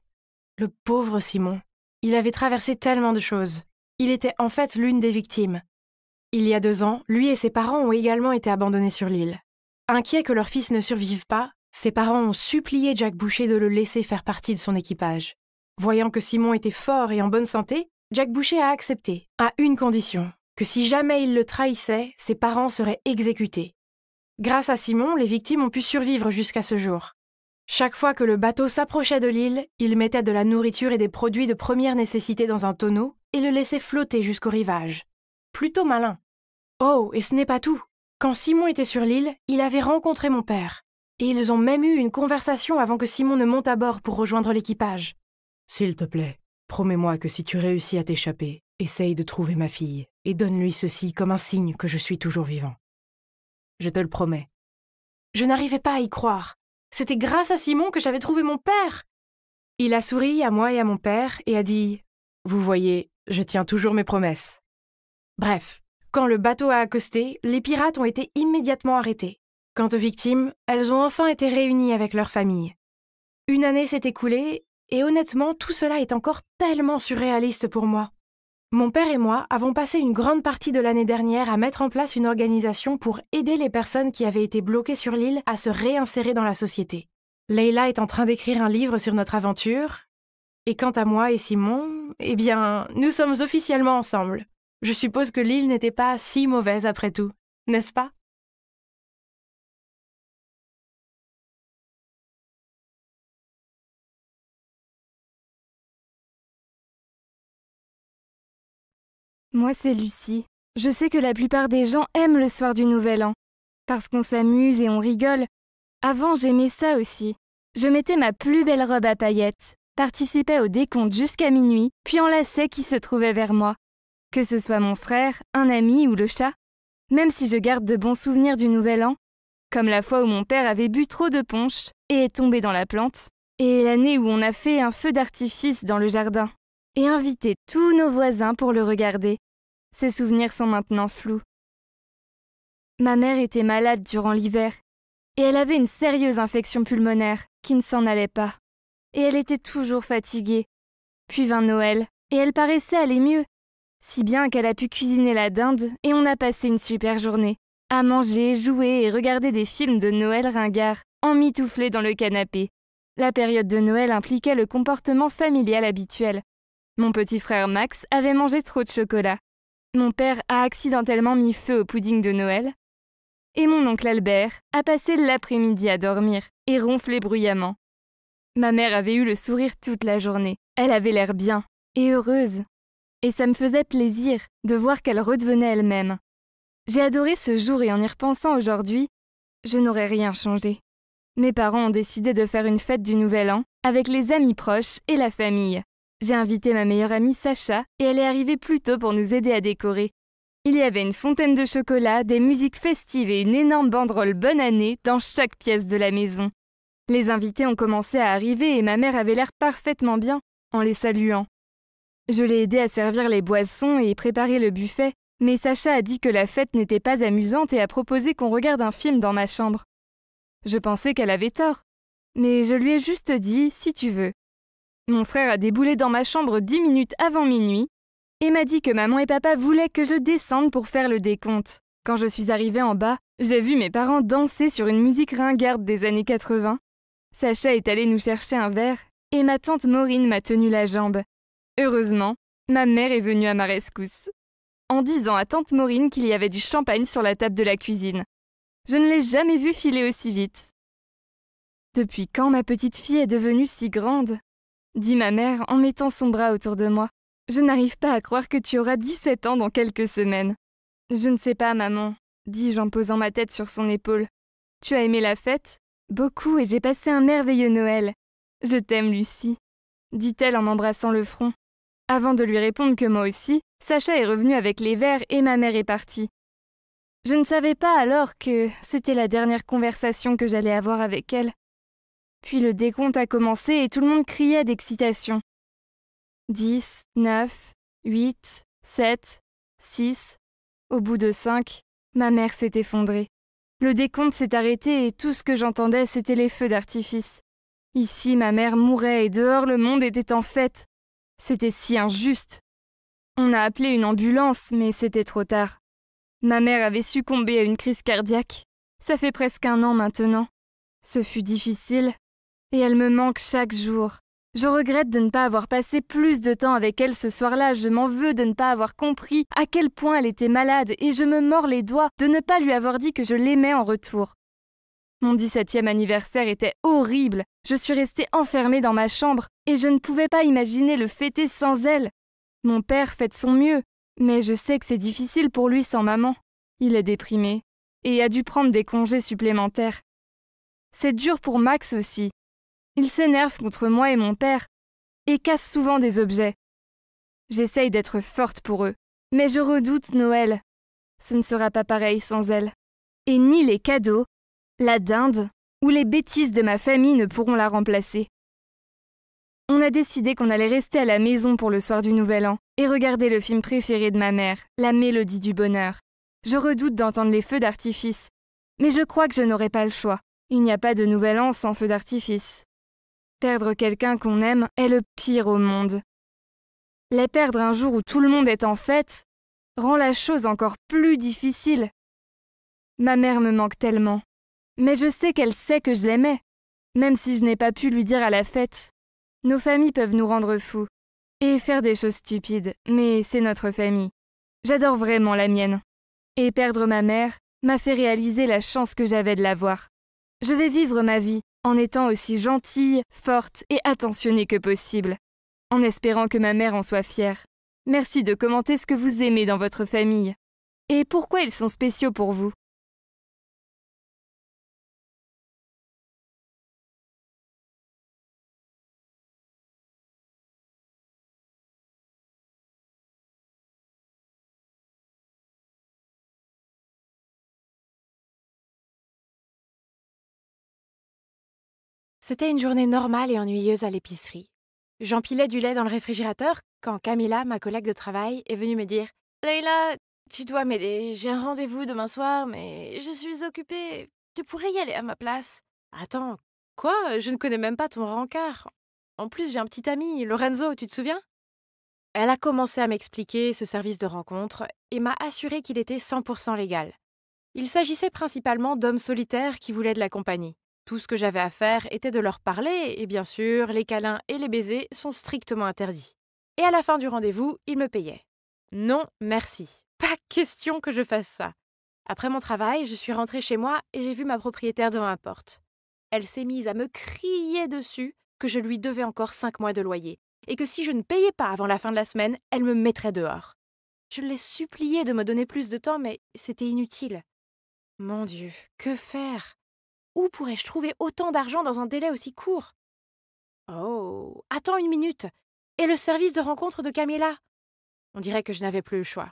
le pauvre Simon, il avait traversé tellement de choses. Il était en fait l'une des victimes. Il y a 2 ans, lui et ses parents ont également été abandonnés sur l'île. Inquiets que leur fils ne survive pas, ses parents ont supplié Jacques Boucher de le laisser faire partie de son équipage. Voyant que Simon était fort et en bonne santé, Jacques Boucher a accepté, à une condition, que si jamais il le trahissait, ses parents seraient exécutés. Grâce à Simon, les victimes ont pu survivre jusqu'à ce jour. Chaque fois que le bateau s'approchait de l'île, il mettait de la nourriture et des produits de première nécessité dans un tonneau et le laissait flotter jusqu'au rivage. Plutôt malin. Oh, et ce n'est pas tout. Quand Simon était sur l'île, il avait rencontré mon père. Et ils ont même eu une conversation avant que Simon ne monte à bord pour rejoindre l'équipage. « S'il te plaît, promets-moi que si tu réussis à t'échapper, essaye de trouver ma fille et donne-lui ceci comme un signe que je suis toujours vivant. Je te le promets. » Je n'arrivais pas à y croire. C'était grâce à Simon que j'avais trouvé mon père. Il a souri à moi et à mon père et a dit « Vous voyez, je tiens toujours mes promesses. » Bref, quand le bateau a accosté, les pirates ont été immédiatement arrêtés. Quant aux victimes, elles ont enfin été réunies avec leur famille. Une année s'est écoulée et honnêtement, tout cela est encore tellement surréaliste pour moi. Mon père et moi avons passé une grande partie de l'année dernière à mettre en place une organisation pour aider les personnes qui avaient été bloquées sur l'île à se réinsérer dans la société. Leïla est en train d'écrire un livre sur notre aventure. Et quant à moi et Simon, eh bien, nous sommes officiellement ensemble. Je suppose que l'île n'était pas si mauvaise après tout, n'est-ce pas? Moi, c'est Lucie. Je sais que la plupart des gens aiment le soir du Nouvel An, parce qu'on s'amuse et on rigole. Avant, j'aimais ça aussi. Je mettais ma plus belle robe à paillettes, participais au décompte jusqu'à minuit, puis enlaçais qui se trouvait vers moi. Que ce soit mon frère, un ami ou le chat, même si je garde de bons souvenirs du Nouvel An, comme la fois où mon père avait bu trop de punch et est tombé dans la plante, et l'année où on a fait un feu d'artifice dans le jardin, et invité tous nos voisins pour le regarder. Ces souvenirs sont maintenant flous. Ma mère était malade durant l'hiver, et elle avait une sérieuse infection pulmonaire qui ne s'en allait pas. Et elle était toujours fatiguée. Puis vint Noël, et elle paraissait aller mieux, si bien qu'elle a pu cuisiner la dinde et on a passé une super journée, à manger, jouer et regarder des films de Noël ringards, emmitouflés dans le canapé. La période de Noël impliquait le comportement familial habituel. Mon petit frère Max avait mangé trop de chocolat. Mon père a accidentellement mis feu au pudding de Noël et mon oncle Albert a passé l'après-midi à dormir et ronfler bruyamment. Ma mère avait eu le sourire toute la journée. Elle avait l'air bien et heureuse et ça me faisait plaisir de voir qu'elle redevenait elle-même. J'ai adoré ce jour et en y repensant aujourd'hui, je n'aurais rien changé. Mes parents ont décidé de faire une fête du Nouvel An avec les amis proches et la famille. J'ai invité ma meilleure amie Sacha et elle est arrivée plus tôt pour nous aider à décorer. Il y avait une fontaine de chocolat, des musiques festives et une énorme banderole Bonne Année dans chaque pièce de la maison. Les invités ont commencé à arriver et ma mère avait l'air parfaitement bien en les saluant. Je l'ai aidée à servir les boissons et préparer le buffet, mais Sacha a dit que la fête n'était pas amusante et a proposé qu'on regarde un film dans ma chambre. Je pensais qu'elle avait tort, mais je lui ai juste dit « si tu veux ». Mon frère a déboulé dans ma chambre 10 minutes avant minuit et m'a dit que maman et papa voulaient que je descende pour faire le décompte. Quand je suis arrivée en bas, j'ai vu mes parents danser sur une musique ringarde des années 80. Sacha est allée nous chercher un verre et ma tante Maureen m'a tenu la jambe. Heureusement, ma mère est venue à ma rescousse, en disant à tante Maureen qu'il y avait du champagne sur la table de la cuisine. Je ne l'ai jamais vue filer aussi vite. Depuis quand ma petite fille est devenue si grande ? Dit ma mère en mettant son bras autour de moi. Je n'arrive pas à croire que tu auras 17 ans dans quelques semaines. Je ne sais pas, maman, dis-je en posant ma tête sur son épaule. Tu as aimé la fête? Beaucoup, et j'ai passé un merveilleux Noël. Je t'aime, Lucie, dit-elle en m'embrassant le front. Avant de lui répondre que moi aussi, Sacha est revenu avec les verres et ma mère est partie. Je ne savais pas alors que c'était la dernière conversation que j'allais avoir avec elle. Puis le décompte a commencé et tout le monde criait d'excitation. 10, 9, 8, 7, 6. Au bout de 5, ma mère s'est effondrée. Le décompte s'est arrêté et tout ce que j'entendais, c'était les feux d'artifice. Ici, ma mère mourait et dehors, le monde était en fête. C'était si injuste. On a appelé une ambulance, mais c'était trop tard. Ma mère avait succombé à une crise cardiaque. Ça fait presque 1 an maintenant. Ce fut difficile, et elle me manque chaque jour. Je regrette de ne pas avoir passé plus de temps avec elle ce soir-là, je m'en veux de ne pas avoir compris à quel point elle était malade, et je me mords les doigts de ne pas lui avoir dit que je l'aimais en retour. Mon 17e anniversaire était horrible, je suis restée enfermée dans ma chambre, et je ne pouvais pas imaginer le fêter sans elle. Mon père fait de son mieux, mais je sais que c'est difficile pour lui sans maman. Il est déprimé, et a dû prendre des congés supplémentaires. C'est dur pour Max aussi. Il s'énerve contre moi et mon père, et casse souvent des objets. J'essaye d'être forte pour eux, mais je redoute Noël. Ce ne sera pas pareil sans elle. Et ni les cadeaux, la dinde, ou les bêtises de ma famille ne pourront la remplacer. On a décidé qu'on allait rester à la maison pour le soir du Nouvel An, et regarder le film préféré de ma mère, La Mélodie du Bonheur. Je redoute d'entendre les feux d'artifice, mais je crois que je n'aurai pas le choix. Il n'y a pas de Nouvel An sans feu d'artifice. Perdre quelqu'un qu'on aime est le pire au monde. Les perdre un jour où tout le monde est en fête rend la chose encore plus difficile. Ma mère me manque tellement, mais je sais qu'elle sait que je l'aimais, même si je n'ai pas pu lui dire à la fête. Nos familles peuvent nous rendre fous et faire des choses stupides, mais c'est notre famille. J'adore vraiment la mienne. Et perdre ma mère m'a fait réaliser la chance que j'avais de l'avoir. Je vais vivre ma vie en étant aussi gentille, forte et attentionnée que possible, en espérant que ma mère en soit fière. Merci de commenter ce que vous aimez dans votre famille, et pourquoi ils sont spéciaux pour vous. C'était une journée normale et ennuyeuse à l'épicerie. J'empilais du lait dans le réfrigérateur quand Camilla, ma collègue de travail, est venue me dire « Leïla, tu dois m'aider, j'ai un rendez-vous demain soir, mais je suis occupée, tu pourrais y aller à ma place. » Attends, quoi? Je ne connais même pas ton rencard. En plus, j'ai un petit ami, Lorenzo, tu te souviens? Elle a commencé à m'expliquer ce service de rencontre et m'a assuré qu'il était 100% légal. Il s'agissait principalement d'hommes solitaires qui voulaient de la compagnie. Tout ce que j'avais à faire était de leur parler, et bien sûr, les câlins et les baisers sont strictement interdits. Et à la fin du rendez-vous, ils me payaient. Non, merci. Pas question que je fasse ça. Après mon travail, je suis rentrée chez moi et j'ai vu ma propriétaire devant ma porte. Elle s'est mise à me crier dessus que je lui devais encore 5 mois de loyer, et que si je ne payais pas avant la fin de la semaine, elle me mettrait dehors. Je l'ai suppliée de me donner plus de temps, mais c'était inutile. Mon Dieu, que faire ? Où pourrais-je trouver autant d'argent dans un délai aussi court? Oh, attends une minute. Et le service de rencontre de Camilla? On dirait que je n'avais plus le choix.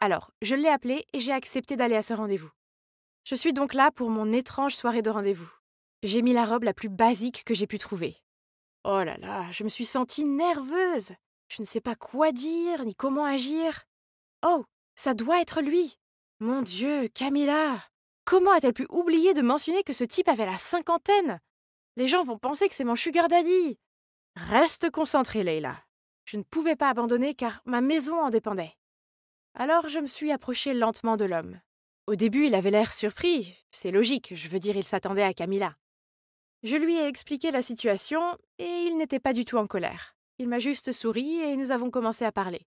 Alors, je l'ai appelée et j'ai accepté d'aller à ce rendez-vous. Je suis donc là pour mon étrange soirée de rendez-vous. J'ai mis la robe la plus basique que j'ai pu trouver. Oh là là, je me suis sentie nerveuse. Je ne sais pas quoi dire ni comment agir. Oh, ça doit être lui. Mon Dieu, Camilla! Comment a-t-elle pu oublier de mentionner que ce type avait la cinquantaine? Les gens vont penser que c'est mon sugar daddy. Reste concentrée, Leïla. Je ne pouvais pas abandonner car ma maison en dépendait. Alors je me suis approchée lentement de l'homme. Au début, il avait l'air surpris. C'est logique, je veux dire, il s'attendait à Camilla. Je lui ai expliqué la situation et il n'était pas du tout en colère. Il m'a juste souri et nous avons commencé à parler.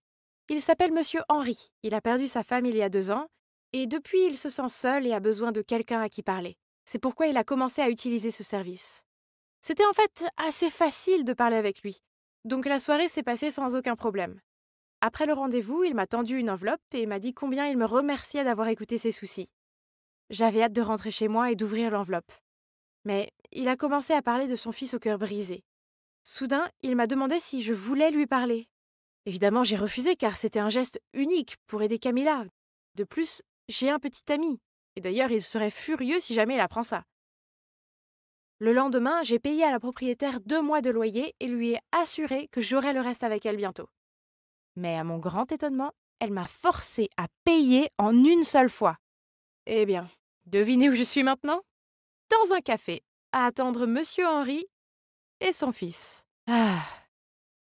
Il s'appelle Monsieur Henri. Il a perdu sa femme il y a 2 ans. Et depuis, il se sent seul et a besoin de quelqu'un à qui parler. C'est pourquoi il a commencé à utiliser ce service. C'était en fait assez facile de parler avec lui, donc la soirée s'est passée sans aucun problème. Après le rendez-vous, il m'a tendu une enveloppe et m'a dit combien il me remerciait d'avoir écouté ses soucis. J'avais hâte de rentrer chez moi et d'ouvrir l'enveloppe. Mais il a commencé à parler de son fils au cœur brisé. Soudain, il m'a demandé si je voulais lui parler. Évidemment, j'ai refusé car c'était un geste unique pour aider Camilla. De plus, j'ai un petit ami, et d'ailleurs il serait furieux si jamais il apprend ça. Le lendemain, j'ai payé à la propriétaire 2 mois de loyer et lui ai assuré que j'aurais le reste avec elle bientôt. Mais à mon grand étonnement, elle m'a forcé à payer en une seule fois. Eh bien, devinez où je suis maintenant? Dans un café, à attendre Monsieur Henri et son fils. Ah.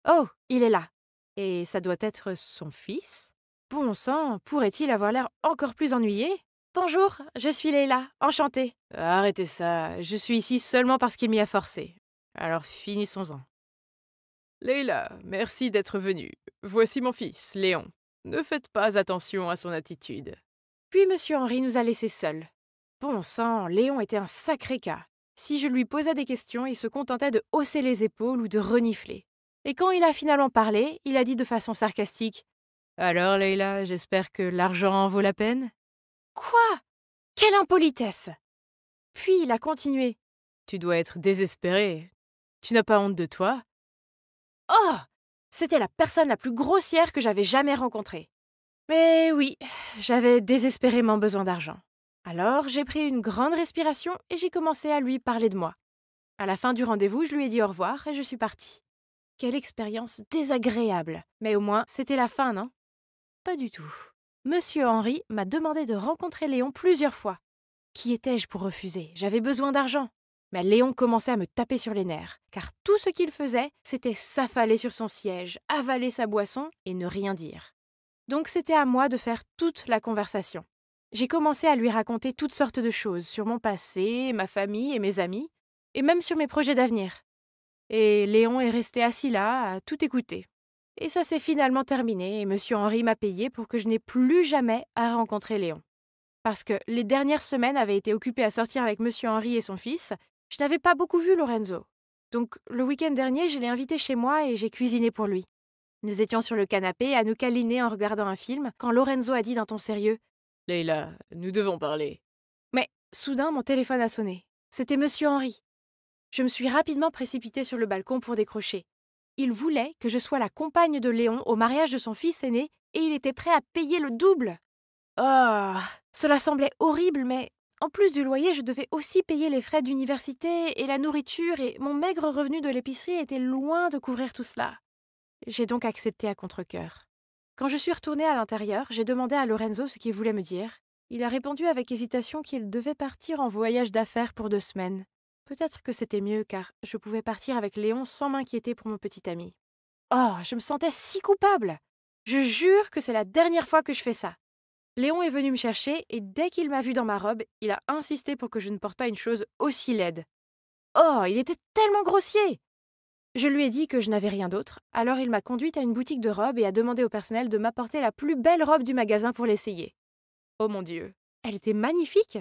Oh, il est là. Et ça doit être son fils. Bon sang, pourrait-il avoir l'air encore plus ennuyé ? « Bonjour, je suis Leila, enchantée. »« Arrêtez ça, je suis ici seulement parce qu'il m'y a forcé. Alors finissons-en. »« Leila, merci d'être venue. Voici mon fils, Léon. Ne faites pas attention à son attitude. » Puis Monsieur Henry nous a laissés seuls. Bon sang, Léon était un sacré cas. Si je lui posais des questions, il se contentait de hausser les épaules ou de renifler. Et quand il a finalement parlé, il a dit de façon sarcastique « Alors Leila, j'espère que l'argent en vaut la peine ?» Quoi ? Quelle impolitesse ! Puis il a continué. Tu dois être désespérée. Tu n'as pas honte de toi ? Oh ! C'était la personne la plus grossière que j'avais jamais rencontrée. Mais oui, j'avais désespérément besoin d'argent. Alors j'ai pris une grande respiration et j'ai commencé à lui parler de moi. À la fin du rendez-vous, je lui ai dit au revoir et je suis partie. Quelle expérience désagréable ! Mais au moins, c'était la fin, non ? Pas du tout. Monsieur Henry m'a demandé de rencontrer Léon plusieurs fois. Qui étais-je pour refuser? J'avais besoin d'argent. Mais Léon commençait à me taper sur les nerfs, car tout ce qu'il faisait, c'était s'affaler sur son siège, avaler sa boisson et ne rien dire. Donc c'était à moi de faire toute la conversation. J'ai commencé à lui raconter toutes sortes de choses sur mon passé, ma famille et mes amis, et même sur mes projets d'avenir. Et Léon est resté assis là, à tout écouter. Et ça s'est finalement terminé et Monsieur Henry m'a payé pour que je n'ai plus jamais à rencontrer Léon. Parce que les dernières semaines avaient été occupées à sortir avec Monsieur Henry et son fils, je n'avais pas beaucoup vu Lorenzo. Donc le week-end dernier, je l'ai invité chez moi et j'ai cuisiné pour lui. Nous étions sur le canapé à nous câliner en regardant un film quand Lorenzo a dit d'un ton sérieux « Leila, nous devons parler. » Mais soudain, mon téléphone a sonné. C'était Monsieur Henry. Je me suis rapidement précipitée sur le balcon pour décrocher. Il voulait que je sois la compagne de Léon au mariage de son fils aîné et il était prêt à payer le double. Oh, cela semblait horrible, mais en plus du loyer, je devais aussi payer les frais d'université et la nourriture et mon maigre revenu de l'épicerie était loin de couvrir tout cela. J'ai donc accepté à contre-cœur. Quand je suis retournée à l'intérieur, j'ai demandé à Lorenzo ce qu'il voulait me dire. Il a répondu avec hésitation qu'il devait partir en voyage d'affaires pour 2 semaines. Peut-être que c'était mieux, car je pouvais partir avec Léon sans m'inquiéter pour mon petit ami. Oh, je me sentais si coupable! Je jure que c'est la dernière fois que je fais ça. Léon est venu me chercher, et dès qu'il m'a vue dans ma robe, il a insisté pour que je ne porte pas une chose aussi laide. Oh, il était tellement grossier! Je lui ai dit que je n'avais rien d'autre, alors il m'a conduite à une boutique de robes et a demandé au personnel de m'apporter la plus belle robe du magasin pour l'essayer. Oh mon Dieu, elle était magnifique!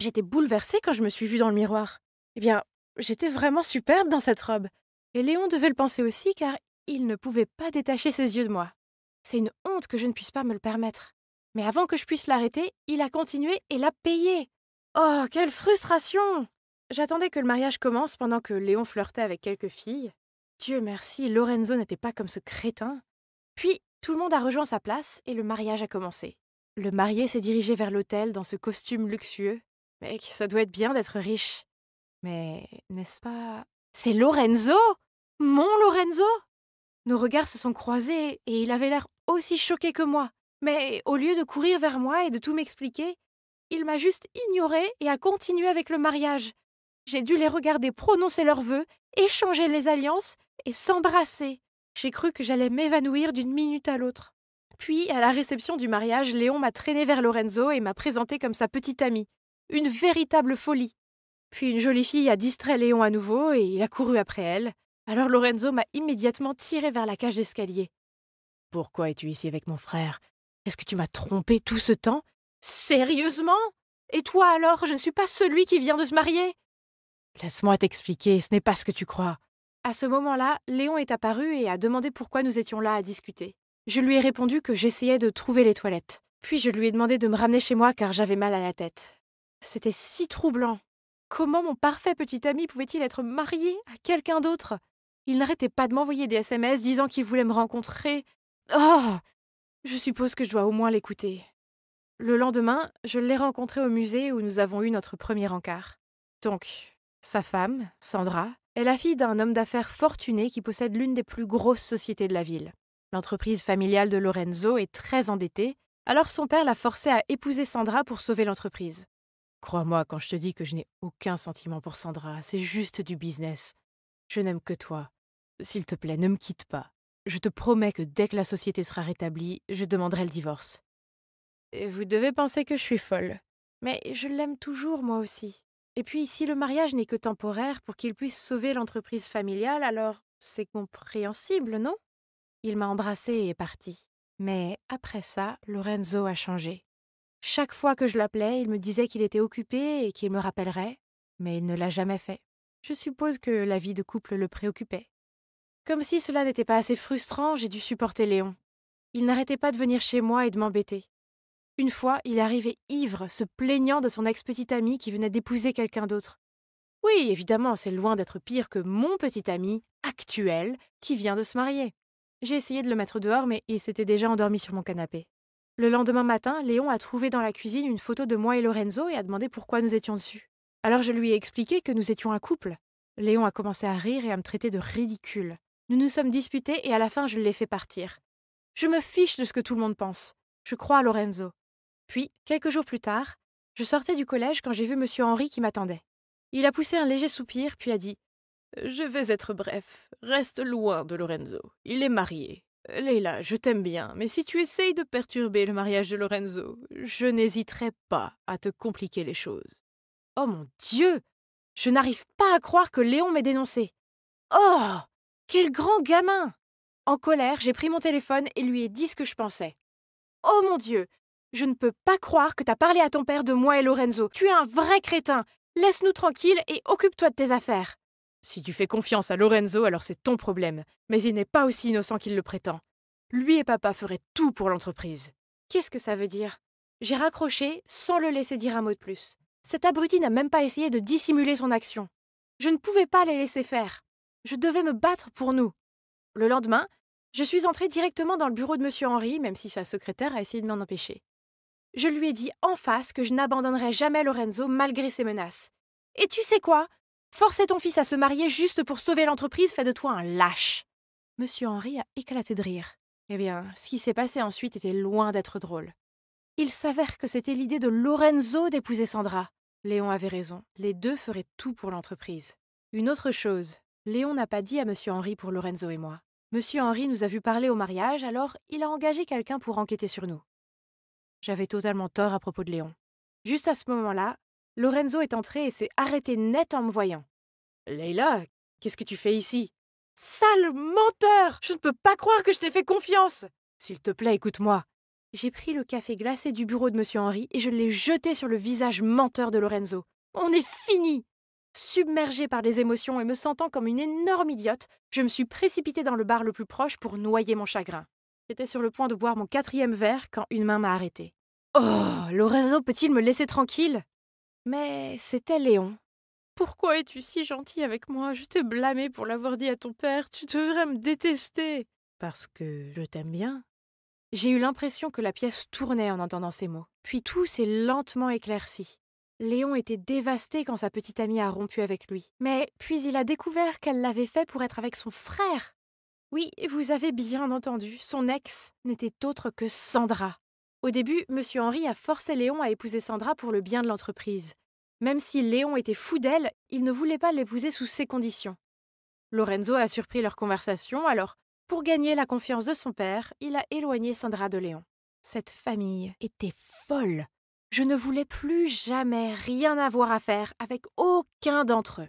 J'étais bouleversée quand je me suis vue dans le miroir. Eh bien, j'étais vraiment superbe dans cette robe. Et Léon devait le penser aussi, car il ne pouvait pas détacher ses yeux de moi. C'est une honte que je ne puisse pas me le permettre. Mais avant que je puisse l'arrêter, il a continué et l'a payé. Oh, quelle frustration! J'attendais que le mariage commence pendant que Léon flirtait avec quelques filles. Dieu merci, Lorenzo n'était pas comme ce crétin. Puis, tout le monde a rejoint sa place et le mariage a commencé. Le marié s'est dirigé vers l'hôtel dans ce costume luxueux. Mec, ça doit être bien d'être riche. Mais, n'est-ce pas... C'est Lorenzo! Mon Lorenzo! Nos regards se sont croisés et il avait l'air aussi choqué que moi. Mais au lieu de courir vers moi et de tout m'expliquer, il m'a juste ignorée et a continué avec le mariage. J'ai dû les regarder prononcer leurs vœux, échanger les alliances et s'embrasser. J'ai cru que j'allais m'évanouir d'une minute à l'autre. Puis, à la réception du mariage, Léon m'a traînée vers Lorenzo et m'a présentée comme sa petite amie. Une véritable folie. Puis une jolie fille a distrait Léon à nouveau et il a couru après elle. Alors Lorenzo m'a immédiatement tirée vers la cage d'escalier. « Pourquoi es-tu ici avec mon frère? Est-ce que tu m'as trompée tout ce temps? Sérieusement? Et toi alors, je ne suis pas celui qui vient de se marier? Laisse-moi t'expliquer, ce n'est pas ce que tu crois. » À ce moment-là, Léon est apparu et a demandé pourquoi nous étions là à discuter. Je lui ai répondu que j'essayais de trouver les toilettes. Puis je lui ai demandé de me ramener chez moi car j'avais mal à la tête. C'était si troublant. Comment mon parfait petit ami pouvait-il être marié à quelqu'un d'autre? Il n'arrêtait pas de m'envoyer des SMS disant qu'il voulait me rencontrer. Oh! Je suppose que je dois au moins l'écouter. Le lendemain, je l'ai rencontré au musée où nous avons eu notre premier encart. Donc, sa femme, Sandra, est la fille d'un homme d'affaires fortuné qui possède l'une des plus grosses sociétés de la ville. L'entreprise familiale de Lorenzo est très endettée, alors son père l'a forcé à épouser Sandra pour sauver l'entreprise. Crois-moi quand je te dis que je n'ai aucun sentiment pour Sandra, c'est juste du business. Je n'aime que toi. S'il te plaît, ne me quitte pas. Je te promets que dès que la société sera rétablie, je demanderai le divorce. Vous devez penser que je suis folle. Mais je l'aime toujours, moi aussi. Et puis, si le mariage n'est que temporaire pour qu'il puisse sauver l'entreprise familiale, alors c'est compréhensible, non? Il m'a embrassée et est parti. Mais après ça, Lorenzo a changé. Chaque fois que je l'appelais, il me disait qu'il était occupé et qu'il me rappellerait, mais il ne l'a jamais fait. Je suppose que la vie de couple le préoccupait. Comme si cela n'était pas assez frustrant, j'ai dû supporter Léon. Il n'arrêtait pas de venir chez moi et de m'embêter. Une fois, il arrivait ivre, se plaignant de son ex-petite amie qui venait d'épouser quelqu'un d'autre. Oui, évidemment, c'est loin d'être pire que mon petit ami actuel qui vient de se marier. J'ai essayé de le mettre dehors, mais il s'était déjà endormi sur mon canapé. Le lendemain matin, Léon a trouvé dans la cuisine une photo de moi et Lorenzo et a demandé pourquoi nous étions dessus. Alors je lui ai expliqué que nous étions un couple. Léon a commencé à rire et à me traiter de ridicule. Nous nous sommes disputés et à la fin, je l'ai fait partir. Je me fiche de ce que tout le monde pense. Je crois à Lorenzo. Puis, quelques jours plus tard, je sortais du collège quand j'ai vu M. Henri qui m'attendait. Il a poussé un léger soupir, puis a dit « Je vais être bref. Reste loin de Lorenzo. Il est marié. Leila, je t'aime bien, mais si tu essayes de perturber le mariage de Lorenzo, je n'hésiterai pas à te compliquer les choses. » Oh mon Dieu! Je n'arrive pas à croire que Léon m'ait dénoncé. Oh! Quel grand gamin! En colère, j'ai pris mon téléphone et lui ai dit ce que je pensais. Oh mon Dieu! Je ne peux pas croire que t'as parlé à ton père de moi et Lorenzo. Tu es un vrai crétin. Laisse-nous tranquilles et occupe-toi de tes affaires. Si tu fais confiance à Lorenzo, alors c'est ton problème. Mais il n'est pas aussi innocent qu'il le prétend. Lui et papa feraient tout pour l'entreprise. Qu'est-ce que ça veut dire? J'ai raccroché sans le laisser dire un mot de plus. Cet abruti n'a même pas essayé de dissimuler son action. Je ne pouvais pas les laisser faire. Je devais me battre pour nous. Le lendemain, je suis entrée directement dans le bureau de M. Henri, même si sa secrétaire a essayé de m'en empêcher. Je lui ai dit en face que je n'abandonnerais jamais Lorenzo malgré ses menaces. Et tu sais quoi? Forcer ton fils à se marier juste pour sauver l'entreprise fait de toi un lâche. Monsieur Henri a éclaté de rire. Eh bien, ce qui s'est passé ensuite était loin d'être drôle. Il s'avère que c'était l'idée de Lorenzo d'épouser Sandra. Léon avait raison, les deux feraient tout pour l'entreprise. Une autre chose, Léon n'a pas dit à Monsieur Henri pour Lorenzo et moi. Monsieur Henri nous a vu parler au mariage, alors il a engagé quelqu'un pour enquêter sur nous. J'avais totalement tort à propos de Léon. Juste à ce moment-là, Lorenzo est entré et s'est arrêté net en me voyant. « Leila, qu'est-ce que tu fais ici ?»« Sale menteur! Je ne peux pas croire que je t'ai fait confiance !»« S'il te plaît, écoute-moi !» J'ai pris le café glacé du bureau de M. Henri et je l'ai jeté sur le visage menteur de Lorenzo. « On est fini !» Submergée par les émotions et me sentant comme une énorme idiote, je me suis précipitée dans le bar le plus proche pour noyer mon chagrin. J'étais sur le point de boire mon 4e verre quand une main m'a arrêtée. Oh, Lorenzo peut-il me laisser tranquille? Mais c'était Léon. Pourquoi es-tu si gentil avec moi? Je t'ai blâmé pour l'avoir dit à ton père. Tu devrais me détester. Parce que je t'aime bien. J'ai eu l'impression que la pièce tournait en entendant ces mots. Puis tout s'est lentement éclairci. Léon était dévasté quand sa petite amie a rompu avec lui. Mais puis il a découvert qu'elle l'avait fait pour être avec son frère. Oui, vous avez bien entendu, son ex n'était autre que Sandra. Au début, M. Henri a forcé Léon à épouser Sandra pour le bien de l'entreprise. Même si Léon était fou d'elle, il ne voulait pas l'épouser sous ces conditions. Lorenzo a surpris leur conversation, alors, pour gagner la confiance de son père, il a éloigné Sandra de Léon. Cette famille était folle. Je ne voulais plus jamais rien avoir à faire avec aucun d'entre eux.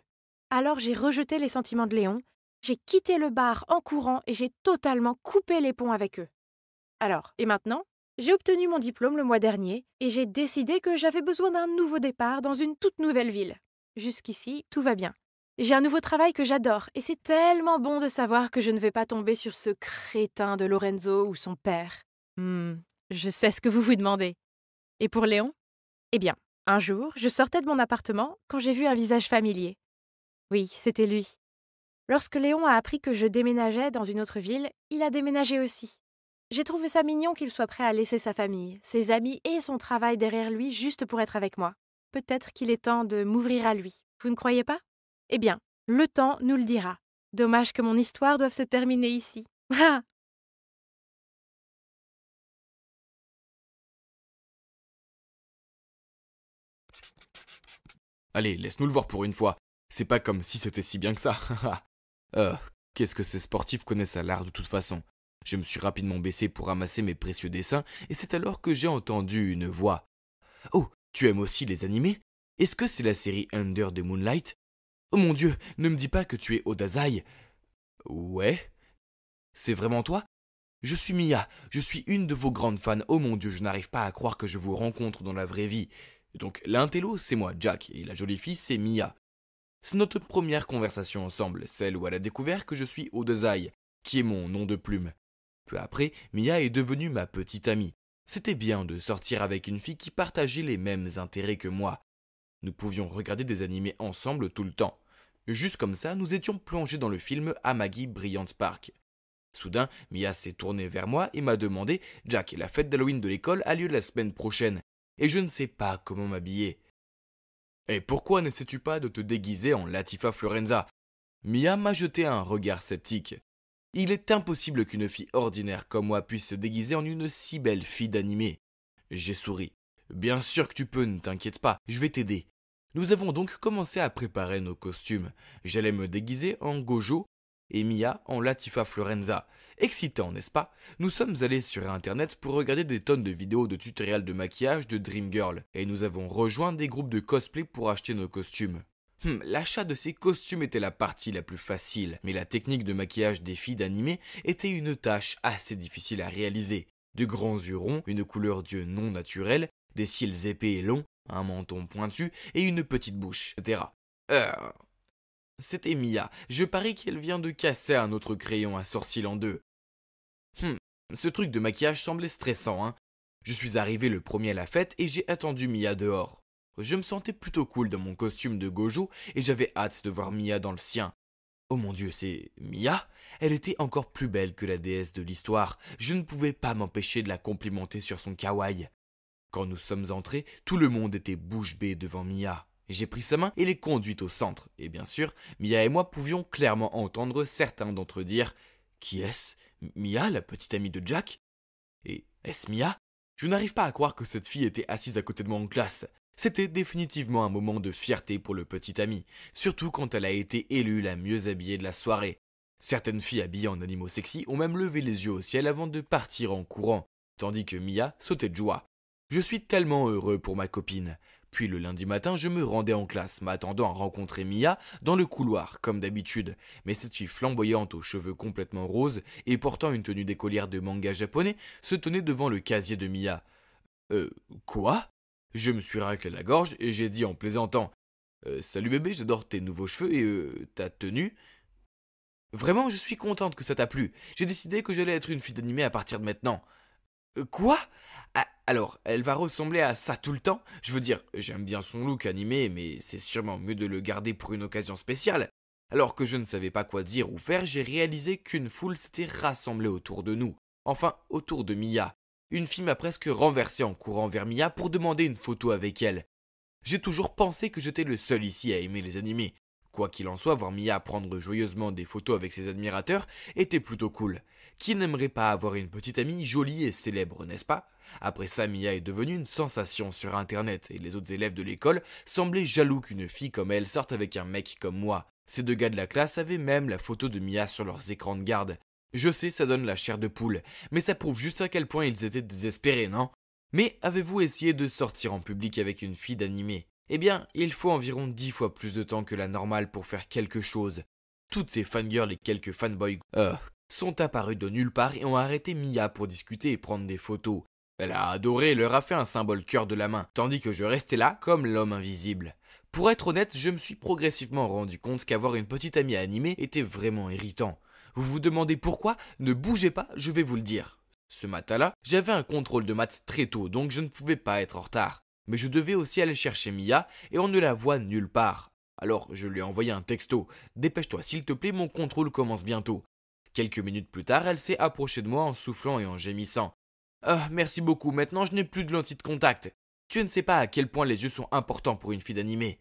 Alors j'ai rejeté les sentiments de Léon. J'ai quitté le bar en courant et j'ai totalement coupé les ponts avec eux. Alors, et maintenant, j'ai obtenu mon diplôme le mois dernier et j'ai décidé que j'avais besoin d'un nouveau départ dans une toute nouvelle ville. Jusqu'ici, tout va bien. J'ai un nouveau travail que j'adore et c'est tellement bon de savoir que je ne vais pas tomber sur ce crétin de Lorenzo ou son père. Je sais ce que vous vous demandez. Et pour Léon? Eh bien, un jour, je sortais de mon appartement quand j'ai vu un visage familier. Oui, c'était lui. Lorsque Léon a appris que je déménageais dans une autre ville, il a déménagé aussi. J'ai trouvé ça mignon qu'il soit prêt à laisser sa famille, ses amis et son travail derrière lui juste pour être avec moi. Peut-être qu'il est temps de m'ouvrir à lui. Vous ne croyez pas? Eh bien, le temps nous le dira. Dommage que mon histoire doive se terminer ici. Allez, laisse-nous le voir pour une fois. C'est pas comme si c'était si bien que ça. Qu'est-ce que ces sportifs connaissent à l'art de toute façon? Je me suis rapidement baissé pour ramasser mes précieux dessins, et c'est alors que j'ai entendu une voix. « Oh, tu aimes aussi les animés? Est-ce que c'est la série Under the Moonlight? Oh mon Dieu, ne me dis pas que tu es Odazaï. »« Ouais. C'est vraiment toi? Je suis Mia, je suis une de vos grandes fans. Oh mon Dieu, je n'arrive pas à croire que je vous rencontre dans la vraie vie. » Donc l'intello, c'est moi, Jack, et la jolie fille, c'est Mia. C'est notre première conversation ensemble, celle où elle a découvert que je suis Odazaï, qui est mon nom de plume. Peu après, Mia est devenue ma petite amie. C'était bien de sortir avec une fille qui partageait les mêmes intérêts que moi. Nous pouvions regarder des animés ensemble tout le temps. Juste comme ça, nous étions plongés dans le film Amagi Brilliant Park. Soudain, Mia s'est tournée vers moi et m'a demandé « Jack, la fête d'Halloween de l'école a lieu la semaine prochaine, et je ne sais pas comment m'habiller. » « Et pourquoi n'essaies-tu pas de te déguiser en Latifa Florenza ?» Mia m'a jeté un regard sceptique. Il est impossible qu'une fille ordinaire comme moi puisse se déguiser en une si belle fille d'animé. J'ai souri. Bien sûr que tu peux, ne t'inquiète pas, je vais t'aider. Nous avons donc commencé à préparer nos costumes. J'allais me déguiser en Gojo et Mia en Latifa Florenza. Excitant, n'est-ce pas? Nous sommes allés sur internet pour regarder des tonnes de vidéos de tutoriels de maquillage de Dream Girl et nous avons rejoint des groupes de cosplay pour acheter nos costumes. L'achat de ces costumes était la partie la plus facile, mais la technique de maquillage des filles d'animé était une tâche assez difficile à réaliser. De grands yeux ronds, une couleur d'yeux non naturelle, des cils épais et longs, un menton pointu et une petite bouche, etc. C'était Mia, je parie qu'elle vient de casser un autre crayon à sourcil en deux. Ce truc de maquillage semblait stressant, hein. Je suis arrivé le premier à la fête et j'ai attendu Mia dehors. Je me sentais plutôt cool dans mon costume de Gojo et j'avais hâte de voir Mia dans le sien. Oh mon Dieu, c'est Mia? Elle était encore plus belle que la déesse de l'histoire. Je ne pouvais pas m'empêcher de la complimenter sur son kawaii. Quand nous sommes entrés, tout le monde était bouche bée devant Mia. J'ai pris sa main et l'ai conduite au centre. Et bien sûr, Mia et moi pouvions clairement entendre certains d'entre eux dire « Qui est-ce? Mia, la petite amie de Jack? Et est-ce Mia? » Je n'arrive pas à croire que cette fille était assise à côté de moi en classe. C'était définitivement un moment de fierté pour le petit ami, surtout quand elle a été élue la mieux habillée de la soirée. Certaines filles habillées en animaux sexy ont même levé les yeux au ciel avant de partir en courant, tandis que Mia sautait de joie. Je suis tellement heureux pour ma copine. Puis le lundi matin, je me rendais en classe, m'attendant à rencontrer Mia dans le couloir, comme d'habitude. Mais cette fille flamboyante aux cheveux complètement roses et portant une tenue d'écolière de manga japonais se tenait devant le casier de Mia. Quoi ? Je me suis raclé la gorge et j'ai dit en plaisantant « Salut bébé, j'adore tes nouveaux cheveux et ta tenue. » Vraiment, je suis contente que ça t'a plu. J'ai décidé que j'allais être une fille d'animé à partir de maintenant. Quoi ? Alors, elle va ressembler à ça tout le temps? Je veux dire, j'aime bien son look animé, mais c'est sûrement mieux de le garder pour une occasion spéciale. Alors que je ne savais pas quoi dire ou faire, j'ai réalisé qu'une foule s'était rassemblée autour de nous. Enfin, autour de Mia. Une fille m'a presque renversé en courant vers Mia pour demander une photo avec elle. J'ai toujours pensé que j'étais le seul ici à aimer les animés. Quoi qu'il en soit, voir Mia prendre joyeusement des photos avec ses admirateurs était plutôt cool. Qui n'aimerait pas avoir une petite amie jolie et célèbre, n'est-ce pas? Après ça, Mia est devenue une sensation sur internet et les autres élèves de l'école semblaient jaloux qu'une fille comme elle sorte avec un mec comme moi. Ces deux gars de la classe avaient même la photo de Mia sur leurs écrans de garde. Je sais, ça donne la chair de poule, mais ça prouve juste à quel point ils étaient désespérés, non? Mais avez-vous essayé de sortir en public avec une fille d'animé? Eh bien, il faut environ 10 fois plus de temps que la normale pour faire quelque chose. Toutes ces fangirls et quelques fanboys sont apparus de nulle part et ont arrêté Mia pour discuter et prendre des photos. Elle a adoré et leur a fait un symbole cœur de la main, tandis que je restais là comme l'homme invisible. Pour être honnête, je me suis progressivement rendu compte qu'avoir une petite amie animée était vraiment irritant. Vous vous demandez pourquoi? Ne bougez pas, je vais vous le dire. Ce matin-là, j'avais un contrôle de maths très tôt, donc je ne pouvais pas être en retard. Mais je devais aussi aller chercher Mia, et on ne la voit nulle part. Alors je lui ai envoyé un texto. « Dépêche-toi s'il te plaît, mon contrôle commence bientôt. » Quelques minutes plus tard, elle s'est approchée de moi en soufflant et en gémissant. « Ah, merci beaucoup, maintenant je n'ai plus de lentilles de contact. Tu ne sais pas à quel point les yeux sont importants pour une fille d'animé. »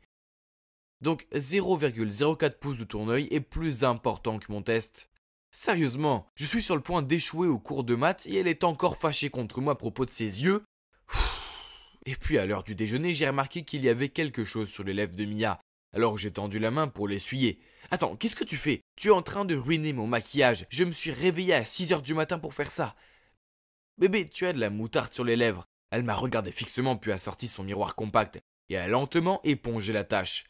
Donc 0,04 pouces de ton œil est plus important que mon test. Sérieusement, je suis sur le point d'échouer au cours de maths et elle est encore fâchée contre moi à propos de ses yeux. Et puis à l'heure du déjeuner, j'ai remarqué qu'il y avait quelque chose sur les lèvres de Mia. Alors j'ai tendu la main pour l'essuyer. Attends, qu'est-ce que tu fais? Tu es en train de ruiner mon maquillage. Je me suis réveillé à 6 h du matin pour faire ça. Bébé, tu as de la moutarde sur les lèvres. Elle m'a regardé fixement puis a sorti son miroir compact et a lentement épongé la tache.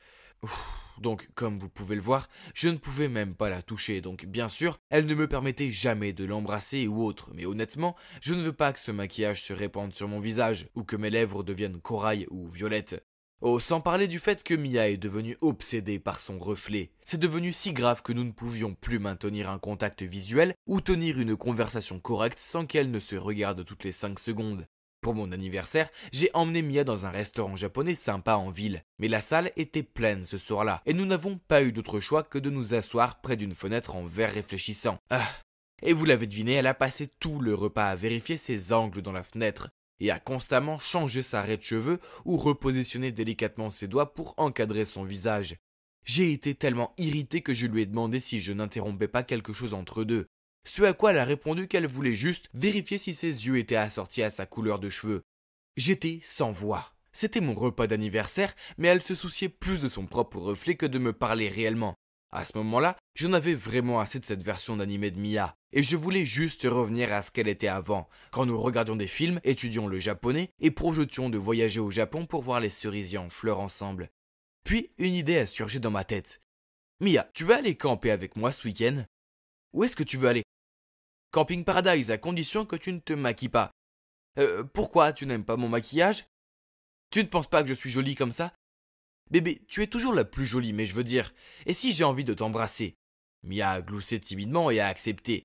Donc, comme vous pouvez le voir, je ne pouvais même pas la toucher, donc bien sûr, elle ne me permettait jamais de l'embrasser ou autre, mais honnêtement, je ne veux pas que ce maquillage se répande sur mon visage, ou que mes lèvres deviennent corail ou violettes. Oh, sans parler du fait que Mia est devenue obsédée par son reflet. C'est devenu si grave que nous ne pouvions plus maintenir un contact visuel ou tenir une conversation correcte sans qu'elle ne se regarde toutes les 5 secondes. Pour mon anniversaire, j'ai emmené Mia dans un restaurant japonais sympa en ville, mais la salle était pleine ce soir-là, et nous n'avons pas eu d'autre choix que de nous asseoir près d'une fenêtre en verre réfléchissant. Et vous l'avez deviné, elle a passé tout le repas à vérifier ses angles dans la fenêtre, et a constamment changé sa raie de cheveux ou repositionné délicatement ses doigts pour encadrer son visage. J'ai été tellement irrité que je lui ai demandé si je n'interrompais pas quelque chose entre deux. Ce à quoi elle a répondu qu'elle voulait juste vérifier si ses yeux étaient assortis à sa couleur de cheveux. J'étais sans voix. C'était mon repas d'anniversaire, mais elle se souciait plus de son propre reflet que de me parler réellement. À ce moment-là, j'en avais vraiment assez de cette version d'animé de Mia, et je voulais juste revenir à ce qu'elle était avant, quand nous regardions des films, étudions le japonais, et projetions de voyager au Japon pour voir les cerisiers en fleurs ensemble. Puis, une idée a surgi dans ma tête. « Mia, tu veux aller camper avec moi ce week-end ? Où est-ce que tu veux aller ? Camping Paradise, à condition que tu ne te maquilles pas. Pourquoi tu n'aimes pas mon maquillage? Tu ne penses pas que je suis jolie comme ça? Bébé, tu es toujours la plus jolie, mais je veux dire, et si j'ai envie de t'embrasser? Mia a gloussé timidement et a accepté.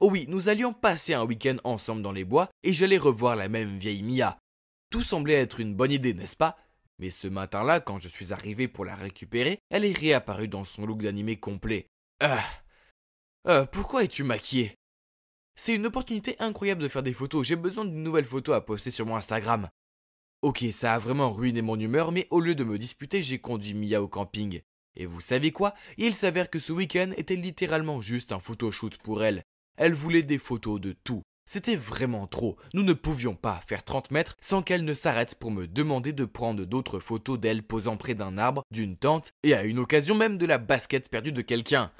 Oh oui, nous allions passer un week-end ensemble dans les bois, et j'allais revoir la même vieille Mia. Tout semblait être une bonne idée, n'est-ce pas? Mais ce matin-là, quand je suis arrivé pour la récupérer, elle est réapparue dans son look d'animé complet. Pourquoi es-tu maquillée? C'est une opportunité incroyable de faire des photos, j'ai besoin d'une nouvelle photo à poster sur mon Instagram. Ok, ça a vraiment ruiné mon humeur, mais au lieu de me disputer, j'ai conduit Mia au camping. Et vous savez quoi? Il s'avère que ce week-end était littéralement juste un photoshoot pour elle. Elle voulait des photos de tout. C'était vraiment trop, nous ne pouvions pas faire 30 mètres sans qu'elle ne s'arrête pour me demander de prendre d'autres photos d'elle posant près d'un arbre, d'une tente, et à une occasion même de la basket perdue de quelqu'un.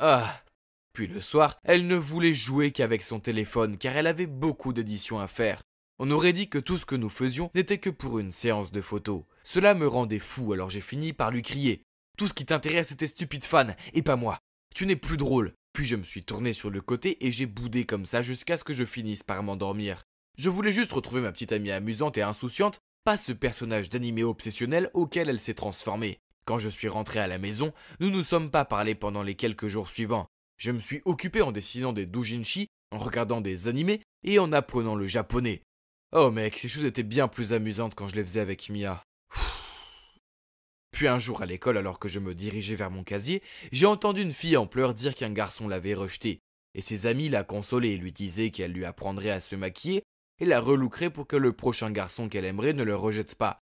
Puis le soir, elle ne voulait jouer qu'avec son téléphone car elle avait beaucoup d'éditions à faire. On aurait dit que tout ce que nous faisions n'était que pour une séance de photos. Cela me rendait fou, alors j'ai fini par lui crier « Tout ce qui t'intéresse c'est tes stupides fans, et pas moi. Tu n'es plus drôle. » Puis je me suis tourné sur le côté et j'ai boudé comme ça jusqu'à ce que je finisse par m'endormir. Je voulais juste retrouver ma petite amie amusante et insouciante, pas ce personnage d'animé obsessionnel auquel elle s'est transformée. Quand je suis rentré à la maison, nous ne nous sommes pas parlé pendant les quelques jours suivants. Je me suis occupé en dessinant des doujinshi, en regardant des animés et en apprenant le japonais. Oh mec, ces choses étaient bien plus amusantes quand je les faisais avec Mia. Puis un jour à l'école, alors que je me dirigeais vers mon casier, j'ai entendu une fille en pleurs dire qu'un garçon l'avait rejetée. Et ses amis la consolaient et lui disaient qu'elle lui apprendrait à se maquiller et la relookeraient pour que le prochain garçon qu'elle aimerait ne le rejette pas.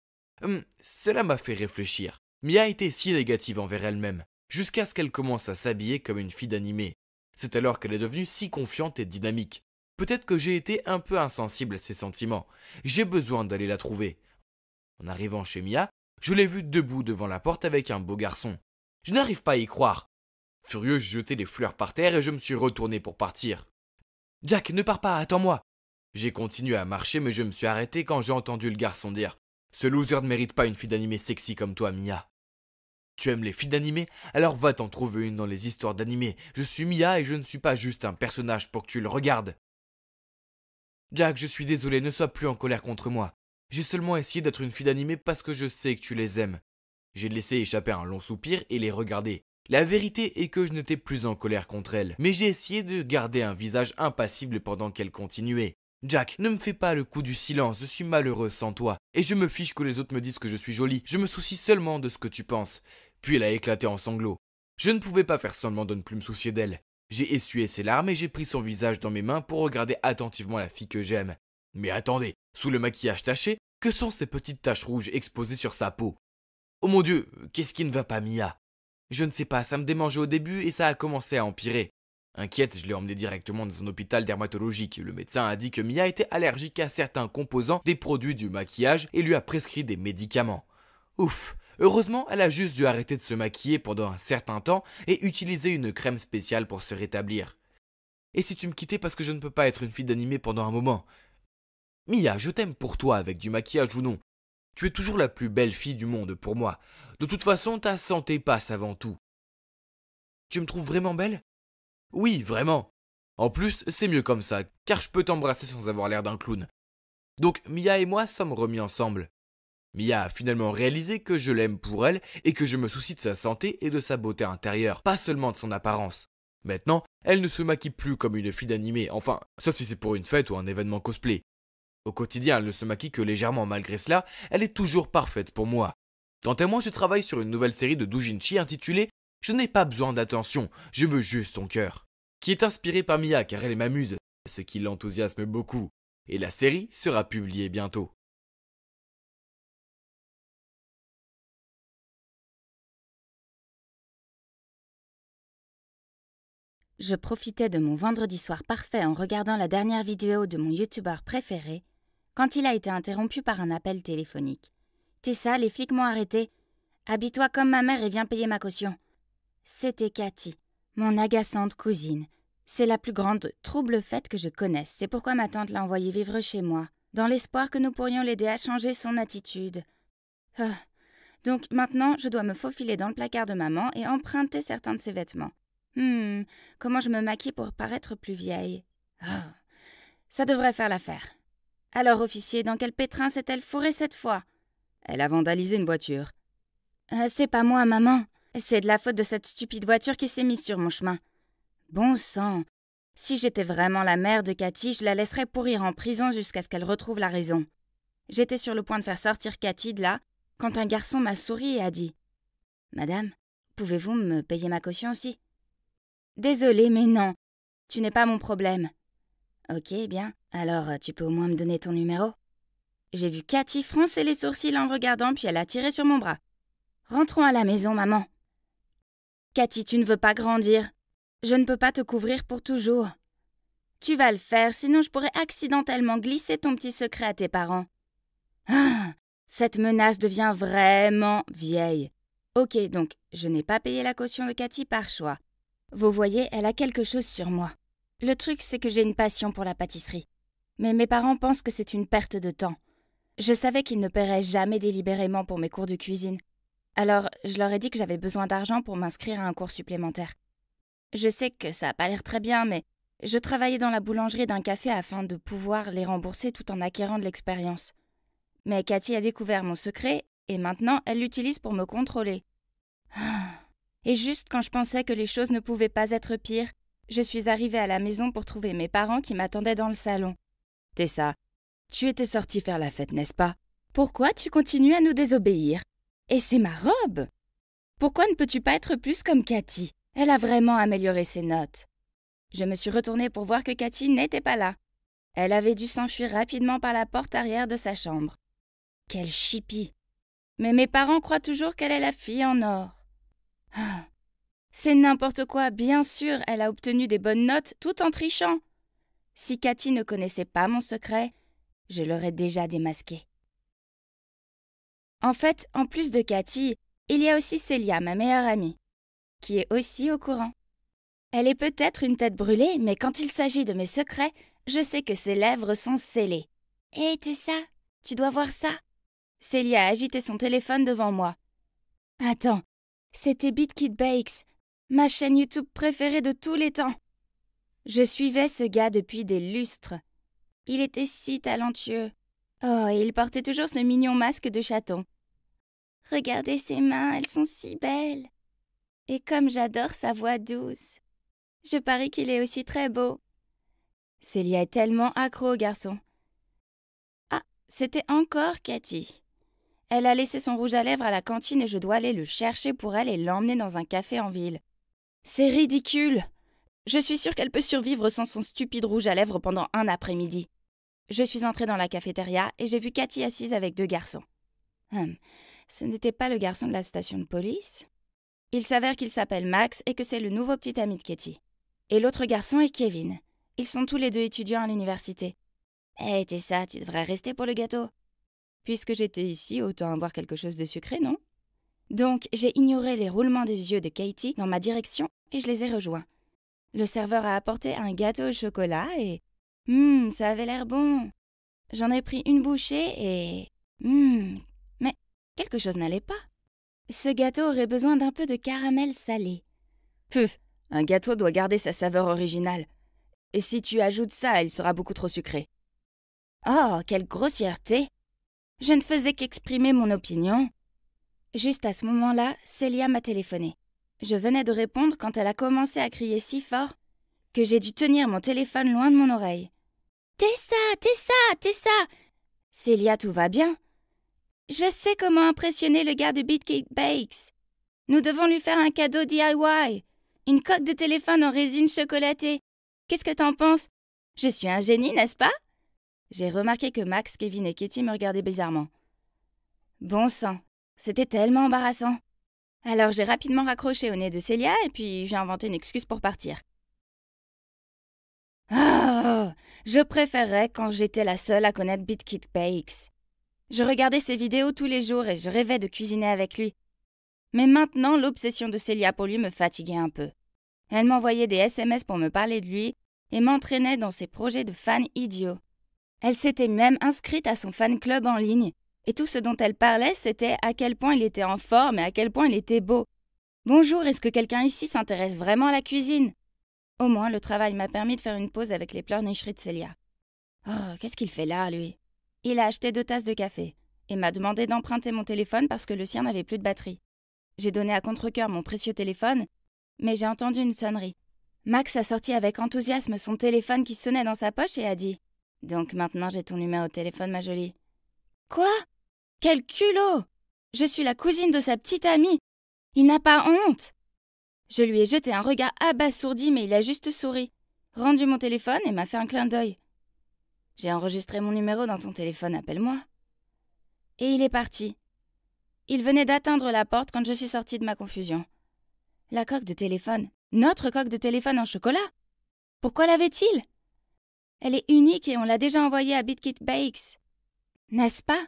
Cela m'a fait réfléchir. Mia était si négative envers elle-même, jusqu'à ce qu'elle commence à s'habiller comme une fille d'animé. C'est alors qu'elle est devenue si confiante et dynamique. Peut-être que j'ai été un peu insensible à ses sentiments. J'ai besoin d'aller la trouver. En arrivant chez Mia, je l'ai vue debout devant la porte avec un beau garçon. Je n'arrive pas à y croire. Furieux, je jetai les fleurs par terre et je me suis retourné pour partir. « Jack, ne pars pas, attends-moi » J'ai continué à marcher mais je me suis arrêté quand j'ai entendu le garçon dire « Ce loser ne mérite pas une fille d'animé sexy comme toi, Mia. » Tu aimes les filles d'animé? Alors va t'en trouver une dans les histoires d'animé. Je suis Mia et je ne suis pas juste un personnage pour que tu le regardes. Jack, je suis désolé, ne sois plus en colère contre moi. J'ai seulement essayé d'être une fille d'animé parce que je sais que tu les aimes. J'ai laissé échapper un long soupir et les regardé. La vérité est que je n'étais plus en colère contre elle, mais j'ai essayé de garder un visage impassible pendant qu'elle continuait. Jack, ne me fais pas le coup du silence, je suis malheureux sans toi. Et je me fiche que les autres me disent que je suis jolie, je me soucie seulement de ce que tu penses. Puis elle a éclaté en sanglots. Je ne pouvais pas faire semblant de ne plus me soucier d'elle. J'ai essuyé ses larmes et j'ai pris son visage dans mes mains pour regarder attentivement la fille que j'aime. Mais attendez, sous le maquillage taché, que sont ces petites taches rouges exposées sur sa peau? Oh mon Dieu, qu'est-ce qui ne va pas, Mia? Je ne sais pas, ça me démangeait au début et ça a commencé à empirer. Inquiète, je l'ai emmenée directement dans un hôpital dermatologique. Le médecin a dit que Mia était allergique à certains composants des produits du maquillage et lui a prescrit des médicaments. Ouf! Heureusement, elle a juste dû arrêter de se maquiller pendant un certain temps et utiliser une crème spéciale pour se rétablir. Et si tu me quittais parce que je ne peux pas être une fille d'animé pendant un moment? Mia, je t'aime pour toi, avec du maquillage ou non. Tu es toujours la plus belle fille du monde pour moi. De toute façon, ta santé passe avant tout. Tu me trouves vraiment belle? Oui, vraiment. En plus, c'est mieux comme ça, car je peux t'embrasser sans avoir l'air d'un clown. Donc, Mia et moi sommes remis ensemble. Mia a finalement réalisé que je l'aime pour elle et que je me soucie de sa santé et de sa beauté intérieure, pas seulement de son apparence. Maintenant, elle ne se maquille plus comme une fille d'animé, enfin, sauf si c'est pour une fête ou un événement cosplay. Au quotidien, elle ne se maquille que légèrement, malgré cela, elle est toujours parfaite pour moi. Quant à moi, je travaille sur une nouvelle série de doujinshi intitulée « Je n'ai pas besoin d'attention, je veux juste ton cœur », qui est inspirée par Mia car elle m'amuse, ce qui l'enthousiasme beaucoup, et la série sera publiée bientôt. Je profitais de mon vendredi soir parfait en regardant la dernière vidéo de mon youtubeur préféré, quand il a été interrompu par un appel téléphonique. « Tessa, les flics m'ont arrêté. Habille-toi comme ma mère et viens payer ma caution. » C'était Cathy, mon agaçante cousine. C'est la plus grande trouble-fête que je connaisse, c'est pourquoi ma tante l'a envoyée vivre chez moi, dans l'espoir que nous pourrions l'aider à changer son attitude. Donc maintenant, je dois me faufiler dans le placard de maman et emprunter certains de ses vêtements. Comment je me maquille pour paraître plus vieille? Ça devrait faire l'affaire. Alors, officier, dans quel pétrin s'est-elle fourrée cette fois? Elle a vandalisé une voiture. C'est pas moi, maman. C'est de la faute de cette stupide voiture qui s'est mise sur mon chemin. Bon sang. Si j'étais vraiment la mère de Cathy, je la laisserais pourrir en prison jusqu'à ce qu'elle retrouve la raison. J'étais sur le point de faire sortir Cathy de là, quand un garçon m'a souri et a dit « Madame, pouvez-vous me payer ma caution aussi ?» « Désolée, mais non. Tu n'es pas mon problème. »« Ok, bien. Alors, tu peux au moins me donner ton numéro ?» J'ai vu Cathy froncer les sourcils en me regardant, puis elle a tiré sur mon bras. « Rentrons à la maison, maman. »« Cathy, tu ne veux pas grandir. Je ne peux pas te couvrir pour toujours. »« Tu vas le faire, sinon je pourrais accidentellement glisser ton petit secret à tes parents. » »« Ah, cette menace devient vraiment vieille. » »« Ok, donc, je n'ai pas payé la caution de Cathy par choix. » Vous voyez, elle a quelque chose sur moi. Le truc, c'est que j'ai une passion pour la pâtisserie. Mais mes parents pensent que c'est une perte de temps. Je savais qu'ils ne paieraient jamais délibérément pour mes cours de cuisine. Alors, je leur ai dit que j'avais besoin d'argent pour m'inscrire à un cours supplémentaire. Je sais que ça n'a pas l'air très bien, mais je travaillais dans la boulangerie d'un café afin de pouvoir les rembourser tout en acquérant de l'expérience. Mais Cathy a découvert mon secret et maintenant, elle l'utilise pour me contrôler. Et juste quand je pensais que les choses ne pouvaient pas être pires, je suis arrivée à la maison pour trouver mes parents qui m'attendaient dans le salon. « Tessa, tu étais sortie faire la fête, n'est-ce pas? Pourquoi tu continues à nous désobéir? Et c'est ma robe! Pourquoi ne peux-tu pas être plus comme Cathy? Elle a vraiment amélioré ses notes. » Je me suis retournée pour voir que Cathy n'était pas là. Elle avait dû s'enfuir rapidement par la porte arrière de sa chambre. Quelle chipie! Mais mes parents croient toujours qu'elle est la fille en or. C'est n'importe quoi, bien sûr, elle a obtenu des bonnes notes tout en trichant. Si Cathy ne connaissait pas mon secret, je l'aurais déjà démasqué. En fait, en plus de Cathy, il y a aussi Célia, ma meilleure amie, qui est aussi au courant. Elle est peut-être une tête brûlée, mais quand il s'agit de mes secrets, je sais que ses lèvres sont scellées. « Hé, Tessa, tu dois voir ça !» Célia a agité son téléphone devant moi. « Attends. C'était BitKid Bakes, ma chaîne YouTube préférée de tous les temps. Je suivais ce gars depuis des lustres. Il était si talentueux. Oh, et il portait toujours ce mignon masque de chaton. Regardez ses mains, elles sont si belles. Et comme j'adore sa voix douce, je parie qu'il est aussi très beau. Célia est tellement accro au garçon. Ah, c'était encore Cathy. Elle a laissé son rouge à lèvres à la cantine et je dois aller le chercher pour elle et l'emmener dans un café en ville. C'est ridicule! Je suis sûre qu'elle peut survivre sans son stupide rouge à lèvres pendant un après-midi. Je suis entrée dans la cafétéria et j'ai vu Cathy assise avec deux garçons. Ce n'était pas le garçon de la station de police? Il s'avère qu'il s'appelle Max et que c'est le nouveau petit ami de Cathy. Et l'autre garçon est Kevin. Ils sont tous les deux étudiants à l'université. Hé, Tessa, tu devrais rester pour le gâteau. Puisque j'étais ici, autant avoir quelque chose de sucré, non? Donc, j'ai ignoré les roulements des yeux de Katie dans ma direction et je les ai rejoints. Le serveur a apporté un gâteau au chocolat et... ça avait l'air bon. J'en ai pris une bouchée et... mais quelque chose n'allait pas. Ce gâteau aurait besoin d'un peu de caramel salé. Puf, un gâteau doit garder sa saveur originale. Et si tu ajoutes ça, il sera beaucoup trop sucré. Oh, quelle grossièreté! Je ne faisais qu'exprimer mon opinion. Juste à ce moment-là, Célia m'a téléphoné. Je venais de répondre quand elle a commencé à crier si fort que j'ai dû tenir mon téléphone loin de mon oreille. « Tessa, Tessa, Tessa !»« Célia, tout va bien ?»« Je sais comment impressionner le gars de BitKid Bakes. Nous devons lui faire un cadeau DIY. Une coque de téléphone en résine chocolatée. Qu'est-ce que t'en penses? Je suis un génie, n'est-ce pas? » J'ai remarqué que Max, Kevin et Katie me regardaient bizarrement. Bon sang, c'était tellement embarrassant. Alors j'ai rapidement raccroché au nez de Célia et puis j'ai inventé une excuse pour partir. Oh, je préférais quand j'étais la seule à connaître BitKid Bakes. Je regardais ses vidéos tous les jours et je rêvais de cuisiner avec lui. Mais maintenant, l'obsession de Célia pour lui me fatiguait un peu. Elle m'envoyait des SMS pour me parler de lui et m'entraînait dans ses projets de fans idiots. Elle s'était même inscrite à son fan club en ligne, et tout ce dont elle parlait, c'était à quel point il était en forme et à quel point il était beau. Bonjour, est-ce que quelqu'un ici s'intéresse vraiment à la cuisine? Au moins, le travail m'a permis de faire une pause avec les pleurnicheries de Célia. Oh, qu'est-ce qu'il fait là, lui? Il a acheté 2 tasses de café, et m'a demandé d'emprunter mon téléphone parce que le sien n'avait plus de batterie. J'ai donné à contre-cœur mon précieux téléphone, mais j'ai entendu une sonnerie. Max a sorti avec enthousiasme son téléphone qui sonnait dans sa poche et a dit... « Donc maintenant j'ai ton numéro au téléphone, ma jolie. »« Quoi? Quel culot! Je suis la cousine de sa petite amie. Il n'a pas honte !» Je lui ai jeté un regard abasourdi, mais il a juste souri, rendu mon téléphone et m'a fait un clin d'œil. « J'ai enregistré mon numéro dans ton téléphone, appelle-moi. » Et il est parti. Il venait d'atteindre la porte quand je suis sortie de ma confusion. La coque de téléphone, notre coque de téléphone en chocolat? Pourquoi l'avait-il? Elle est unique et on l'a déjà envoyée à BitKid Bakes. N'est-ce pas?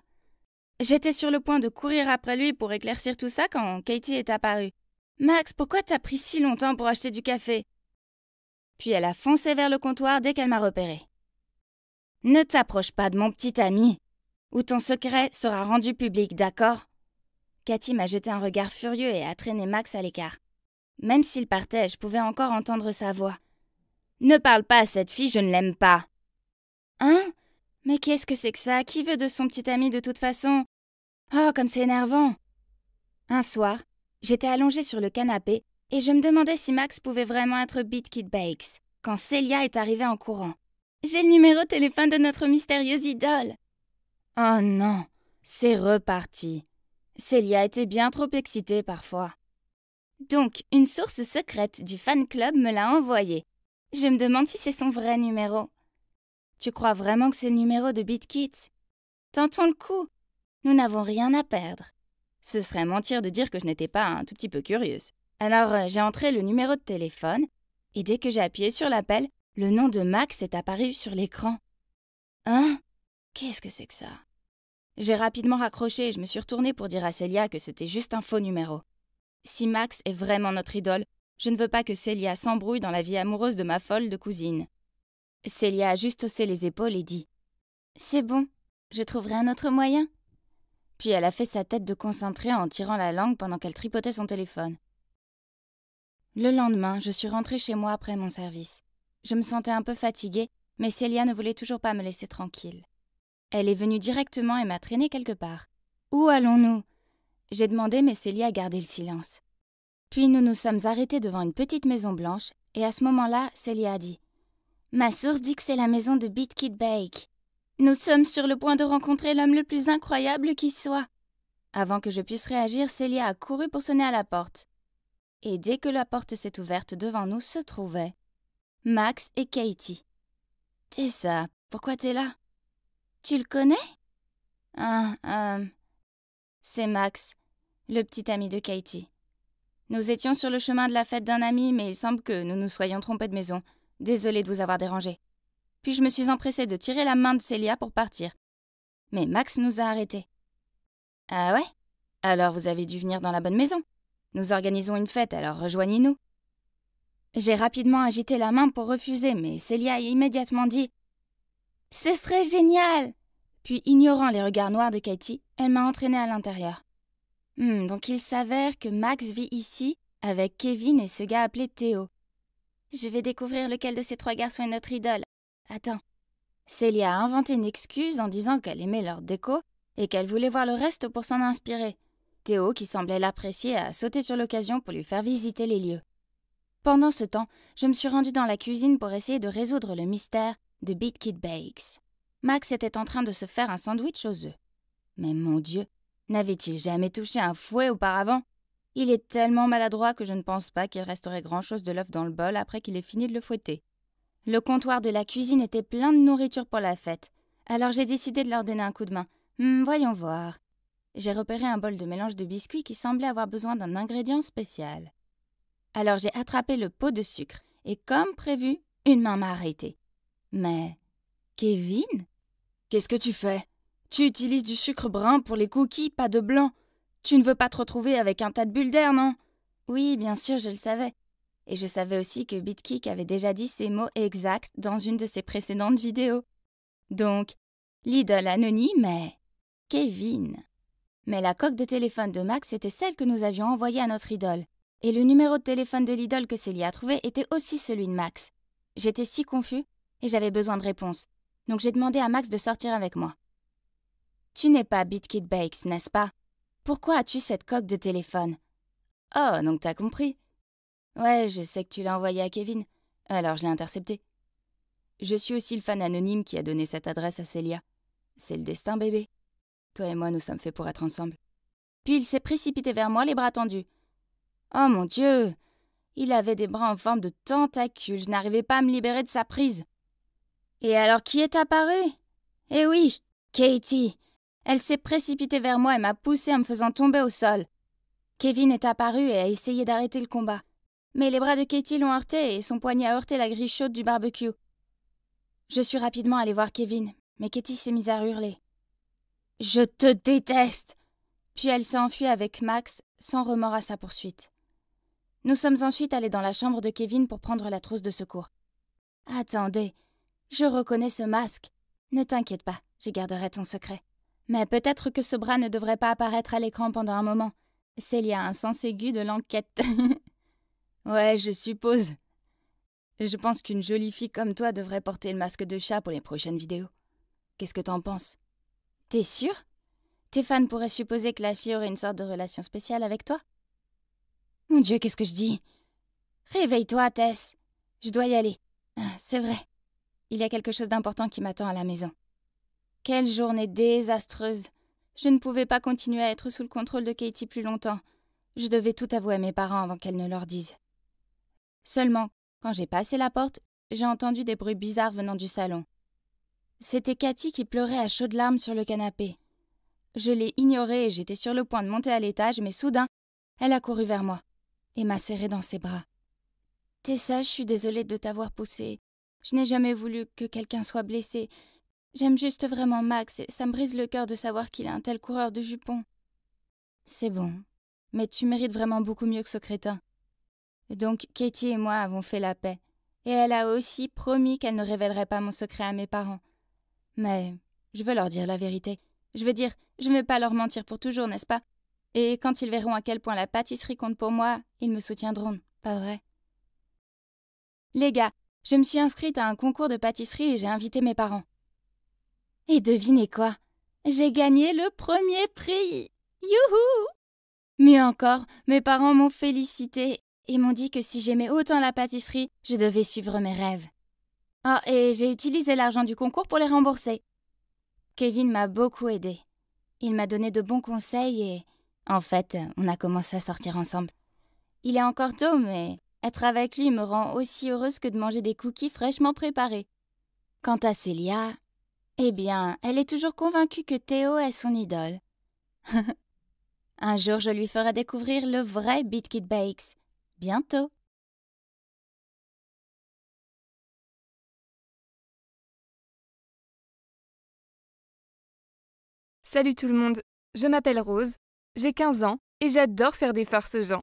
J'étais sur le point de courir après lui pour éclaircir tout ça quand Katie est apparue. « Max, pourquoi t'as pris si longtemps pour acheter du café ?» Puis elle a foncé vers le comptoir dès qu'elle m'a repérée. « Ne t'approche pas de mon petit ami, ou ton secret sera rendu public, d'accord ?» Katie m'a jeté un regard furieux et a traîné Max à l'écart. Même s'il partait, je pouvais encore entendre sa voix. Ne parle pas à cette fille, je ne l'aime pas. Hein? Mais qu'est-ce que c'est que ça? Qui veut de son petit ami de toute façon? Oh, comme c'est énervant! Un soir, j'étais allongée sur le canapé et je me demandais si Max pouvait vraiment être BitKid Bakes, quand Célia est arrivée en courant. J'ai le numéro de téléphone de notre mystérieuse idole. Oh non, c'est reparti. Célia était bien trop excitée parfois. Donc, une source secrète du fan club me l'a envoyée. Je me demande si c'est son vrai numéro. Tu crois vraiment que c'est le numéro de BitKid? Tentons le coup. Nous n'avons rien à perdre. Ce serait mentir de dire que je n'étais pas un tout petit peu curieuse. Alors, j'ai entré le numéro de téléphone et dès que j'ai appuyé sur l'appel, le nom de Max est apparu sur l'écran. Hein? Qu'est-ce que c'est que ça? J'ai rapidement raccroché et je me suis retournée pour dire à Célia que c'était juste un faux numéro. Si Max est vraiment notre idole, je ne veux pas que Célia s'embrouille dans la vie amoureuse de ma folle de cousine. Célia a juste haussé les épaules et dit « C'est bon, je trouverai un autre moyen. » Puis elle a fait sa tête de concentrée en tirant la langue pendant qu'elle tripotait son téléphone. Le lendemain, je suis rentrée chez moi après mon service. Je me sentais un peu fatiguée, mais Célia ne voulait toujours pas me laisser tranquille. Elle est venue directement et m'a traînée quelque part. « Où allons-nous » J'ai demandé, mais Célia a gardé le silence. Puis nous nous sommes arrêtés devant une petite maison blanche, et à ce moment-là, Célia a dit « Ma source dit que c'est la maison de BitKid Bakes. Nous sommes sur le point de rencontrer l'homme le plus incroyable qui soit. » Avant que je puisse réagir, Célia a couru pour sonner à la porte. Et dès que la porte s'est ouverte devant nous se trouvaient Max et Katie. « Tessa, pourquoi t'es là? Tu le connais ?»« C'est Max, le petit ami de Katie. » Nous étions sur le chemin de la fête d'un ami, mais il semble que nous nous soyons trompés de maison. Désolée de vous avoir dérangé. Puis je me suis empressée de tirer la main de Célia pour partir. Mais Max nous a arrêtés. Ah ouais? Alors vous avez dû venir dans la bonne maison. Nous organisons une fête, alors rejoignez-nous. J'ai rapidement agité la main pour refuser, mais Célia a immédiatement dit « Ce serait génial !» Puis, ignorant les regards noirs de Katie, elle m'a entraînée à l'intérieur. Donc il s'avère que Max vit ici avec Kevin et ce gars appelé Théo. Je vais découvrir lequel de ces trois garçons est notre idole. Attends. Célia a inventé une excuse en disant qu'elle aimait leur déco et qu'elle voulait voir le reste pour s'en inspirer. Théo, qui semblait l'apprécier, a sauté sur l'occasion pour lui faire visiter les lieux. Pendant ce temps, je me suis rendue dans la cuisine pour essayer de résoudre le mystère de BitKid Bakes. Max était en train de se faire un sandwich aux œufs. Mais mon Dieu, n'avait-il jamais touché un fouet auparavant? Il est tellement maladroit que je ne pense pas qu'il resterait grand-chose de l'œuf dans le bol après qu'il ait fini de le fouetter. Le comptoir de la cuisine était plein de nourriture pour la fête, alors j'ai décidé de leur donner un coup de main. Voyons voir. J'ai repéré un bol de mélange de biscuits qui semblait avoir besoin d'un ingrédient spécial. Alors j'ai attrapé le pot de sucre et, comme prévu, une main m'a arrêtée. Mais... Kevin ? Qu'est-ce que tu fais? Tu utilises du sucre brun pour les cookies, pas de blanc. Tu ne veux pas te retrouver avec un tas de bulles d'air, non? Oui, bien sûr, je le savais. Et je savais aussi que BitKid avait déjà dit ces mots exacts dans une de ses précédentes vidéos. Donc, l'idole anonyme est... Kevin. Mais la coque de téléphone de Max était celle que nous avions envoyée à notre idole. Et le numéro de téléphone de l'idole que Célia a trouvé était aussi celui de Max. J'étais si confus et j'avais besoin de réponses. Donc j'ai demandé à Max de sortir avec moi. « Tu n'es pas BitKid Bakes, n'est-ce pas? Pourquoi as-tu cette coque de téléphone? »« Oh, donc t'as compris. »« Ouais, je sais que tu l'as envoyé à Kevin, alors je l'ai intercepté. »« Je suis aussi le fan anonyme qui a donné cette adresse à Célia. C'est le destin, bébé. Toi et moi, nous sommes faits pour être ensemble. » Puis il s'est précipité vers moi, les bras tendus. « Oh mon Dieu! Il avait des bras en forme de tentacules, je n'arrivais pas à me libérer de sa prise. » Et alors qui est apparu? Eh oui, Katie. Elle s'est précipitée vers moi et m'a poussée en me faisant tomber au sol. Kevin est apparu et a essayé d'arrêter le combat. Mais les bras de Katie l'ont heurté et son poignet a heurté la grille chaude du barbecue. Je suis rapidement allée voir Kevin, mais Katie s'est mise à hurler. « Je te déteste !» Puis elle s'est enfuie avec Max, sans remords à sa poursuite. Nous sommes ensuite allés dans la chambre de Kevin pour prendre la trousse de secours. « Attendez, je reconnais ce masque. Ne t'inquiète pas, je garderai ton secret. » Mais peut-être que ce bras ne devrait pas apparaître à l'écran pendant un moment. Célia a un sens aigu de l'enquête. Ouais, je suppose. Je pense qu'une jolie fille comme toi devrait porter le masque de chat pour les prochaines vidéos. Qu'est-ce que t'en penses? T'es sûre? Tes fans pourraient supposer que la fille aurait une sorte de relation spéciale avec toi? Mon Dieu, qu'est-ce que je dis? Réveille-toi, Tess. Je dois y aller. Ah, c'est vrai. Il y a quelque chose d'important qui m'attend à la maison. Quelle journée désastreuse! Je ne pouvais pas continuer à être sous le contrôle de Katie plus longtemps. Je devais tout avouer à mes parents avant qu'elle ne leur dise. Seulement, quand j'ai passé la porte, j'ai entendu des bruits bizarres venant du salon. C'était Katie qui pleurait à chaudes larmes sur le canapé. Je l'ai ignorée et j'étais sur le point de monter à l'étage, mais soudain, elle a couru vers moi et m'a serrée dans ses bras. « Tessa, je suis désolée de t'avoir poussée. Je n'ai jamais voulu que quelqu'un soit blessé. » J'aime juste vraiment Max et ça me brise le cœur de savoir qu'il est un tel coureur de jupons. C'est bon, mais tu mérites vraiment beaucoup mieux que ce crétin. Donc Katie et moi avons fait la paix, et elle a aussi promis qu'elle ne révélerait pas mon secret à mes parents. Mais je veux leur dire la vérité. Je veux dire, je ne vais pas leur mentir pour toujours, n'est-ce pas? Et quand ils verront à quel point la pâtisserie compte pour moi, ils me soutiendront, pas vrai? Les gars, je me suis inscrite à un concours de pâtisserie et j'ai invité mes parents. Et devinez quoi? J'ai gagné le premier prix! Youhou! Mieux encore, mes parents m'ont félicité et m'ont dit que si j'aimais autant la pâtisserie, je devais suivre mes rêves. Ah, et j'ai utilisé l'argent du concours pour les rembourser. Kevin m'a beaucoup aidée. Il m'a donné de bons conseils et... En fait, on a commencé à sortir ensemble. Il est encore tôt, mais être avec lui me rend aussi heureuse que de manger des cookies fraîchement préparés. Quant à Célia... Eh bien, elle est toujours convaincue que Théo est son idole. Un jour, je lui ferai découvrir le vrai BitKid Bakes. Bientôt. Salut tout le monde, je m'appelle Rose. J'ai 15 ans et j'adore faire des farces aux gens.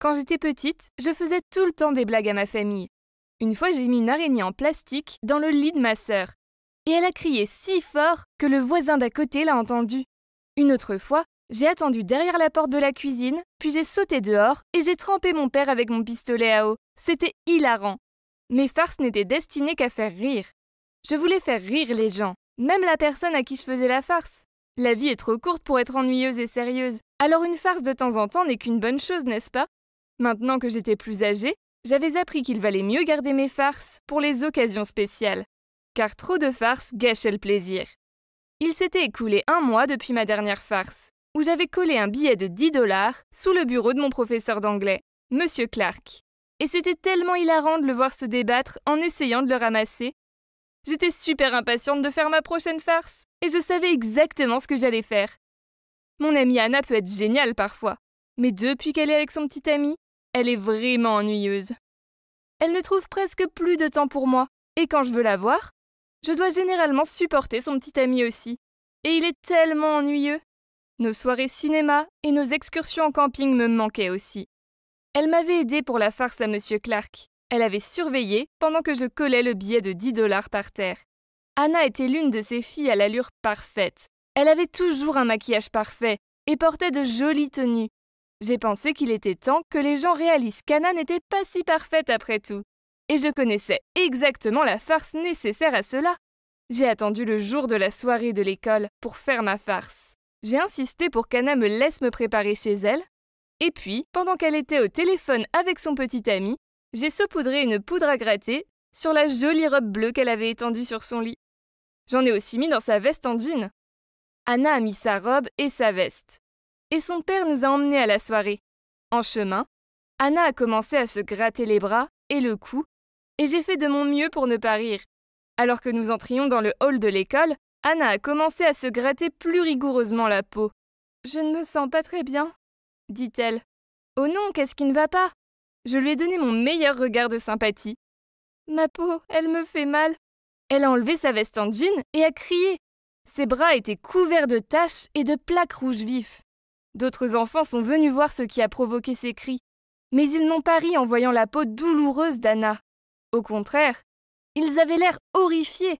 Quand j'étais petite, je faisais tout le temps des blagues à ma famille. Une fois, j'ai mis une araignée en plastique dans le lit de ma sœur. Et elle a crié si fort que le voisin d'à côté l'a entendu. Une autre fois, j'ai attendu derrière la porte de la cuisine, puis j'ai sauté dehors et j'ai trempé mon père avec mon pistolet à eau. C'était hilarant. Mes farces n'étaient destinées qu'à faire rire. Je voulais faire rire les gens, même la personne à qui je faisais la farce. La vie est trop courte pour être ennuyeuse et sérieuse, alors une farce de temps en temps n'est qu'une bonne chose, n'est-ce pas? Maintenant que j'étais plus âgée, j'avais appris qu'il valait mieux garder mes farces pour les occasions spéciales, car trop de farces gâchaient le plaisir. Il s'était écoulé un mois depuis ma dernière farce, où j'avais collé un billet de 10 $ sous le bureau de mon professeur d'anglais, Monsieur Clark. Et c'était tellement hilarant de le voir se débattre en essayant de le ramasser. J'étais super impatiente de faire ma prochaine farce, et je savais exactement ce que j'allais faire. Mon amie Anna peut être géniale parfois, mais depuis qu'elle est avec son petit ami, elle est vraiment ennuyeuse. Elle ne trouve presque plus de temps pour moi, et quand je veux la voir, je dois généralement supporter son petit ami aussi. Et il est tellement ennuyeux. Nos soirées cinéma et nos excursions en camping me manquaient aussi. Elle m'avait aidée pour la farce à Monsieur Clark. Elle avait surveillé pendant que je collais le billet de 10 $ par terre. Anna était l'une de ces filles à l'allure parfaite. Elle avait toujours un maquillage parfait et portait de jolies tenues. J'ai pensé qu'il était temps que les gens réalisent qu'Anna n'était pas si parfaite après tout. Et je connaissais exactement la farce nécessaire à cela. J'ai attendu le jour de la soirée de l'école pour faire ma farce. J'ai insisté pour qu'Anna me laisse me préparer chez elle. Et puis, pendant qu'elle était au téléphone avec son petit ami, j'ai saupoudré une poudre à gratter sur la jolie robe bleue qu'elle avait étendue sur son lit. J'en ai aussi mis dans sa veste en jean. Anna a mis sa robe et sa veste. Et son père nous a emmenés à la soirée. En chemin, Anna a commencé à se gratter les bras et le cou, et j'ai fait de mon mieux pour ne pas rire. Alors que nous entrions dans le hall de l'école, Anna a commencé à se gratter plus rigoureusement la peau. « Je ne me sens pas très bien, » dit-elle. « Oh non, qu'est-ce qui ne va pas ?» Je lui ai donné mon meilleur regard de sympathie. « Ma peau, elle me fait mal. » Elle a enlevé sa veste en jean et a crié. Ses bras étaient couverts de taches et de plaques rouges vives. D'autres enfants sont venus voir ce qui a provoqué ces cris. Mais ils n'ont pas ri en voyant la peau douloureuse d'Anna. Au contraire, ils avaient l'air horrifiés.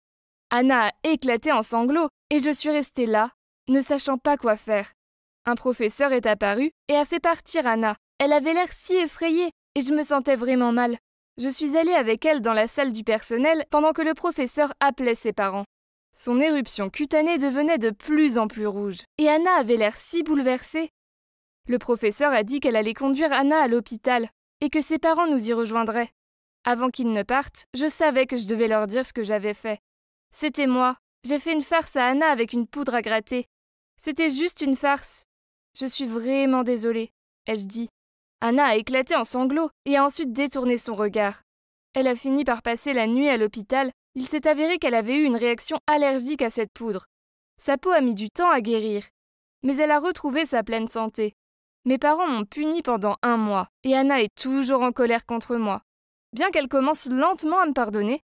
Anna a éclaté en sanglots et je suis restée là, ne sachant pas quoi faire. Un professeur est apparu et a fait partir Anna. Elle avait l'air si effrayée et je me sentais vraiment mal. Je suis allée avec elle dans la salle du personnel pendant que le professeur appelait ses parents. Son éruption cutanée devenait de plus en plus rouge et Anna avait l'air si bouleversée. Le professeur a dit qu'elle allait conduire Anna à l'hôpital et que ses parents nous y rejoindraient. Avant qu'ils ne partent, je savais que je devais leur dire ce que j'avais fait. C'était moi. J'ai fait une farce à Anna avec une poudre à gratter. C'était juste une farce. Je suis vraiment désolée, ai-je dit. Anna a éclaté en sanglots et a ensuite détourné son regard. Elle a fini par passer la nuit à l'hôpital. Il s'est avéré qu'elle avait eu une réaction allergique à cette poudre. Sa peau a mis du temps à guérir, mais elle a retrouvé sa pleine santé. Mes parents m'ont punie pendant 1 mois, et Anna est toujours en colère contre moi, bien qu'elle commence lentement à me pardonner.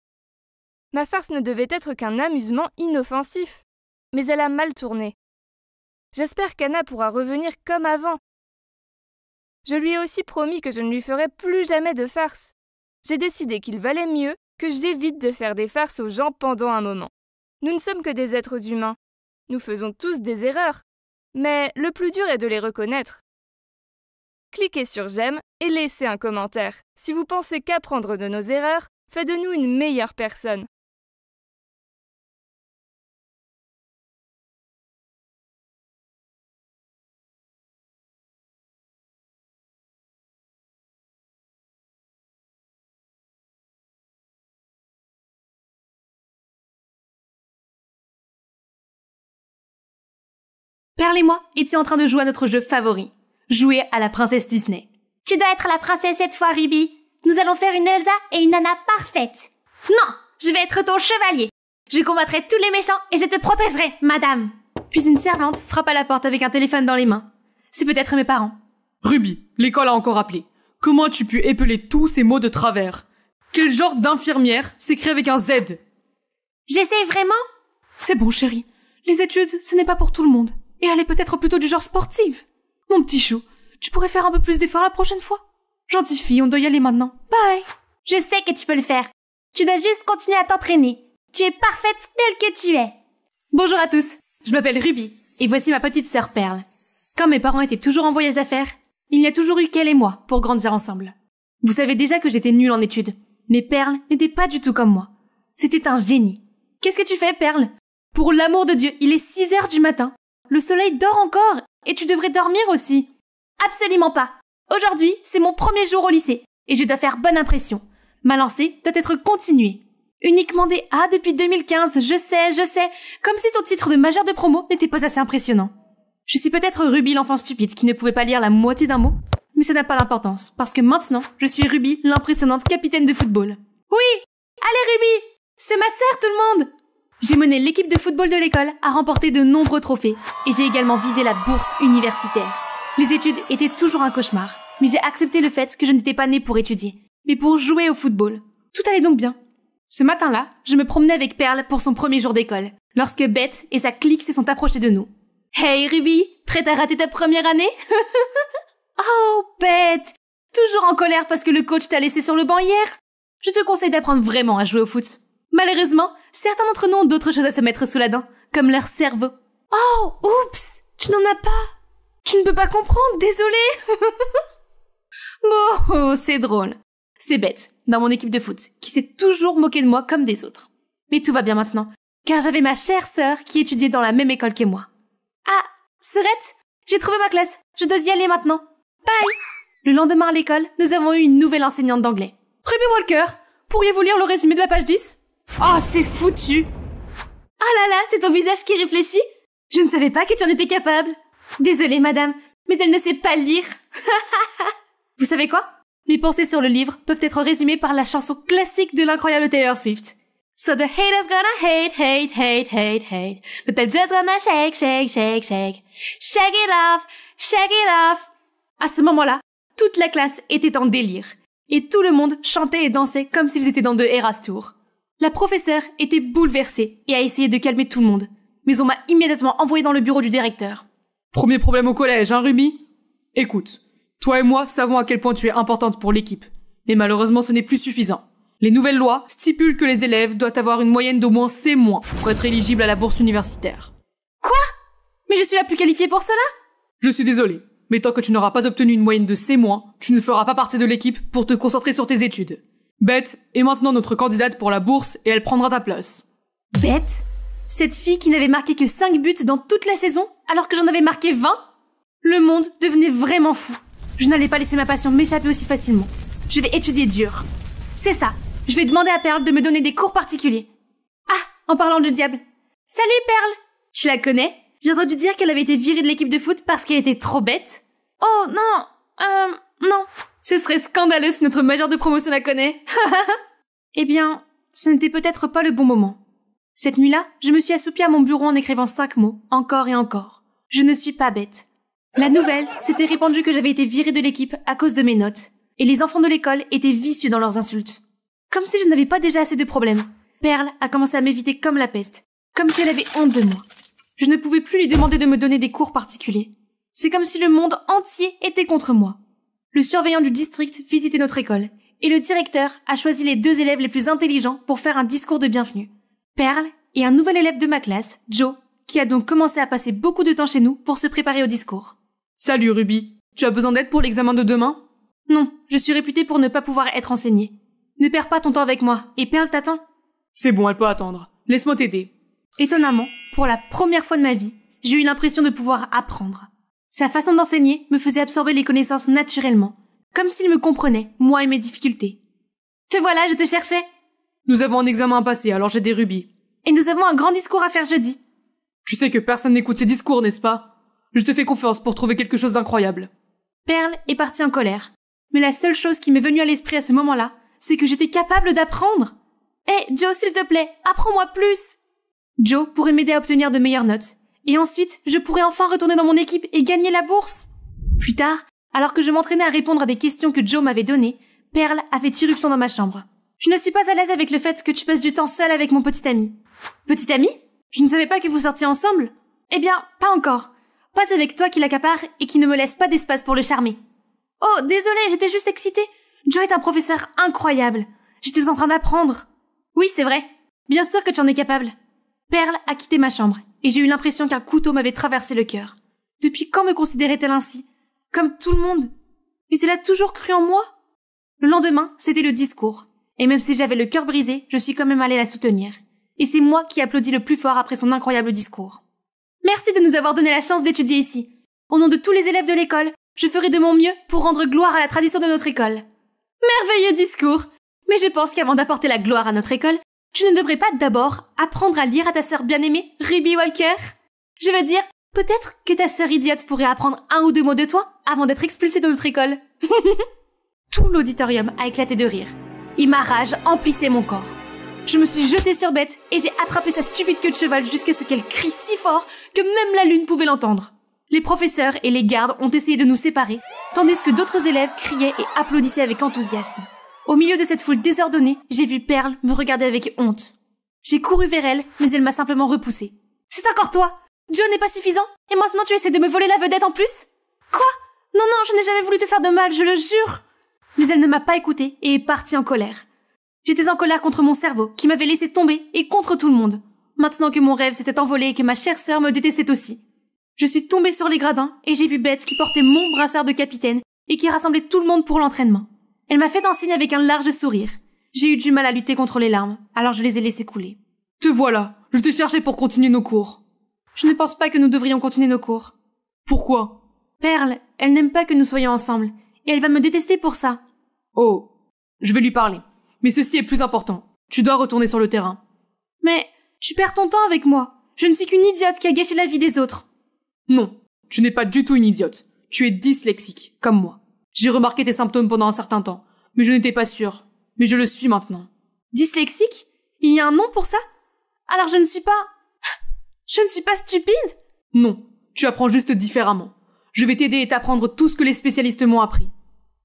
Ma farce ne devait être qu'un amusement inoffensif, mais elle a mal tourné. J'espère qu'Anna pourra revenir comme avant. Je lui ai aussi promis que je ne lui ferais plus jamais de farce. J'ai décidé qu'il valait mieux que j'évite de faire des farces aux gens pendant un moment. Nous ne sommes que des êtres humains. Nous faisons tous des erreurs, mais le plus dur est de les reconnaître. Cliquez sur « J'aime » et laissez un commentaire. Si vous pensez qu'apprendre de nos erreurs fait de nous une meilleure personne. Perle et moi étions en train de jouer à notre jeu favori. Jouer à la princesse Disney. Tu dois être la princesse cette fois, Ruby. Nous allons faire une Elsa et une Anna parfaites. Non, je vais être ton chevalier. Je combattrai tous les méchants et je te protégerai, madame. Puis une servante frappe à la porte avec un téléphone dans les mains. C'est peut-être mes parents. Ruby, l'école a encore appelé. Comment as-tu pu épeler tous ces mots de travers? Quel genre d'infirmière s'écrit avec un Z? J'essaie vraiment? C'est bon, chérie. Les études, ce n'est pas pour tout le monde. Et elle est peut-être plutôt du genre sportive. Mon petit chou, tu pourrais faire un peu plus d'efforts la prochaine fois? Gentille fille, on doit y aller maintenant. Bye! Je sais que tu peux le faire. Tu dois juste continuer à t'entraîner. Tu es parfaite telle que tu es. Bonjour à tous, je m'appelle Ruby, et voici ma petite sœur Perle. Quand mes parents étaient toujours en voyage d'affaires, il n'y a toujours eu qu'elle et moi pour grandir ensemble. Vous savez déjà que j'étais nulle en études, mais Perle n'était pas du tout comme moi. C'était un génie. Qu'est-ce que tu fais, Perle? Pour l'amour de Dieu, il est 6 heures du matin. Le soleil dort encore, et tu devrais dormir aussi. Absolument pas. Aujourd'hui, c'est mon premier jour au lycée, et je dois faire bonne impression. Ma lancée doit être continuée. Uniquement des A depuis 2015, je sais, comme si ton titre de majeur de promo n'était pas assez impressionnant. Je suis peut-être Ruby l'enfant stupide qui ne pouvait pas lire la moitié d'un mot, mais ça n'a pas d'importance, parce que maintenant, je suis Ruby l'impressionnante capitaine de football. Oui! Allez Ruby! C'est ma sœur tout le monde! J'ai mené l'équipe de football de l'école à remporter de nombreux trophées, et j'ai également visé la bourse universitaire. Les études étaient toujours un cauchemar, mais j'ai accepté le fait que je n'étais pas née pour étudier, mais pour jouer au football. Tout allait donc bien. Ce matin-là, je me promenais avec Perle pour son premier jour d'école, lorsque Beth et sa clique se sont approchés de nous. « Hey Ruby, prête à rater ta première année ?»« Oh Beth, toujours en colère parce que le coach t'a laissé sur le banc hier ?»« Je te conseille d'apprendre vraiment à jouer au foot. » »« Malheureusement, certains d'entre nous ont d'autres choses à se mettre sous la dent, comme leur cerveau. »« Oh, oups, tu n'en as pas. Tu ne peux pas comprendre, désolée. » Bon, c'est drôle. C'est Beth, dans mon équipe de foot, qui s'est toujours moquée de moi comme des autres. Mais tout va bien maintenant, car j'avais ma chère sœur qui étudiait dans la même école que moi. Ah, Sirette, j'ai trouvé ma classe, je dois y aller maintenant. Bye! Le lendemain à l'école, nous avons eu une nouvelle enseignante d'anglais. Ruby Walker, pourriez-vous lire le résumé de la page 10? Oh, c'est foutu! Oh là là, c'est ton visage qui réfléchit? Je ne savais pas que tu en étais capable. Désolée madame, mais elle ne sait pas lire. Vous savez quoi? Mes pensées sur le livre peuvent être résumées par la chanson classique de l'incroyable Taylor Swift. So the haters gonna hate, hate, hate, hate, hate. But they're just gonna shake, shake, shake, shake. Shake it off, shake it off. À ce moment-là, toute la classe était en délire. Et tout le monde chantait et dansait comme s'ils étaient dans de Eras Tours. La professeure était bouleversée et a essayé de calmer tout le monde. Mais on m'a immédiatement envoyée dans le bureau du directeur. Premier problème au collège, hein Ruby? Écoute. Toi et moi savons à quel point tu es importante pour l'équipe. Mais malheureusement, ce n'est plus suffisant. Les nouvelles lois stipulent que les élèves doivent avoir une moyenne d'au moins C- pour être éligibles à la bourse universitaire. Quoi? Mais je suis la plus qualifiée pour cela? Je suis désolée, mais tant que tu n'auras pas obtenu une moyenne de C-, tu ne feras pas partie de l'équipe pour te concentrer sur tes études. Beth est maintenant notre candidate pour la bourse et elle prendra ta place. Beth? Cette fille qui n'avait marqué que 5 buts dans toute la saison alors que j'en avais marqué 20? Le monde devenait vraiment fou. Je n'allais pas laisser ma passion m'échapper aussi facilement. Je vais étudier dur. C'est ça. Je vais demander à Perle de me donner des cours particuliers. Ah, en parlant du diable. Salut Perle. Tu la connais? J'ai entendu dire qu'elle avait été virée de l'équipe de foot parce qu'elle était trop bête. Oh non, non. Ce serait scandaleux si notre major de promotion la connaît. Eh bien, ce n'était peut-être pas le bon moment. Cette nuit-là, je me suis assoupie à mon bureau en écrivant 5 mots, encore et encore. Je ne suis pas bête. La nouvelle s'était répandue que j'avais été virée de l'équipe à cause de mes notes, et les enfants de l'école étaient vicieux dans leurs insultes. Comme si je n'avais pas déjà assez de problèmes, Perle a commencé à m'éviter comme la peste, comme si elle avait honte de moi. Je ne pouvais plus lui demander de me donner des cours particuliers. C'est comme si le monde entier était contre moi. Le surveillant du district visitait notre école, et le directeur a choisi les 2 élèves les plus intelligents pour faire un discours de bienvenue. Perle et un nouvel élève de ma classe, Joe, qui a donc commencé à passer beaucoup de temps chez nous pour se préparer au discours. Salut Ruby, tu as besoin d'aide pour l'examen de demain? Non, je suis réputée pour ne pas pouvoir être enseignée. Ne perds pas ton temps avec moi, et Perle t'attend. C'est bon, elle peut attendre. Laisse-moi t'aider. Étonnamment, pour la première fois de ma vie, j'ai eu l'impression de pouvoir apprendre. Sa façon d'enseigner me faisait absorber les connaissances naturellement, comme s'il me comprenait, moi et mes difficultés. Te voilà, je te cherchais. Nous avons un examen à passer, alors j'ai des Ruby. Et nous avons un grand discours à faire jeudi. Tu sais que personne n'écoute ces discours, n'est-ce pas? Je te fais confiance pour trouver quelque chose d'incroyable. Perle est partie en colère. Mais la seule chose qui m'est venue à l'esprit à ce moment-là, c'est que j'étais capable d'apprendre. Hé, Joe, s'il te plaît, apprends-moi plus. Joe pourrait m'aider à obtenir de meilleures notes. Et ensuite, je pourrais enfin retourner dans mon équipe et gagner la bourse. Plus tard, alors que je m'entraînais à répondre à des questions que Joe m'avait données, Perle a fait irruption dans ma chambre. Je ne suis pas à l'aise avec le fait que tu passes du temps seule avec mon petit ami. Petit ami? Je ne savais pas que vous sortiez ensemble. Eh bien, pas encore. Pas avec toi qui l'accapare et qui ne me laisse pas d'espace pour le charmer. Oh, désolé, j'étais juste excitée. Joe est un professeur incroyable. J'étais en train d'apprendre. Oui, c'est vrai. Bien sûr que tu en es capable. Perle a quitté ma chambre et j'ai eu l'impression qu'un couteau m'avait traversé le cœur. Depuis quand me considérait-elle ainsi? Comme tout le monde. Mais elle a toujours cru en moi. Le lendemain, c'était le discours. Et même si j'avais le cœur brisé, je suis quand même allée la soutenir. Et c'est moi qui applaudis le plus fort après son incroyable discours. Merci de nous avoir donné la chance d'étudier ici. Au nom de tous les élèves de l'école, je ferai de mon mieux pour rendre gloire à la tradition de notre école. Merveilleux discours! Mais je pense qu'avant d'apporter la gloire à notre école, tu ne devrais pas d'abord apprendre à lire à ta sœur bien-aimée, Ruby Walker? Je veux dire, peut-être que ta sœur idiote pourrait apprendre un ou deux mots de toi avant d'être expulsée de notre école. Tout l'auditorium a éclaté de rire. Et ma rage emplissait mon corps. Je me suis jetée sur Bête et j'ai attrapé sa stupide queue de cheval jusqu'à ce qu'elle crie si fort que même la lune pouvait l'entendre. Les professeurs et les gardes ont essayé de nous séparer, tandis que d'autres élèves criaient et applaudissaient avec enthousiasme. Au milieu de cette foule désordonnée, j'ai vu Perle me regarder avec honte. J'ai couru vers elle, mais elle m'a simplement repoussée. « C'est encore toi! Joe n'est pas suffisant, et maintenant tu essaies de me voler la vedette en plus? Quoi? Non, non, je n'ai jamais voulu te faire de mal, je le jure !» Mais elle ne m'a pas écoutée et est partie en colère. J'étais en colère contre mon cerveau, qui m'avait laissé tomber, et contre tout le monde. Maintenant que mon rêve s'était envolé et que ma chère sœur me détestait aussi. Je suis tombée sur les gradins, et j'ai vu Bette qui portait mon brassard de capitaine, et qui rassemblait tout le monde pour l'entraînement. Elle m'a fait un signe avec un large sourire. J'ai eu du mal à lutter contre les larmes, alors je les ai laissées couler. « Te voilà, je t'ai cherché pour continuer nos cours. » Je ne pense pas que nous devrions continuer nos cours. « Pourquoi ?»« Perle, elle n'aime pas que nous soyons ensemble, et elle va me détester pour ça. » « Oh, je vais lui parler. Mais ceci est plus important. Tu dois retourner sur le terrain. »« Mais tu perds ton temps avec moi. Je ne suis qu'une idiote qui a gâché la vie des autres. » »« Non, tu n'es pas du tout une idiote. Tu es dyslexique, comme moi. J'ai remarqué tes symptômes pendant un certain temps, mais je n'étais pas sûre. Mais je le suis maintenant. » »« Dyslexique? Il y a un nom pour ça? Alors je ne suis pas... Je ne suis pas stupide ? » ?»« Non, tu apprends juste différemment. Je vais t'aider et t'apprendre tout ce que les spécialistes m'ont appris. »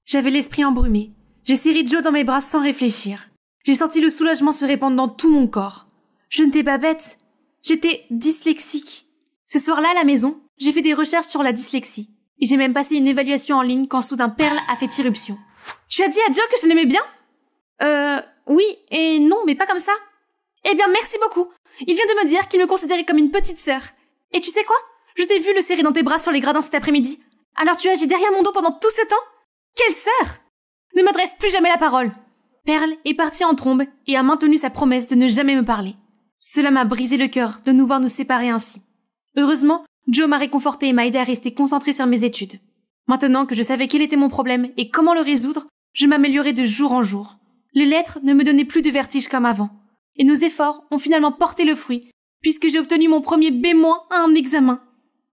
J'avais l'esprit embrumé. J'ai serré Joe dans mes bras sans réfléchir. J'ai senti le soulagement se répandre dans tout mon corps. Je n'étais pas bête. J'étais dyslexique. Ce soir-là, à la maison, j'ai fait des recherches sur la dyslexie. Et j'ai même passé une évaluation en ligne quand soudain Perle a fait irruption. « Tu as dit à Joe que je l'aimais bien ?»« Oui et non, mais pas comme ça. »« Eh bien, merci beaucoup. Il vient de me dire qu'il me considérait comme une petite sœur. Et tu sais quoi ? Je t'ai vu le serrer dans tes bras sur les gradins cet après-midi. Alors tu as agi derrière mon dos pendant tout ce temps ? Quelle sœur ! Ne m'adresse plus jamais la parole !» Perle est partie en trombe et a maintenu sa promesse de ne jamais me parler. Cela m'a brisé le cœur de nous voir nous séparer ainsi. Heureusement, Joe m'a réconfortée et m'a aidée à rester concentrée sur mes études. Maintenant que je savais quel était mon problème et comment le résoudre, je m'améliorais de jour en jour. Les lettres ne me donnaient plus de vertige comme avant. Et nos efforts ont finalement porté le fruit, puisque j'ai obtenu mon premier B- à un examen.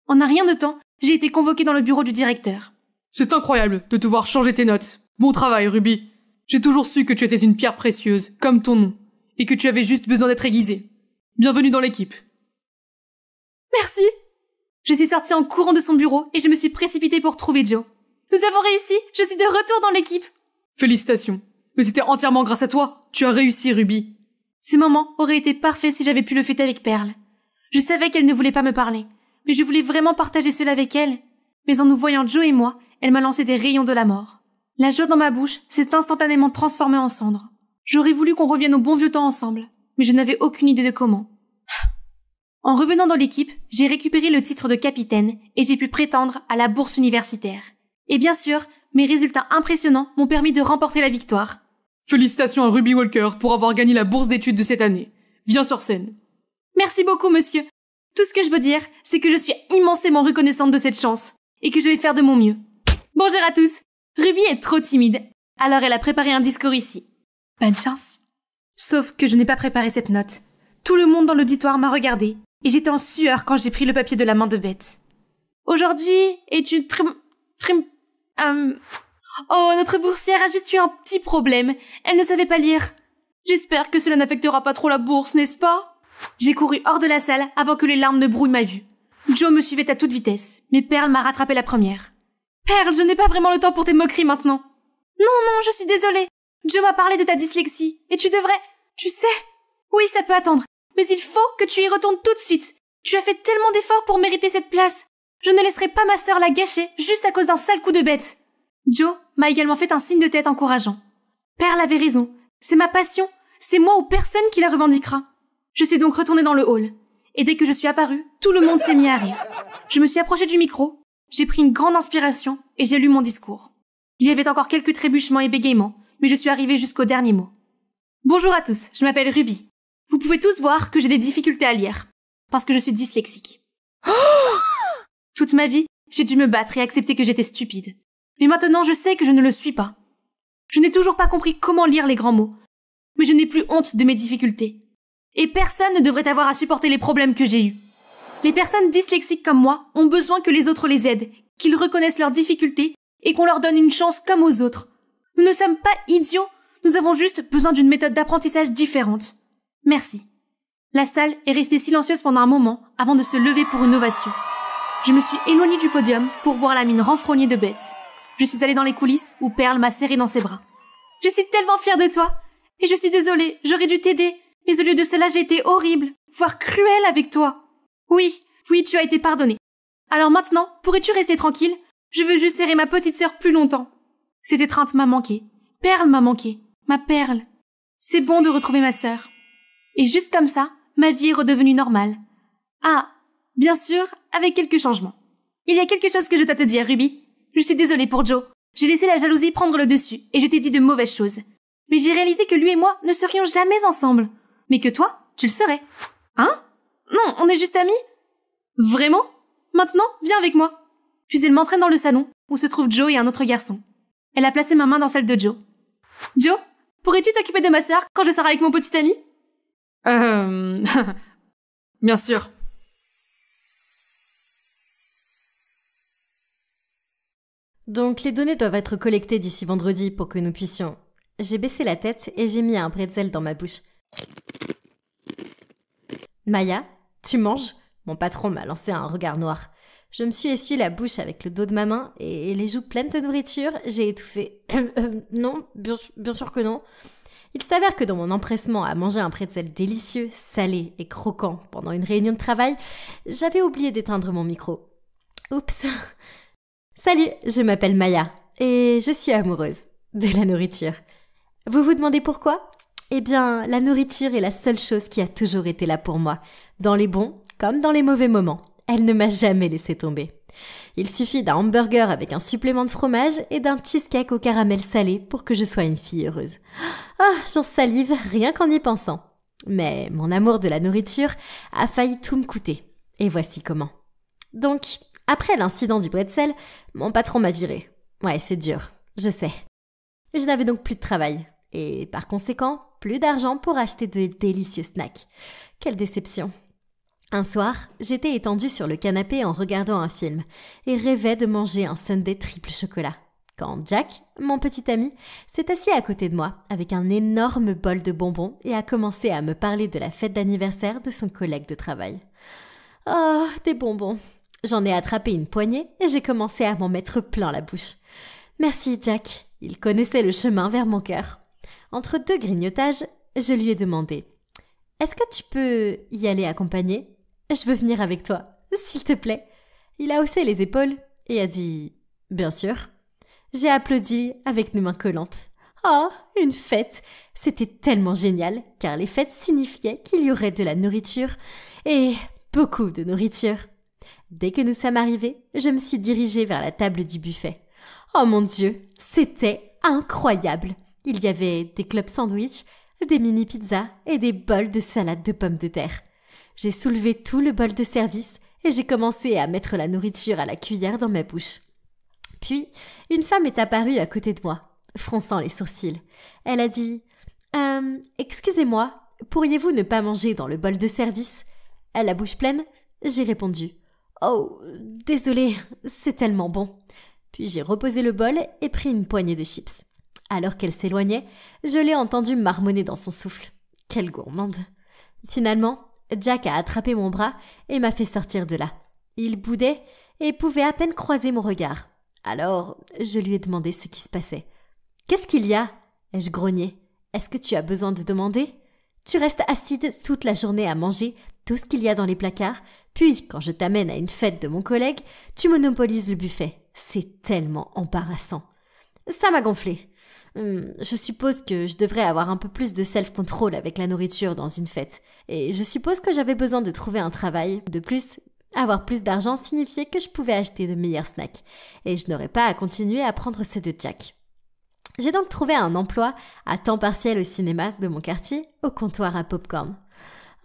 En un rien de temps, j'ai été convoquée dans le bureau du directeur. « C'est incroyable de te voir changer tes notes. Bon travail, Ruby. J'ai toujours su que tu étais une pierre précieuse, comme ton nom, et que tu avais juste besoin d'être aiguisée. Bienvenue dans l'équipe. » Merci. Je suis sortie en courant de son bureau et je me suis précipitée pour trouver Joe. Nous avons réussi, je suis de retour dans l'équipe. Félicitations. Mais c'était entièrement grâce à toi. Tu as réussi, Ruby. Ce moment aurait été parfait si j'avais pu le fêter avec Perle. Je savais qu'elle ne voulait pas me parler, mais je voulais vraiment partager cela avec elle. Mais en nous voyant Joe et moi, elle m'a lancé des rayons de la mort. La joie dans ma bouche s'est instantanément transformée en cendre. J'aurais voulu qu'on revienne au bon vieux temps ensemble, mais je n'avais aucune idée de comment. En revenant dans l'équipe, j'ai récupéré le titre de capitaine et j'ai pu prétendre à la bourse universitaire. Et bien sûr, mes résultats impressionnants m'ont permis de remporter la victoire. Félicitations à Ruby Walker pour avoir gagné la bourse d'études de cette année. Viens sur scène. Merci beaucoup, monsieur. Tout ce que je veux dire, c'est que je suis immensément reconnaissante de cette chance et que je vais faire de mon mieux. Bonjour à tous. Ruby est trop timide, alors elle a préparé un discours ici. Bonne chance. Sauf que je n'ai pas préparé cette note. Tout le monde dans l'auditoire m'a regardée, et j'étais en sueur quand j'ai pris le papier de la main de Bette. Aujourd'hui est une Oh, notre boursière a juste eu un petit problème. Elle ne savait pas lire. J'espère que cela n'affectera pas trop la bourse, n'est-ce pas? J'ai couru hors de la salle avant que les larmes ne brouillent ma vue. Joe me suivait à toute vitesse, mais Perle m'a rattrapé la première. Perle, je n'ai pas vraiment le temps pour tes moqueries maintenant. Non, non, je suis désolée. Joe m'a parlé de ta dyslexie, et tu devrais... Tu sais... Oui, ça peut attendre, mais il faut que tu y retournes tout de suite. Tu as fait tellement d'efforts pour mériter cette place. Je ne laisserai pas ma sœur la gâcher juste à cause d'un sale coup de bête. Joe m'a également fait un signe de tête encourageant. Perle avait raison. C'est ma passion. C'est moi ou personne qui la revendiquera. Je suis donc retournée dans le hall. Et dès que je suis apparue, tout le monde s'est mis à rire. Je me suis approchée du micro, j'ai pris une grande inspiration et j'ai lu mon discours. Il y avait encore quelques trébuchements et bégaiements, mais je suis arrivée jusqu'au dernier mot. Bonjour à tous, je m'appelle Ruby. Vous pouvez tous voir que j'ai des difficultés à lire, parce que je suis dyslexique. Oh ! Toute ma vie, j'ai dû me battre et accepter que j'étais stupide. Mais maintenant, je sais que je ne le suis pas. Je n'ai toujours pas compris comment lire les grands mots, mais je n'ai plus honte de mes difficultés. Et personne ne devrait avoir à supporter les problèmes que j'ai eus. Les personnes dyslexiques comme moi ont besoin que les autres les aident, qu'ils reconnaissent leurs difficultés et qu'on leur donne une chance comme aux autres. Nous ne sommes pas idiots, nous avons juste besoin d'une méthode d'apprentissage différente. Merci. La salle est restée silencieuse pendant un moment avant de se lever pour une ovation. Je me suis éloignée du podium pour voir la mine renfrognée de bête. Je suis allée dans les coulisses où Perle m'a serrée dans ses bras. Je suis tellement fière de toi. Et je suis désolée, j'aurais dû t'aider. Mais au lieu de cela, j'ai été horrible, voire cruelle avec toi. Oui, tu as été pardonnée. Alors maintenant, pourrais-tu rester tranquille? Je veux juste serrer ma petite sœur plus longtemps. Cette étreinte m'a manqué. Perle m'a manqué. Ma Perle. C'est bon de retrouver ma sœur. Et juste comme ça, ma vie est redevenue normale. Ah, bien sûr, avec quelques changements. Il y a quelque chose que je dois te dire, Ruby. Je suis désolée pour Joe. J'ai laissé la jalousie prendre le dessus et je t'ai dit de mauvaises choses. Mais j'ai réalisé que lui et moi ne serions jamais ensemble. Mais que toi, tu le serais. Hein? Non, on est juste amis? Vraiment? Maintenant, viens avec moi. Puis elle m'entraîne dans le salon, où se trouvent Joe et un autre garçon. Elle a placé ma main dans celle de Joe. Joe, pourrais-tu t'occuper de ma sœur quand je sors avec mon petit ami? Bien sûr. Donc les données doivent être collectées d'ici vendredi pour que nous puissions... J'ai baissé la tête et j'ai mis un pretzel dans ma bouche. Maya, tu manges? Mon patron m'a lancé un regard noir. Je me suis essuyé la bouche avec le dos de ma main et les joues pleines de nourriture, j'ai étouffé. Non, bien sûr que non. Il s'avère que dans mon empressement à manger un pretzel délicieux, salé et croquant pendant une réunion de travail, j'avais oublié d'éteindre mon micro. Oups. Salut, je m'appelle Maya et je suis amoureuse de la nourriture. Vous vous demandez pourquoi ? Eh bien, la nourriture est la seule chose qui a toujours été là pour moi, dans les bons comme dans les mauvais moments. Elle ne m'a jamais laissé tomber. Il suffit d'un hamburger avec un supplément de fromage et d'un cheesecake au caramel salé pour que je sois une fille heureuse. Ah, j'en salive rien qu'en y pensant. Mais mon amour de la nourriture a failli tout me coûter. Et voici comment. Donc, après l'incident du pretzel, mon patron m'a virée. Ouais, c'est dur, je sais. Je n'avais donc plus de travail. Et par conséquent, plus d'argent pour acheter de délicieux snacks. Quelle déception. Un soir, j'étais étendue sur le canapé en regardant un film et rêvais de manger un sundae triple chocolat. Quand Jack, mon petit ami, s'est assis à côté de moi avec un énorme bol de bonbons et a commencé à me parler de la fête d'anniversaire de son collègue de travail. Oh, des bonbons. J'en ai attrapé une poignée et j'ai commencé à m'en mettre plein la bouche. Merci Jack, il connaissait le chemin vers mon cœur. Entre deux grignotages, je lui ai demandé « Est-ce que tu peux y aller accompagner? Je veux venir avec toi, s'il te plaît. » Il a haussé les épaules et a dit « Bien sûr. » J'ai applaudi avec nos mains collantes. Oh, une fête! C'était tellement génial, car les fêtes signifiaient qu'il y aurait de la nourriture, et beaucoup de nourriture. Dès que nous sommes arrivés, je me suis dirigée vers la table du buffet. Oh mon Dieu, c'était incroyable! Il y avait des clubs sandwich, des mini-pizzas et des bols de salade de pommes de terre. J'ai soulevé tout le bol de service et j'ai commencé à mettre la nourriture à la cuillère dans ma bouche. Puis, une femme est apparue à côté de moi, fronçant les sourcils. Elle a dit « Excusez-moi, pourriez-vous ne pas manger dans le bol de service ?» À la bouche pleine, j'ai répondu « Oh, désolée, c'est tellement bon !» Puis j'ai reposé le bol et pris une poignée de chips. Alors qu'elle s'éloignait, je l'ai entendue marmonner dans son souffle. Quelle gourmande! Finalement, Jack a attrapé mon bras et m'a fait sortir de là. Il boudait et pouvait à peine croiser mon regard. Alors, je lui ai demandé ce qui se passait. « Qu'est-ce qu'il y a ?» ai-je grogné. « Est-ce que tu as besoin de demander? Tu restes assise toute la journée à manger tout ce qu'il y a dans les placards, puis quand je t'amène à une fête de mon collègue, tu monopolises le buffet. C'est tellement embarrassant. Ça m'a gonflé. Je suppose que je devrais avoir un peu plus de self-control avec la nourriture dans une fête. Et je suppose que j'avais besoin de trouver un travail. De plus, avoir plus d'argent signifiait que je pouvais acheter de meilleurs snacks. Et je n'aurais pas à continuer à prendre ceux de Jack. J'ai donc trouvé un emploi à temps partiel au cinéma de mon quartier, au comptoir à popcorn.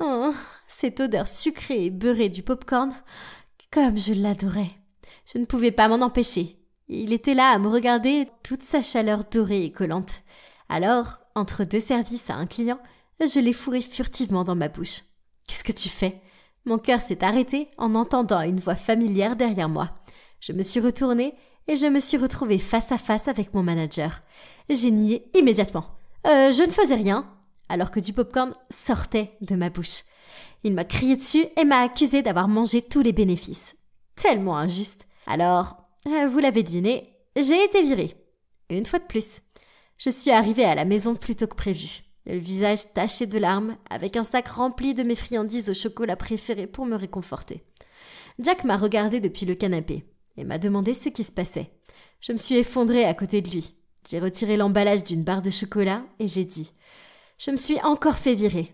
Oh, cette odeur sucrée et beurrée du popcorn, comme je l'adorais. Je ne pouvais pas m'en empêcher. Il était là à me regarder, toute sa chaleur dorée et collante. Alors, entre deux services à un client, je l'ai fourré furtivement dans ma bouche. « Qu'est-ce que tu fais ?» Mon cœur s'est arrêté en entendant une voix familière derrière moi. Je me suis retournée et je me suis retrouvée face à face avec mon manager. J'ai nié immédiatement. Je ne faisais rien, alors que du pop-corn sortait de ma bouche. Il m'a crié dessus et m'a accusée d'avoir mangé tous les bénéfices. Tellement injuste. Alors... vous l'avez deviné, j'ai été virée. Une fois de plus. Je suis arrivée à la maison plus tôt que prévu, le visage taché de larmes, avec un sac rempli de mes friandises au chocolat préférées pour me réconforter. Jack m'a regardée depuis le canapé et m'a demandé ce qui se passait. Je me suis effondrée à côté de lui. J'ai retiré l'emballage d'une barre de chocolat et j'ai dit « Je me suis encore fait virer.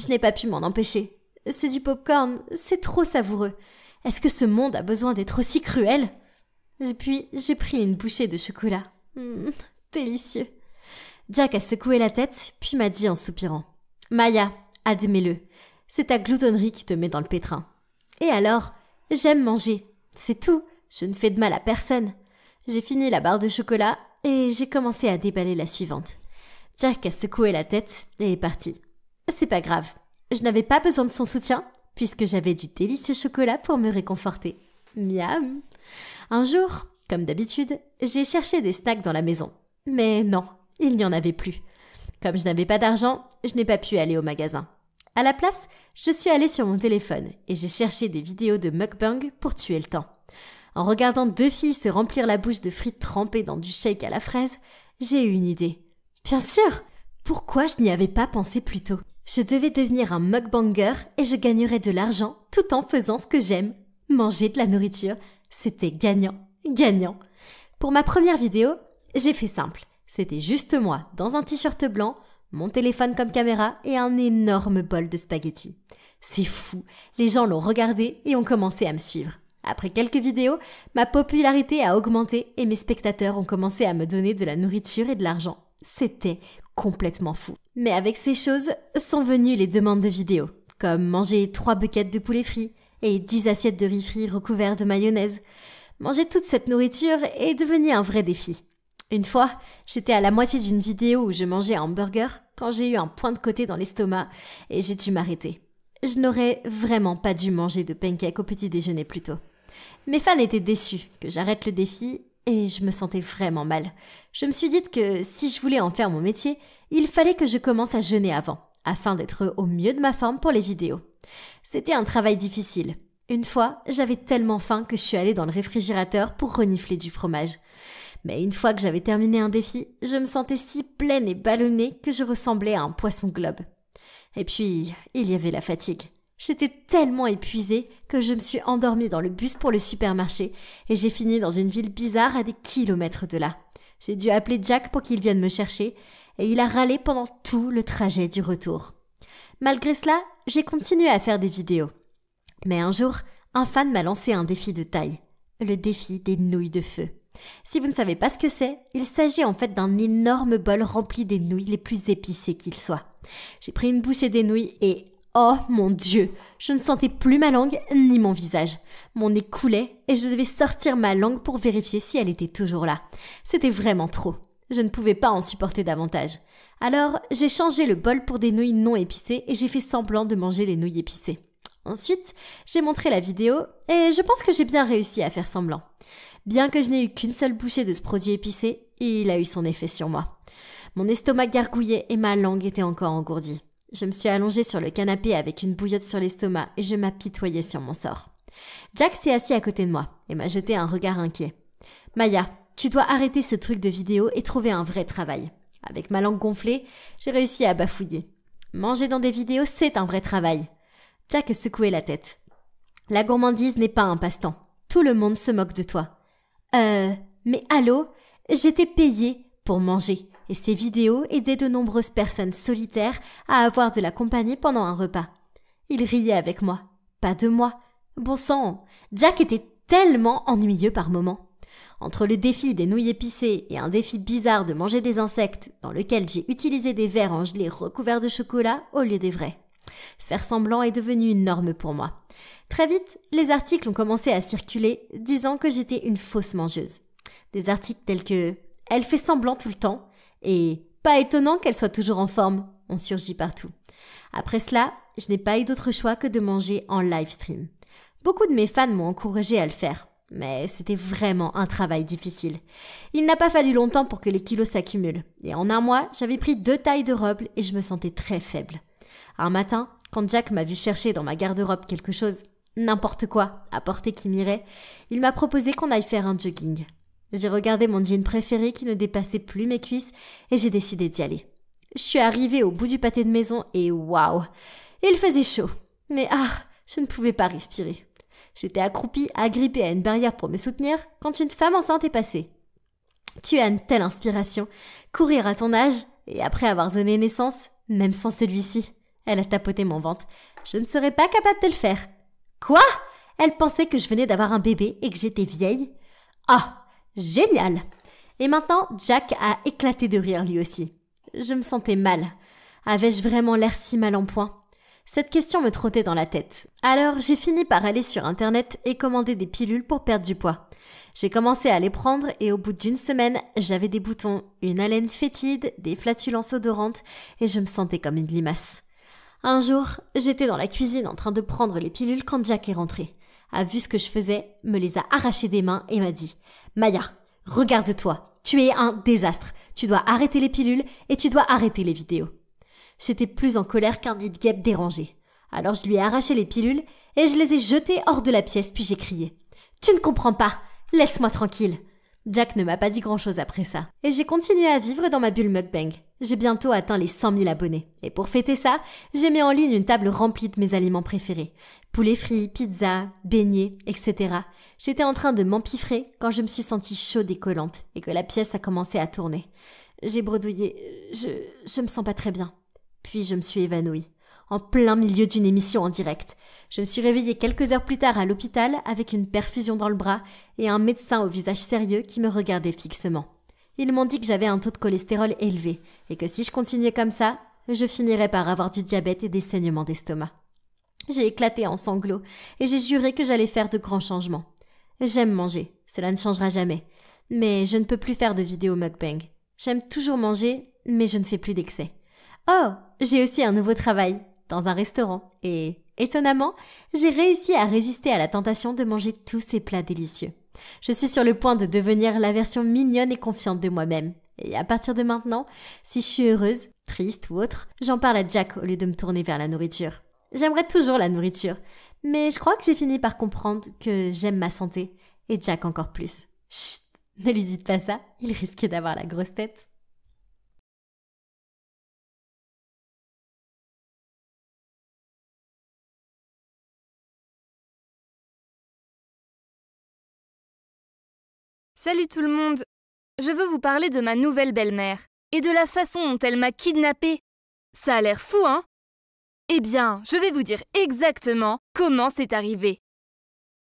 Je n'ai pas pu m'en empêcher. C'est du pop-corn, c'est trop savoureux. Est-ce que ce monde a besoin d'être aussi cruel ?» Et puis, j'ai pris une bouchée de chocolat. Délicieux. Jack a secoué la tête, puis m'a dit en soupirant. « Maya, admets-le, c'est ta gloutonnerie qui te met dans le pétrin. Et alors, j'aime manger. C'est tout, je ne fais de mal à personne. » J'ai fini la barre de chocolat et j'ai commencé à déballer la suivante. Jack a secoué la tête et est parti. C'est pas grave, je n'avais pas besoin de son soutien, puisque j'avais du délicieux chocolat pour me réconforter. Miam. Un jour, comme d'habitude, j'ai cherché des snacks dans la maison. Mais non, il n'y en avait plus. Comme je n'avais pas d'argent, je n'ai pas pu aller au magasin. À la place, je suis allée sur mon téléphone et j'ai cherché des vidéos de mukbang pour tuer le temps. En regardant deux filles se remplir la bouche de frites trempées dans du shake à la fraise, j'ai eu une idée. Bien sûr! Pourquoi je n'y avais pas pensé plus tôt? Je devais devenir un mukbanger et je gagnerais de l'argent tout en faisant ce que j'aime. Manger de la nourriture, c'était gagnant, gagnant. Pour ma première vidéo, j'ai fait simple. C'était juste moi, dans un t-shirt blanc, mon téléphone comme caméra et un énorme bol de spaghettis. C'est fou, les gens l'ont regardé et ont commencé à me suivre. Après quelques vidéos, ma popularité a augmenté et mes spectateurs ont commencé à me donner de la nourriture et de l'argent. C'était complètement fou. Mais avec ces choses, sont venues les demandes de vidéos, comme manger 3 buckets de poulet frit, et 10 assiettes de riz frit recouvertes de mayonnaise. Manger toute cette nourriture est devenu un vrai défi. Une fois, j'étais à la moitié d'une vidéo où je mangeais un hamburger quand j'ai eu un point de côté dans l'estomac et j'ai dû m'arrêter. Je n'aurais vraiment pas dû manger de pancakes au petit déjeuner plus tôt. Mes fans étaient déçus que j'arrête le défi et je me sentais vraiment mal. Je me suis dit que si je voulais en faire mon métier, il fallait que je commence à jeûner avant, afin d'être au mieux de ma forme pour les vidéos. C'était un travail difficile. Une fois, j'avais tellement faim que je suis allée dans le réfrigérateur pour renifler du fromage. Mais une fois que j'avais terminé un défi, je me sentais si pleine et ballonnée que je ressemblais à un poisson globe. Et puis, il y avait la fatigue. J'étais tellement épuisée que je me suis endormie dans le bus pour le supermarché et j'ai fini dans une ville bizarre à des kilomètres de là. J'ai dû appeler Jack pour qu'il vienne me chercher et il a râlé pendant tout le trajet du retour. Malgré cela, j'ai continué à faire des vidéos. Mais un jour, un fan m'a lancé un défi de taille, le défi des nouilles de feu. Si vous ne savez pas ce que c'est, il s'agit en fait d'un énorme bol rempli des nouilles les plus épicées qu'il soit. J'ai pris une bouchée des nouilles et oh mon Dieu, je ne sentais plus ma langue ni mon visage. Mon nez coulait et je devais sortir ma langue pour vérifier si elle était toujours là. C'était vraiment trop. Je ne pouvais pas en supporter davantage. Alors, j'ai changé le bol pour des nouilles non épicées et j'ai fait semblant de manger les nouilles épicées. Ensuite, j'ai montré la vidéo et je pense que j'ai bien réussi à faire semblant. Bien que je n'ai eu qu'une seule bouchée de ce produit épicé, il a eu son effet sur moi. Mon estomac gargouillait et ma langue était encore engourdie. Je me suis allongée sur le canapé avec une bouillotte sur l'estomac et je m'apitoyais sur mon sort. Jack s'est assis à côté de moi et m'a jeté un regard inquiet. « Maya, tu dois arrêter ce truc de vidéo et trouver un vrai travail. » Avec ma langue gonflée, j'ai réussi à bafouiller. Manger dans des vidéos, c'est un vrai travail. Jack a secoué la tête. « La gourmandise n'est pas un passe-temps. Tout le monde se moque de toi. »« Mais allô, j'étais payée pour manger. » Et ces vidéos aidaient de nombreuses personnes solitaires à avoir de la compagnie pendant un repas. Il riait avec moi. Pas de moi. Bon sang, Jack était tellement ennuyeux par moments. Entre le défi des nouilles épicées et un défi bizarre de manger des insectes, dans lequel j'ai utilisé des verres en gelée recouverts de chocolat au lieu des vrais. Faire semblant est devenu une norme pour moi. Très vite, les articles ont commencé à circuler, disant que j'étais une fausse mangeuse. Des articles tels que « Elle fait semblant tout le temps » et « Pas étonnant qu'elle soit toujours en forme » ont surgi partout. Après cela, je n'ai pas eu d'autre choix que de manger en live stream. Beaucoup de mes fans m'ont encouragée à le faire, mais c'était vraiment un travail difficile. Il n'a pas fallu longtemps pour que les kilos s'accumulent, et en un mois, j'avais pris 2 tailles de robe et je me sentais très faible. Un matin, quand Jack m'a vu chercher dans ma garde-robe quelque chose, n'importe quoi, à portée qui m'irait, il m'a proposé qu'on aille faire un jogging. J'ai regardé mon jean préféré qui ne dépassait plus mes cuisses et j'ai décidé d'y aller. Je suis arrivée au bout du pâté de maison et waouh, il faisait chaud. Mais ah, je ne pouvais pas respirer. J'étais accroupie, agrippée à une barrière pour me soutenir quand une femme enceinte est passée. Tu as une telle inspiration, courir à ton âge et après avoir donné naissance, même sans celui-ci. Elle a tapoté mon ventre. Je ne serais pas capable de le faire. Quoi? Elle pensait que je venais d'avoir un bébé et que j'étais vieille? Ah! Génial! Et maintenant, Jack a éclaté de rire lui aussi. Je me sentais mal. Avais-je vraiment l'air si mal en point? Cette question me trottait dans la tête. Alors, j'ai fini par aller sur Internet et commander des pilules pour perdre du poids. J'ai commencé à les prendre et au bout d'une semaine, j'avais des boutons, une haleine fétide, des flatulences odorantes et je me sentais comme une limace. Un jour, j'étais dans la cuisine en train de prendre les pilules quand Jack est rentré. A vu ce que je faisais, me les a arrachés des mains et m'a dit « Maya, regarde-toi, tu es un désastre, tu dois arrêter les pilules et tu dois arrêter les vidéos. » J'étais plus en colère qu'un nid de guêpe dérangé. Alors je lui ai arraché les pilules et je les ai jetées hors de la pièce puis j'ai crié « Tu ne comprends pas, laisse-moi tranquille !» Jack ne m'a pas dit grand-chose après ça. Et j'ai continué à vivre dans ma bulle mukbang. J'ai bientôt atteint les 100 000 abonnés. Et pour fêter ça, j'ai mis en ligne une table remplie de mes aliments préférés. Poulet frit, pizza, beignets, etc. J'étais en train de m'empiffrer quand je me suis sentie chaude et collante et que la pièce a commencé à tourner. J'ai bredouillé. Je me sens pas très bien. Puis je me suis évanouie. En plein milieu d'une émission en direct. Je me suis réveillée quelques heures plus tard à l'hôpital avec une perfusion dans le bras et un médecin au visage sérieux qui me regardait fixement. Ils m'ont dit que j'avais un taux de cholestérol élevé et que si je continuais comme ça, je finirais par avoir du diabète et des saignements d'estomac. J'ai éclaté en sanglots et j'ai juré que j'allais faire de grands changements. J'aime manger, cela ne changera jamais. Mais je ne peux plus faire de vidéos mukbang. J'aime toujours manger, mais je ne fais plus d'excès. Oh, j'ai aussi un nouveau travail dans un restaurant et, étonnamment, j'ai réussi à résister à la tentation de manger tous ces plats délicieux. Je suis sur le point de devenir la version mignonne et confiante de moi-même. Et à partir de maintenant, si je suis heureuse, triste ou autre, j'en parle à Jack au lieu de me tourner vers la nourriture. J'aimerais toujours la nourriture, mais je crois que j'ai fini par comprendre que j'aime ma santé et Jack encore plus. Chut, ne lui dites pas ça, il risque d'avoir la grosse tête. Salut tout le monde, je veux vous parler de ma nouvelle belle-mère et de la façon dont elle m'a kidnappée. Ça a l'air fou, hein? Eh bien, je vais vous dire exactement comment c'est arrivé.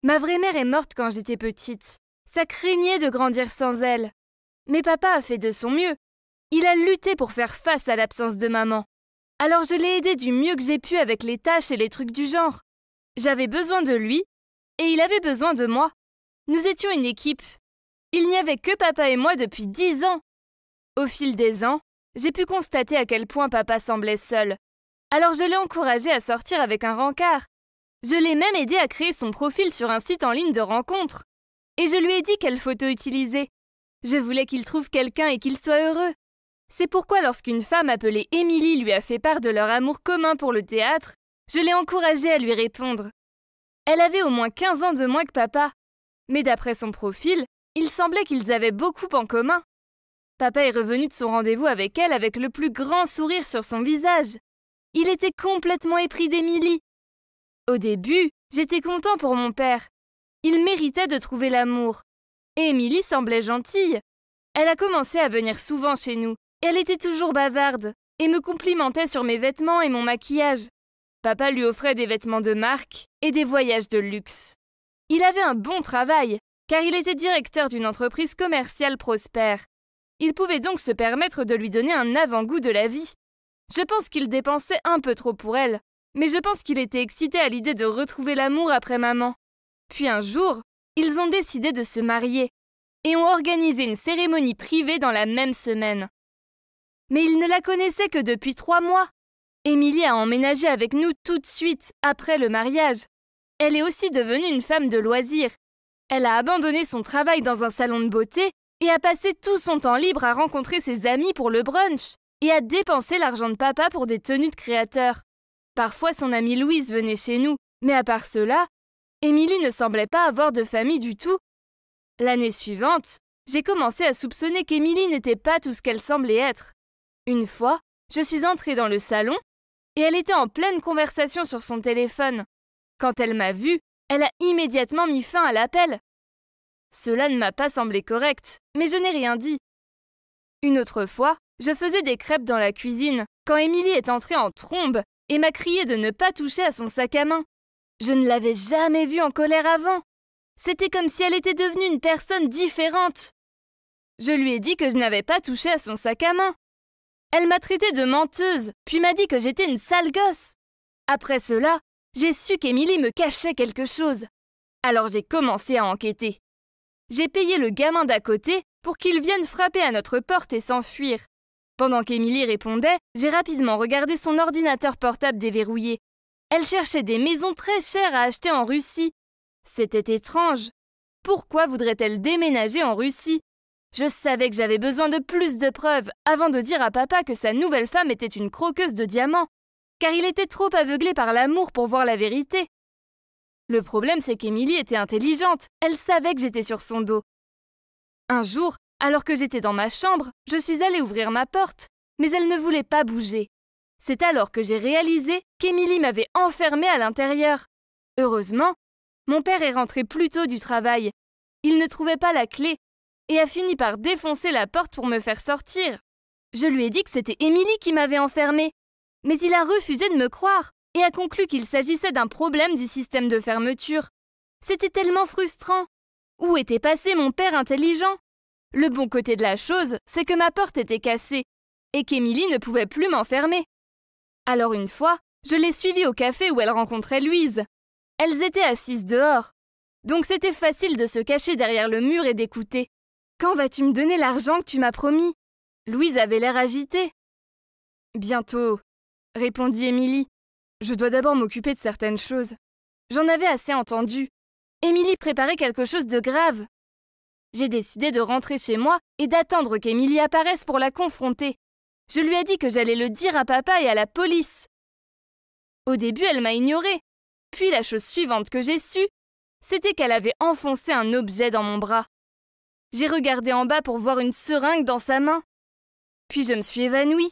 Ma vraie mère est morte quand j'étais petite. Ça craignait de grandir sans elle. Mais papa a fait de son mieux. Il a lutté pour faire face à l'absence de maman. Alors je l'ai aidé du mieux que j'ai pu avec les tâches et les trucs du genre. J'avais besoin de lui et il avait besoin de moi. Nous étions une équipe. Il n'y avait que papa et moi depuis 10 ans. Au fil des ans, j'ai pu constater à quel point papa semblait seul. Alors je l'ai encouragé à sortir avec un rencard. Je l'ai même aidé à créer son profil sur un site en ligne de rencontres. Et je lui ai dit quelle photo utiliser. Je voulais qu'il trouve quelqu'un et qu'il soit heureux. C'est pourquoi lorsqu'une femme appelée Émilie lui a fait part de leur amour commun pour le théâtre, je l'ai encouragée à lui répondre. Elle avait au moins 15 ans de moins que papa. Mais d'après son profil, il semblait qu'ils avaient beaucoup en commun. Papa est revenu de son rendez-vous avec elle avec le plus grand sourire sur son visage. Il était complètement épris d'Émilie. Au début, j'étais content pour mon père. Il méritait de trouver l'amour. Et Émilie semblait gentille. Elle a commencé à venir souvent chez nous, et elle était toujours bavarde, et me complimentait sur mes vêtements et mon maquillage. Papa lui offrait des vêtements de marque et des voyages de luxe. Il avait un bon travail, car il était directeur d'une entreprise commerciale prospère. Il pouvait donc se permettre de lui donner un avant-goût de la vie. Je pense qu'il dépensait un peu trop pour elle, mais je pense qu'il était excité à l'idée de retrouver l'amour après maman. Puis un jour, ils ont décidé de se marier et ont organisé une cérémonie privée dans la même semaine. Mais ils ne la connaissaient que depuis 3 mois. Émilie a emménagé avec nous tout de suite après le mariage. Elle est aussi devenue une femme de loisir. Elle a abandonné son travail dans un salon de beauté et a passé tout son temps libre à rencontrer ses amis pour le brunch et à dépenser l'argent de papa pour des tenues de créateurs. Parfois, son amie Louise venait chez nous, mais à part cela, Émilie ne semblait pas avoir de famille du tout. L'année suivante, j'ai commencé à soupçonner qu'Émilie n'était pas tout ce qu'elle semblait être. Une fois, je suis entrée dans le salon et elle était en pleine conversation sur son téléphone. Quand elle m'a vue, elle a immédiatement mis fin à l'appel. Cela ne m'a pas semblé correct, mais je n'ai rien dit. Une autre fois, je faisais des crêpes dans la cuisine quand Émilie est entrée en trombe et m'a crié de ne pas toucher à son sac à main. Je ne l'avais jamais vue en colère avant. C'était comme si elle était devenue une personne différente. Je lui ai dit que je n'avais pas touché à son sac à main. Elle m'a traitée de menteuse, puis m'a dit que j'étais une sale gosse. Après cela, j'ai su qu'Émilie me cachait quelque chose. Alors j'ai commencé à enquêter. J'ai payé le gamin d'à côté pour qu'il vienne frapper à notre porte et s'enfuir. Pendant qu'Émilie répondait, j'ai rapidement regardé son ordinateur portable déverrouillé. Elle cherchait des maisons très chères à acheter en Russie. C'était étrange. Pourquoi voudrait-elle déménager en Russie? Je savais que j'avais besoin de plus de preuves avant de dire à papa que sa nouvelle femme était une croqueuse de diamants, car il était trop aveuglé par l'amour pour voir la vérité. Le problème, c'est qu'Émilie était intelligente. Elle savait que j'étais sur son dos. Un jour, alors que j'étais dans ma chambre, je suis allée ouvrir ma porte, mais elle ne voulait pas bouger. C'est alors que j'ai réalisé qu'Émilie m'avait enfermée à l'intérieur. Heureusement, mon père est rentré plus tôt du travail. Il ne trouvait pas la clé et a fini par défoncer la porte pour me faire sortir. Je lui ai dit que c'était Émilie qui m'avait enfermée, mais il a refusé de me croire et a conclu qu'il s'agissait d'un problème du système de fermeture. C'était tellement frustrant. Où était passé mon père intelligent? Le bon côté de la chose, c'est que ma porte était cassée et qu'Émilie ne pouvait plus m'enfermer. Alors une fois, je l'ai suivie au café où elle rencontrait Louise. Elles étaient assises dehors, donc c'était facile de se cacher derrière le mur et d'écouter. « Quand vas-tu me donner l'argent que tu m'as promis ?» Louise avait l'air agitée. « Bientôt, » répondit Émilie. « Je dois d'abord m'occuper de certaines choses. J'en avais assez entendu. Émilie préparait quelque chose de grave. J'ai décidé de rentrer chez moi et d'attendre qu'Émilie apparaisse pour la confronter. Je lui ai dit que j'allais le dire à papa et à la police. Au début, elle m'a ignorée. Puis la chose suivante que j'ai sue, c'était qu'elle avait enfoncé un objet dans mon bras. J'ai regardé en bas pour voir une seringue dans sa main. Puis je me suis évanouie.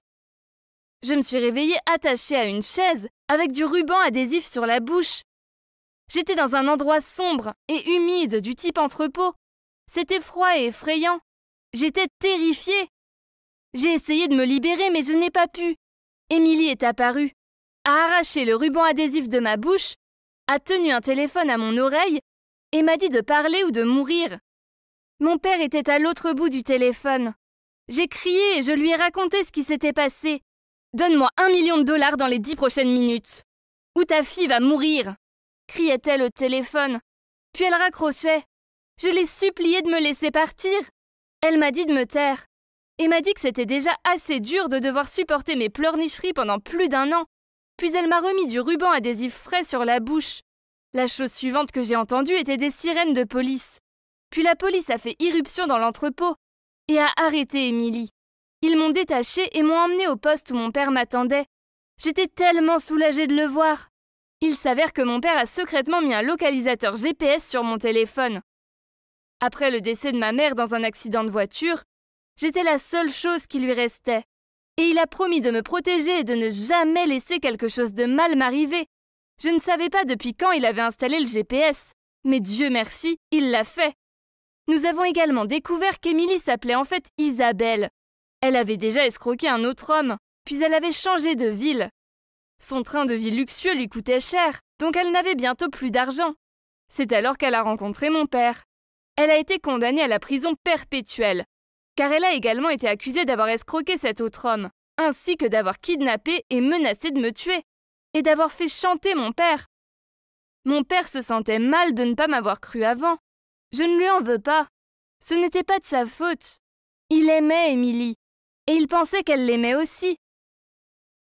Je me suis réveillée attachée à une chaise avec du ruban adhésif sur la bouche. J'étais dans un endroit sombre et humide du type entrepôt. C'était froid et effrayant. J'étais terrifiée. J'ai essayé de me libérer mais je n'ai pas pu. Émilie est apparue, a arraché le ruban adhésif de ma bouche, a tenu un téléphone à mon oreille et m'a dit de parler ou de mourir. Mon père était à l'autre bout du téléphone. J'ai crié et je lui ai raconté ce qui s'était passé. « Donne-moi $1 million dans les 10 prochaines minutes. Ou ta fille va mourir !» criait-elle au téléphone. Puis elle raccrochait. Je l'ai suppliée de me laisser partir. Elle m'a dit de me taire. Et m'a dit que c'était déjà assez dur de devoir supporter mes pleurnicheries pendant plus d'1 an. Puis elle m'a remis du ruban adhésif frais sur la bouche. La chose suivante que j'ai entendue était des sirènes de police. Puis la police a fait irruption dans l'entrepôt et a arrêté Émilie. Ils m'ont détachée et m'ont emmenée au poste où mon père m'attendait. J'étais tellement soulagée de le voir. Il s'avère que mon père a secrètement mis un localisateur GPS sur mon téléphone. Après le décès de ma mère dans un accident de voiture, j'étais la seule chose qui lui restait. Et il a promis de me protéger et de ne jamais laisser quelque chose de mal m'arriver. Je ne savais pas depuis quand il avait installé le GPS, mais Dieu merci, il l'a fait. Nous avons également découvert qu'Émilie s'appelait en fait Isabelle. Elle avait déjà escroqué un autre homme, puis elle avait changé de ville. Son train de vie luxueux lui coûtait cher, donc elle n'avait bientôt plus d'argent. C'est alors qu'elle a rencontré mon père. Elle a été condamnée à la prison perpétuelle, car elle a également été accusée d'avoir escroqué cet autre homme, ainsi que d'avoir kidnappé et menacé de me tuer, et d'avoir fait chanter mon père. Mon père se sentait mal de ne pas m'avoir cru avant. Je ne lui en veux pas. Ce n'était pas de sa faute. Il aimait Émilie, et il pensait qu'elle l'aimait aussi.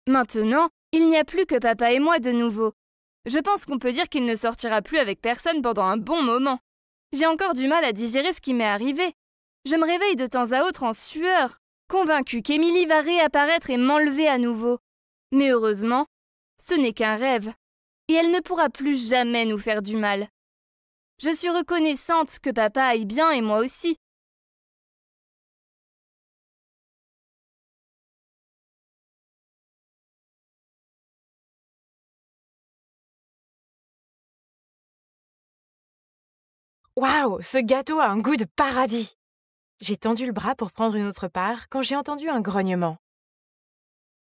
Maintenant, il n'y a plus que papa et moi de nouveau. Je pense qu'on peut dire qu'il ne sortira plus avec personne pendant un bon moment. J'ai encore du mal à digérer ce qui m'est arrivé. Je me réveille de temps à autre en sueur, convaincue qu'Émilie va réapparaître et m'enlever à nouveau. Mais heureusement, ce n'est qu'un rêve, et elle ne pourra plus jamais nous faire du mal. Je suis reconnaissante que papa aille bien et moi aussi. Waouh, ce gâteau a un goût de paradis! J'ai tendu le bras pour prendre une autre part quand j'ai entendu un grognement.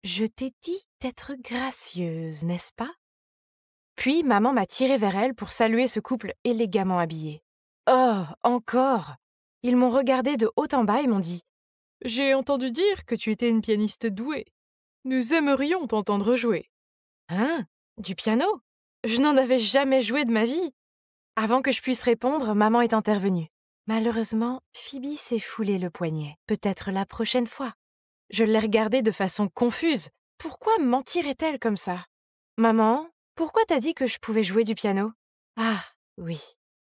Je t'ai dit d'être gracieuse, n'est-ce pas? Puis maman m'a tiré vers elle pour saluer ce couple élégamment habillé. Oh, encore! Ils m'ont regardé de haut en bas et m'ont dit « J'ai entendu dire que tu étais une pianiste douée. Nous aimerions t'entendre jouer. » Hein? Du piano? Je n'en avais jamais joué de ma vie. Avant que je puisse répondre, maman est intervenue. Malheureusement, Phoebe s'est foulé le poignet. Peut-être la prochaine fois. Je l'ai regardée de façon confuse. Pourquoi mentirait-elle comme ça? Maman, pourquoi t'as dit que je pouvais jouer du piano? Ah, oui.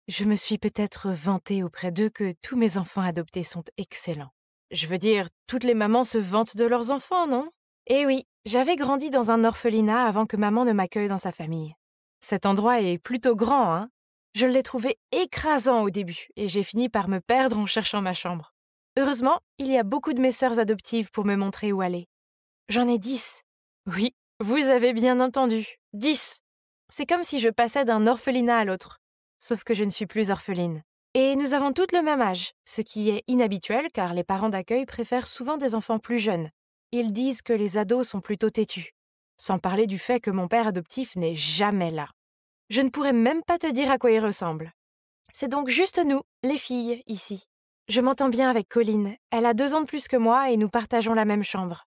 Je me suis peut-être vantée auprès d'eux que tous mes enfants adoptés sont excellents. Je veux dire, toutes les mamans se vantent de leurs enfants, non? Eh oui, j'avais grandi dans un orphelinat avant que maman ne m'accueille dans sa famille. Cet endroit est plutôt grand, hein? Je l'ai trouvé écrasant au début et j'ai fini par me perdre en cherchant ma chambre. Heureusement, il y a beaucoup de mes sœurs adoptives pour me montrer où aller. J'en ai 10. Oui, vous avez bien entendu. 10. C'est comme si je passais d'un orphelinat à l'autre. Sauf que je ne suis plus orpheline. Et nous avons toutes le même âge, ce qui est inhabituel car les parents d'accueil préfèrent souvent des enfants plus jeunes. Ils disent que les ados sont plutôt têtus. Sans parler du fait que mon père adoptif n'est jamais là. Je ne pourrais même pas te dire à quoi il ressemble. C'est donc juste nous, les filles, ici. Je m'entends bien avec Colline. Elle a 2 ans de plus que moi et nous partageons la même chambre.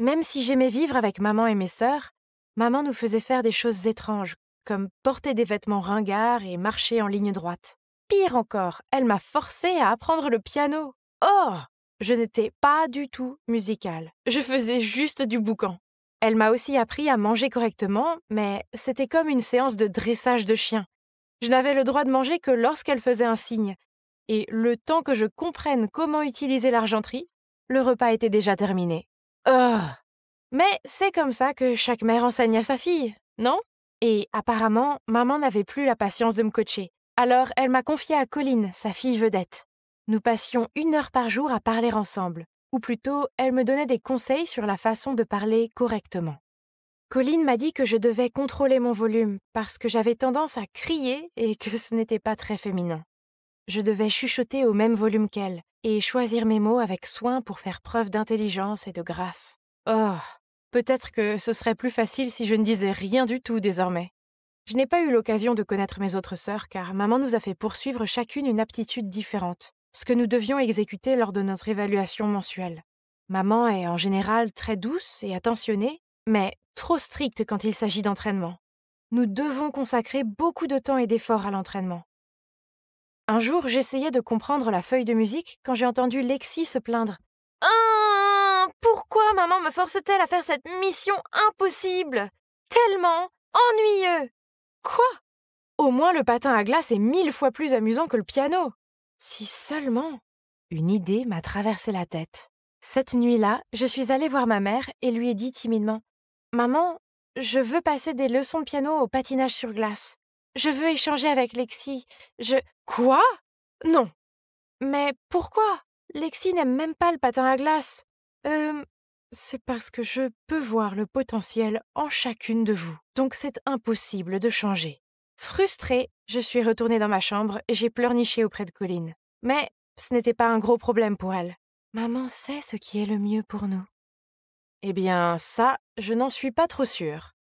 Même si j'aimais vivre avec maman et mes sœurs, maman nous faisait faire des choses étranges, comme porter des vêtements ringards et marcher en ligne droite. Pire encore, elle m'a forcée à apprendre le piano. Or, je n'étais pas du tout musicale. Je faisais juste du boucan. Elle m'a aussi appris à manger correctement, mais c'était comme une séance de dressage de chien. Je n'avais le droit de manger que lorsqu'elle faisait un signe. Et le temps que je comprenne comment utiliser l'argenterie, le repas était déjà terminé. Oh! Mais c'est comme ça que chaque mère enseigne à sa fille, non? Et apparemment, maman n'avait plus la patience de me coacher. Alors elle m'a confiée à Colline, sa fille vedette. Nous passions 1 heure par jour à parler ensemble. Ou plutôt, elle me donnait des conseils sur la façon de parler correctement. Colline m'a dit que je devais contrôler mon volume parce que j'avais tendance à crier et que ce n'était pas très féminin. Je devais chuchoter au même volume qu'elle et choisir mes mots avec soin pour faire preuve d'intelligence et de grâce. Oh, peut-être que ce serait plus facile si je ne disais rien du tout désormais. Je n'ai pas eu l'occasion de connaître mes autres sœurs car maman nous a fait poursuivre chacune une aptitude différente. Ce que nous devions exécuter lors de notre évaluation mensuelle. Maman est en général très douce et attentionnée, mais trop stricte quand il s'agit d'entraînement. Nous devons consacrer beaucoup de temps et d'efforts à l'entraînement. Un jour, j'essayais de comprendre la feuille de musique quand j'ai entendu Lexi se plaindre. « Ah, pourquoi maman me force-t-elle à faire cette mission impossible? Tellement ennuyeux !» Quoi? Au moins, le patin à glace est 1000 fois plus amusant que le piano. Si seulement! Une idée m'a traversé la tête. Cette nuit-là, je suis allée voir ma mère et lui ai dit timidement « Maman, je veux passer des leçons de piano au patinage sur glace. Je veux échanger avec Lexi. Je... » Quoi? Non. Mais pourquoi? Lexi n'aime même pas le patin à glace. C'est parce que je peux voir le potentiel en chacune de vous, donc c'est impossible de changer. Frustrée, je suis retournée dans ma chambre et j'ai pleurniché auprès de Colline. Mais ce n'était pas un gros problème pour elle. Maman sait ce qui est le mieux pour nous. Eh bien, ça, je n'en suis pas trop sûre.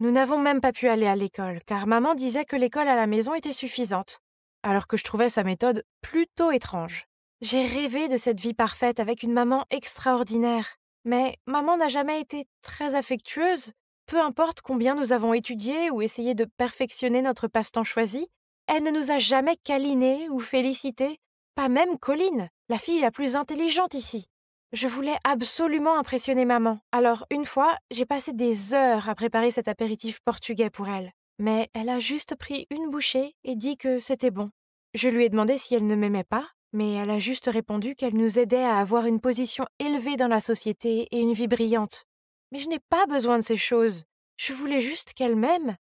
Nous n'avons même pas pu aller à l'école, car maman disait que l'école à la maison était suffisante, alors que je trouvais sa méthode plutôt étrange. J'ai rêvé de cette vie parfaite avec une maman extraordinaire, mais maman n'a jamais été très affectueuse. Peu importe combien nous avons étudié ou essayé de perfectionner notre passe-temps choisi, elle ne nous a jamais câlinés ou félicités, pas même Colline, la fille la plus intelligente ici. Je voulais absolument impressionner maman, alors une fois, j'ai passé des heures à préparer cet apéritif portugais pour elle. Mais elle a juste pris une bouchée et dit que c'était bon. Je lui ai demandé si elle ne m'aimait pas, mais elle a juste répondu qu'elle nous aidait à avoir une position élevée dans la société et une vie brillante. Mais je n'ai pas besoin de ces choses, je voulais juste qu'elle m'aime.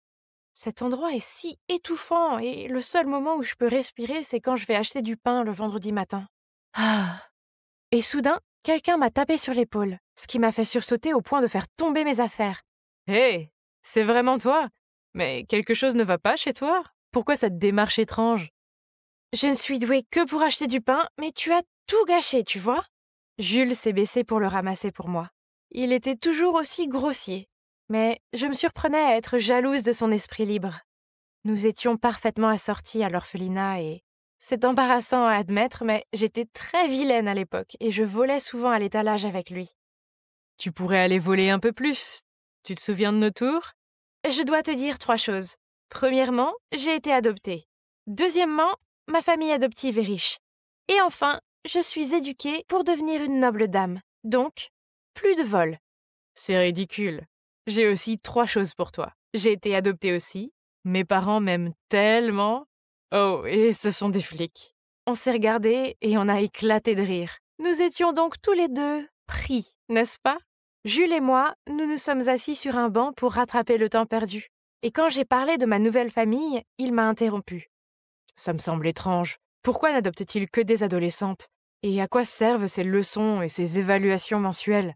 Cet endroit est si étouffant et le seul moment où je peux respirer, c'est quand je vais acheter du pain le vendredi matin. Ah. Et soudain, quelqu'un m'a tapé sur l'épaule, ce qui m'a fait sursauter au point de faire tomber mes affaires. « Hé, c'est vraiment toi? Mais quelque chose ne va pas chez toi? Pourquoi cette démarche étrange ?»« Je ne suis douée que pour acheter du pain, mais tu as tout gâché, tu vois ?» Jules s'est baissé pour le ramasser pour moi. Il était toujours aussi grossier, mais je me surprenais à être jalouse de son esprit libre. Nous étions parfaitement assortis à l'orphelinat et... c'est embarrassant à admettre, mais j'étais très vilaine à l'époque et je volais souvent à l'étalage avec lui. Tu pourrais aller voler un peu plus. Tu te souviens de nos tours? Je dois te dire 3 choses. Premièrement, j'ai été adoptée. Deuxièmement, ma famille adoptive est riche. Et enfin, je suis éduquée pour devenir une noble dame. Donc, plus de vol. C'est ridicule. J'ai aussi 3 choses pour toi. J'ai été adoptée aussi. Mes parents m'aiment tellement... Oh, et ce sont des flics. On s'est regardés et on a éclaté de rire. Nous étions donc tous les deux pris, n'est-ce pas? Jules et moi, nous nous sommes assis sur un banc pour rattraper le temps perdu. Et quand j'ai parlé de ma nouvelle famille, il m'a interrompu. Ça me semble étrange. Pourquoi n'adopte-t-il que des adolescentes? Et à quoi servent ces leçons et ces évaluations mensuelles?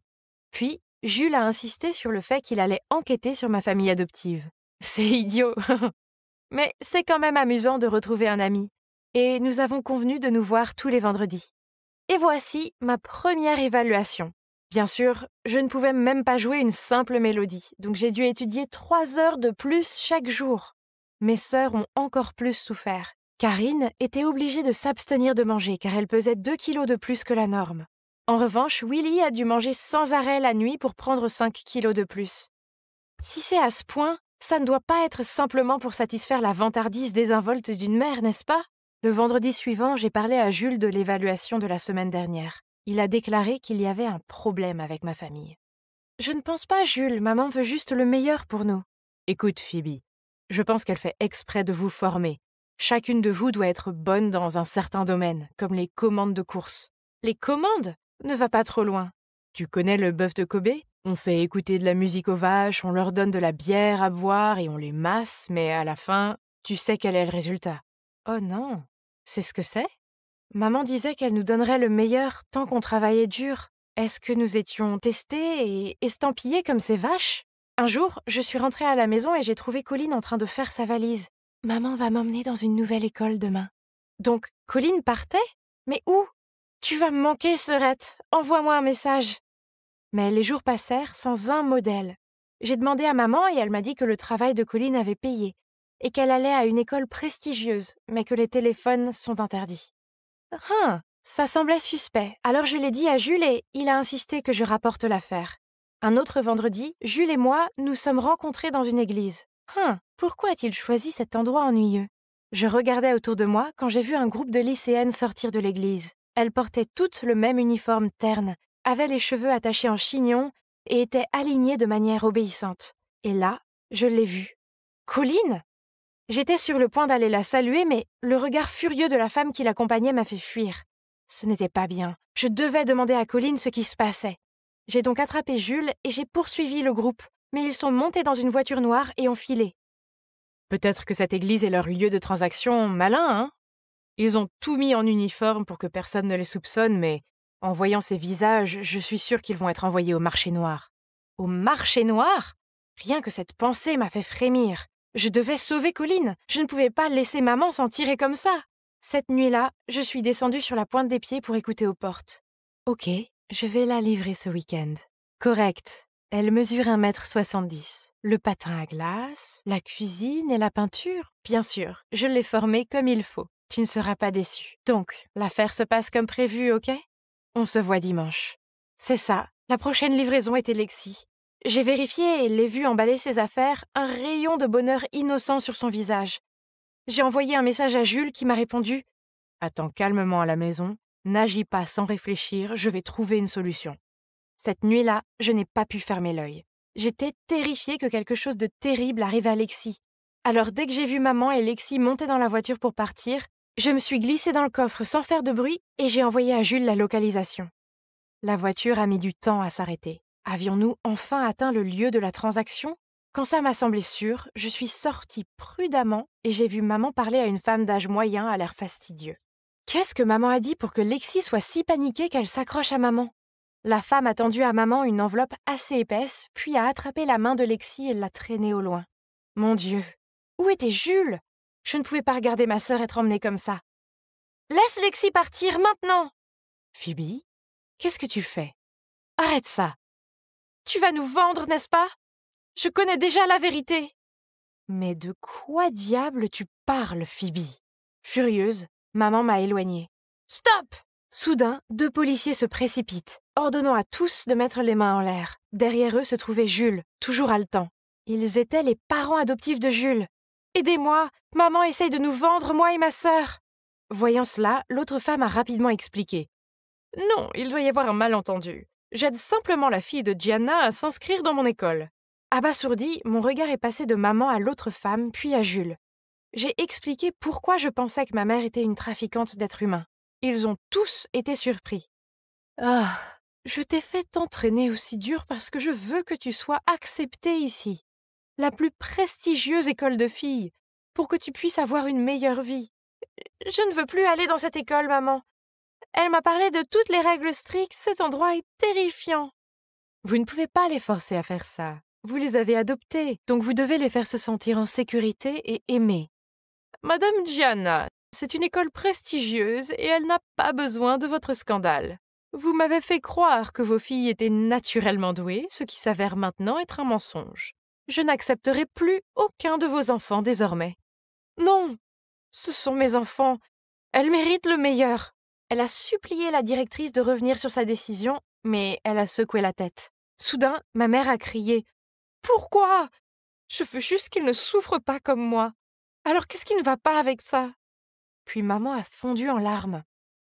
Puis, Jules a insisté sur le fait qu'il allait enquêter sur ma famille adoptive. C'est idiot. Mais c'est quand même amusant de retrouver un ami. Et nous avons convenu de nous voir tous les vendredis. Et voici ma première évaluation. Bien sûr, je ne pouvais même pas jouer une simple mélodie, donc j'ai dû étudier 3 heures de plus chaque jour. Mes sœurs ont encore plus souffert. Karine était obligée de s'abstenir de manger car elle pesait 2 kilos de plus que la norme. En revanche, Willy a dû manger sans arrêt la nuit pour prendre 5 kilos de plus. Si c'est à ce point... ça ne doit pas être simplement pour satisfaire la vantardise désinvolte d'une mère, n'est-ce pas? Le vendredi suivant, j'ai parlé à Jules de l'évaluation de la semaine dernière. Il a déclaré qu'il y avait un problème avec ma famille. « Je ne pense pas, Jules, maman veut juste le meilleur pour nous. »« Écoute, Phoebe, je pense qu'elle fait exprès de vous former. Chacune de vous doit être bonne dans un certain domaine, comme les commandes de course. »« Les commandes? Ne va pas trop loin. » »« Tu connais le bœuf de Kobe ? » On fait écouter de la musique aux vaches, on leur donne de la bière à boire et on les masse, mais à la fin, tu sais quel est le résultat. Oh non, c'est ce que c'est? Maman disait qu'elle nous donnerait le meilleur tant qu'on travaillait dur. Est-ce que nous étions testés et estampillés comme ces vaches? Un jour, je suis rentrée à la maison et j'ai trouvé Colline en train de faire sa valise. Maman va m'emmener dans une nouvelle école demain. Donc, Colline partait? Mais où? Tu vas me manquer, Sirette. Envoie-moi un message. Mais les jours passèrent sans un mot d'elle. J'ai demandé à maman et elle m'a dit que le travail de Colline avait payé et qu'elle allait à une école prestigieuse, mais que les téléphones sont interdits. Hein, ça semblait suspect, alors je l'ai dit à Jules et il a insisté que je rapporte l'affaire. Un autre vendredi, Jules et moi nous sommes rencontrés dans une église. Hein, pourquoi a-t-il choisi cet endroit ennuyeux? Je regardais autour de moi quand j'ai vu un groupe de lycéennes sortir de l'église. Elles portaient toutes le même uniforme terne, avaient les cheveux attachés en chignon et étaient alignés de manière obéissante. Et là, je l'ai vue. Colline! J'étais sur le point d'aller la saluer, mais le regard furieux de la femme qui l'accompagnait m'a fait fuir. Ce n'était pas bien. Je devais demander à Colline ce qui se passait. J'ai donc attrapé Jules et j'ai poursuivi le groupe, mais ils sont montés dans une voiture noire et ont filé. Peut-être que cette église est leur lieu de transaction malin, hein? Ils ont tout mis en uniforme pour que personne ne les soupçonne, mais... En voyant ces visages, je suis sûre qu'ils vont être envoyés au marché noir. Au marché noir? Rien que cette pensée m'a fait frémir. Je devais sauver Colline. Je ne pouvais pas laisser maman s'en tirer comme ça. Cette nuit-là, je suis descendue sur la pointe des pieds pour écouter aux portes. Ok, je vais la livrer ce week-end. Correct. Elle mesure 1,70 m. Le patin à glace, la cuisine et la peinture. Bien sûr, je l'ai formée comme il faut. Tu ne seras pas déçue. Donc, l'affaire se passe comme prévu, ok? On se voit dimanche. C'est ça. La prochaine livraison était Lexi. J'ai vérifié et l'ai vu emballer ses affaires, un rayon de bonheur innocent sur son visage. J'ai envoyé un message à Jules qui m'a répondu « Attends calmement à la maison, n'agis pas sans réfléchir, je vais trouver une solution. » Cette nuit-là, je n'ai pas pu fermer l'œil. J'étais terrifiée que quelque chose de terrible arrive à Lexi. Alors dès que j'ai vu maman et Lexi monter dans la voiture pour partir, je me suis glissée dans le coffre sans faire de bruit et j'ai envoyé à Jules la localisation. La voiture a mis du temps à s'arrêter. Avions-nous enfin atteint le lieu de la transaction? Quand ça m'a semblé sûr, je suis sortie prudemment et j'ai vu maman parler à une femme d'âge moyen à l'air fastidieux. Qu'est-ce que maman a dit pour que Lexi soit si paniquée qu'elle s'accroche à maman? La femme a tendu à maman une enveloppe assez épaisse, puis a attrapé la main de Lexi et l'a traînée au loin. Mon Dieu! Où était Jules? Je ne pouvais pas regarder ma sœur être emmenée comme ça. « Laisse Lexi partir maintenant !»« Phoebe, qu'est-ce que tu fais? Arrête ça !» Tu vas nous vendre, n'est-ce pas? Je connais déjà la vérité. Mais de quoi diable tu parles, Phoebe? Furieuse, maman m'a éloignée. Stop! Soudain, deux policiers se précipitent, ordonnant à tous de mettre les mains en l'air. Derrière eux se trouvait Jules, toujours haletant. Ils étaient les parents adoptifs de Jules. Aidez-moi! Maman essaye de nous vendre, moi et ma sœur! Voyant cela, l'autre femme a rapidement expliqué. Non, il doit y avoir un malentendu. J'aide simplement la fille de Gianna à s'inscrire dans mon école. Abasourdie, mon regard est passé de maman à l'autre femme, puis à Jules. J'ai expliqué pourquoi je pensais que ma mère était une trafiquante d'êtres humains. Ils ont tous été surpris. « Ah, je t'ai fait t'entraîner aussi dur parce que je veux que tu sois acceptée ici. La plus prestigieuse école de filles, pour que tu puisses avoir une meilleure vie. Je ne veux plus aller dans cette école, maman. » Elle m'a parlé de toutes les règles strictes, cet endroit est terrifiant. Vous ne pouvez pas les forcer à faire ça. Vous les avez adoptés, donc vous devez les faire se sentir en sécurité et aimer. Madame Gianna, c'est une école prestigieuse et elle n'a pas besoin de votre scandale. Vous m'avez fait croire que vos filles étaient naturellement douées, ce qui s'avère maintenant être un mensonge. Je n'accepterai plus aucun de vos enfants désormais. Non, ce sont mes enfants. Elles méritent le meilleur. Elle a supplié la directrice de revenir sur sa décision, mais elle a secoué la tête. Soudain, ma mère a crié « Pourquoi? Je veux juste qu'il ne souffre pas comme moi. Alors qu'est-ce qui ne va pas avec ça ?» Puis maman a fondu en larmes.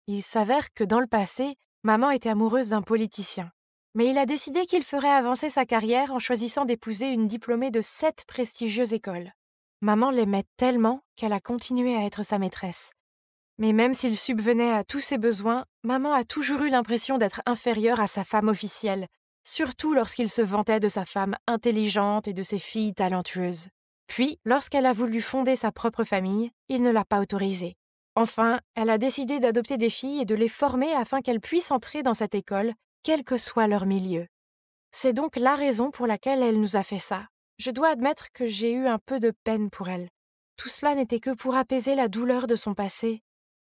Il s'avère que dans le passé, maman était amoureuse d'un politicien. Mais il a décidé qu'il ferait avancer sa carrière en choisissant d'épouser une diplômée de 7 prestigieuses écoles. Maman l'aimait tellement qu'elle a continué à être sa maîtresse. Mais même s'il subvenait à tous ses besoins, maman a toujours eu l'impression d'être inférieure à sa femme officielle, surtout lorsqu'il se vantait de sa femme intelligente et de ses filles talentueuses. Puis, lorsqu'elle a voulu fonder sa propre famille, il ne l'a pas autorisée. Enfin, elle a décidé d'adopter des filles et de les former afin qu'elles puissent entrer dans cette école, quel que soit leur milieu. C'est donc la raison pour laquelle elle nous a fait ça. Je dois admettre que j'ai eu un peu de peine pour elle. Tout cela n'était que pour apaiser la douleur de son passé.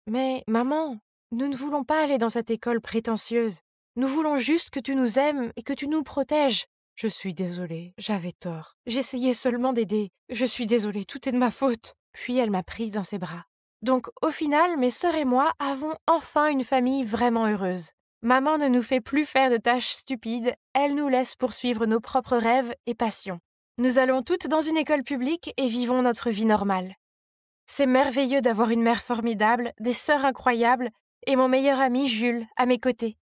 Mais, maman, nous ne voulons pas aller dans cette école prétentieuse. Nous voulons juste que tu nous aimes et que tu nous protèges. Je suis désolée, j'avais tort. J'essayais seulement d'aider. Je suis désolée, tout est de ma faute. Puis elle m'a prise dans ses bras. Donc, au final, mes sœurs et moi avons enfin une famille vraiment heureuse. Maman ne nous fait plus faire de tâches stupides. Elle nous laisse poursuivre nos propres rêves et passions. Nous allons toutes dans une école publique et vivons notre vie normale. C'est merveilleux d'avoir une mère formidable, des sœurs incroyables et mon meilleur ami Jules à mes côtés.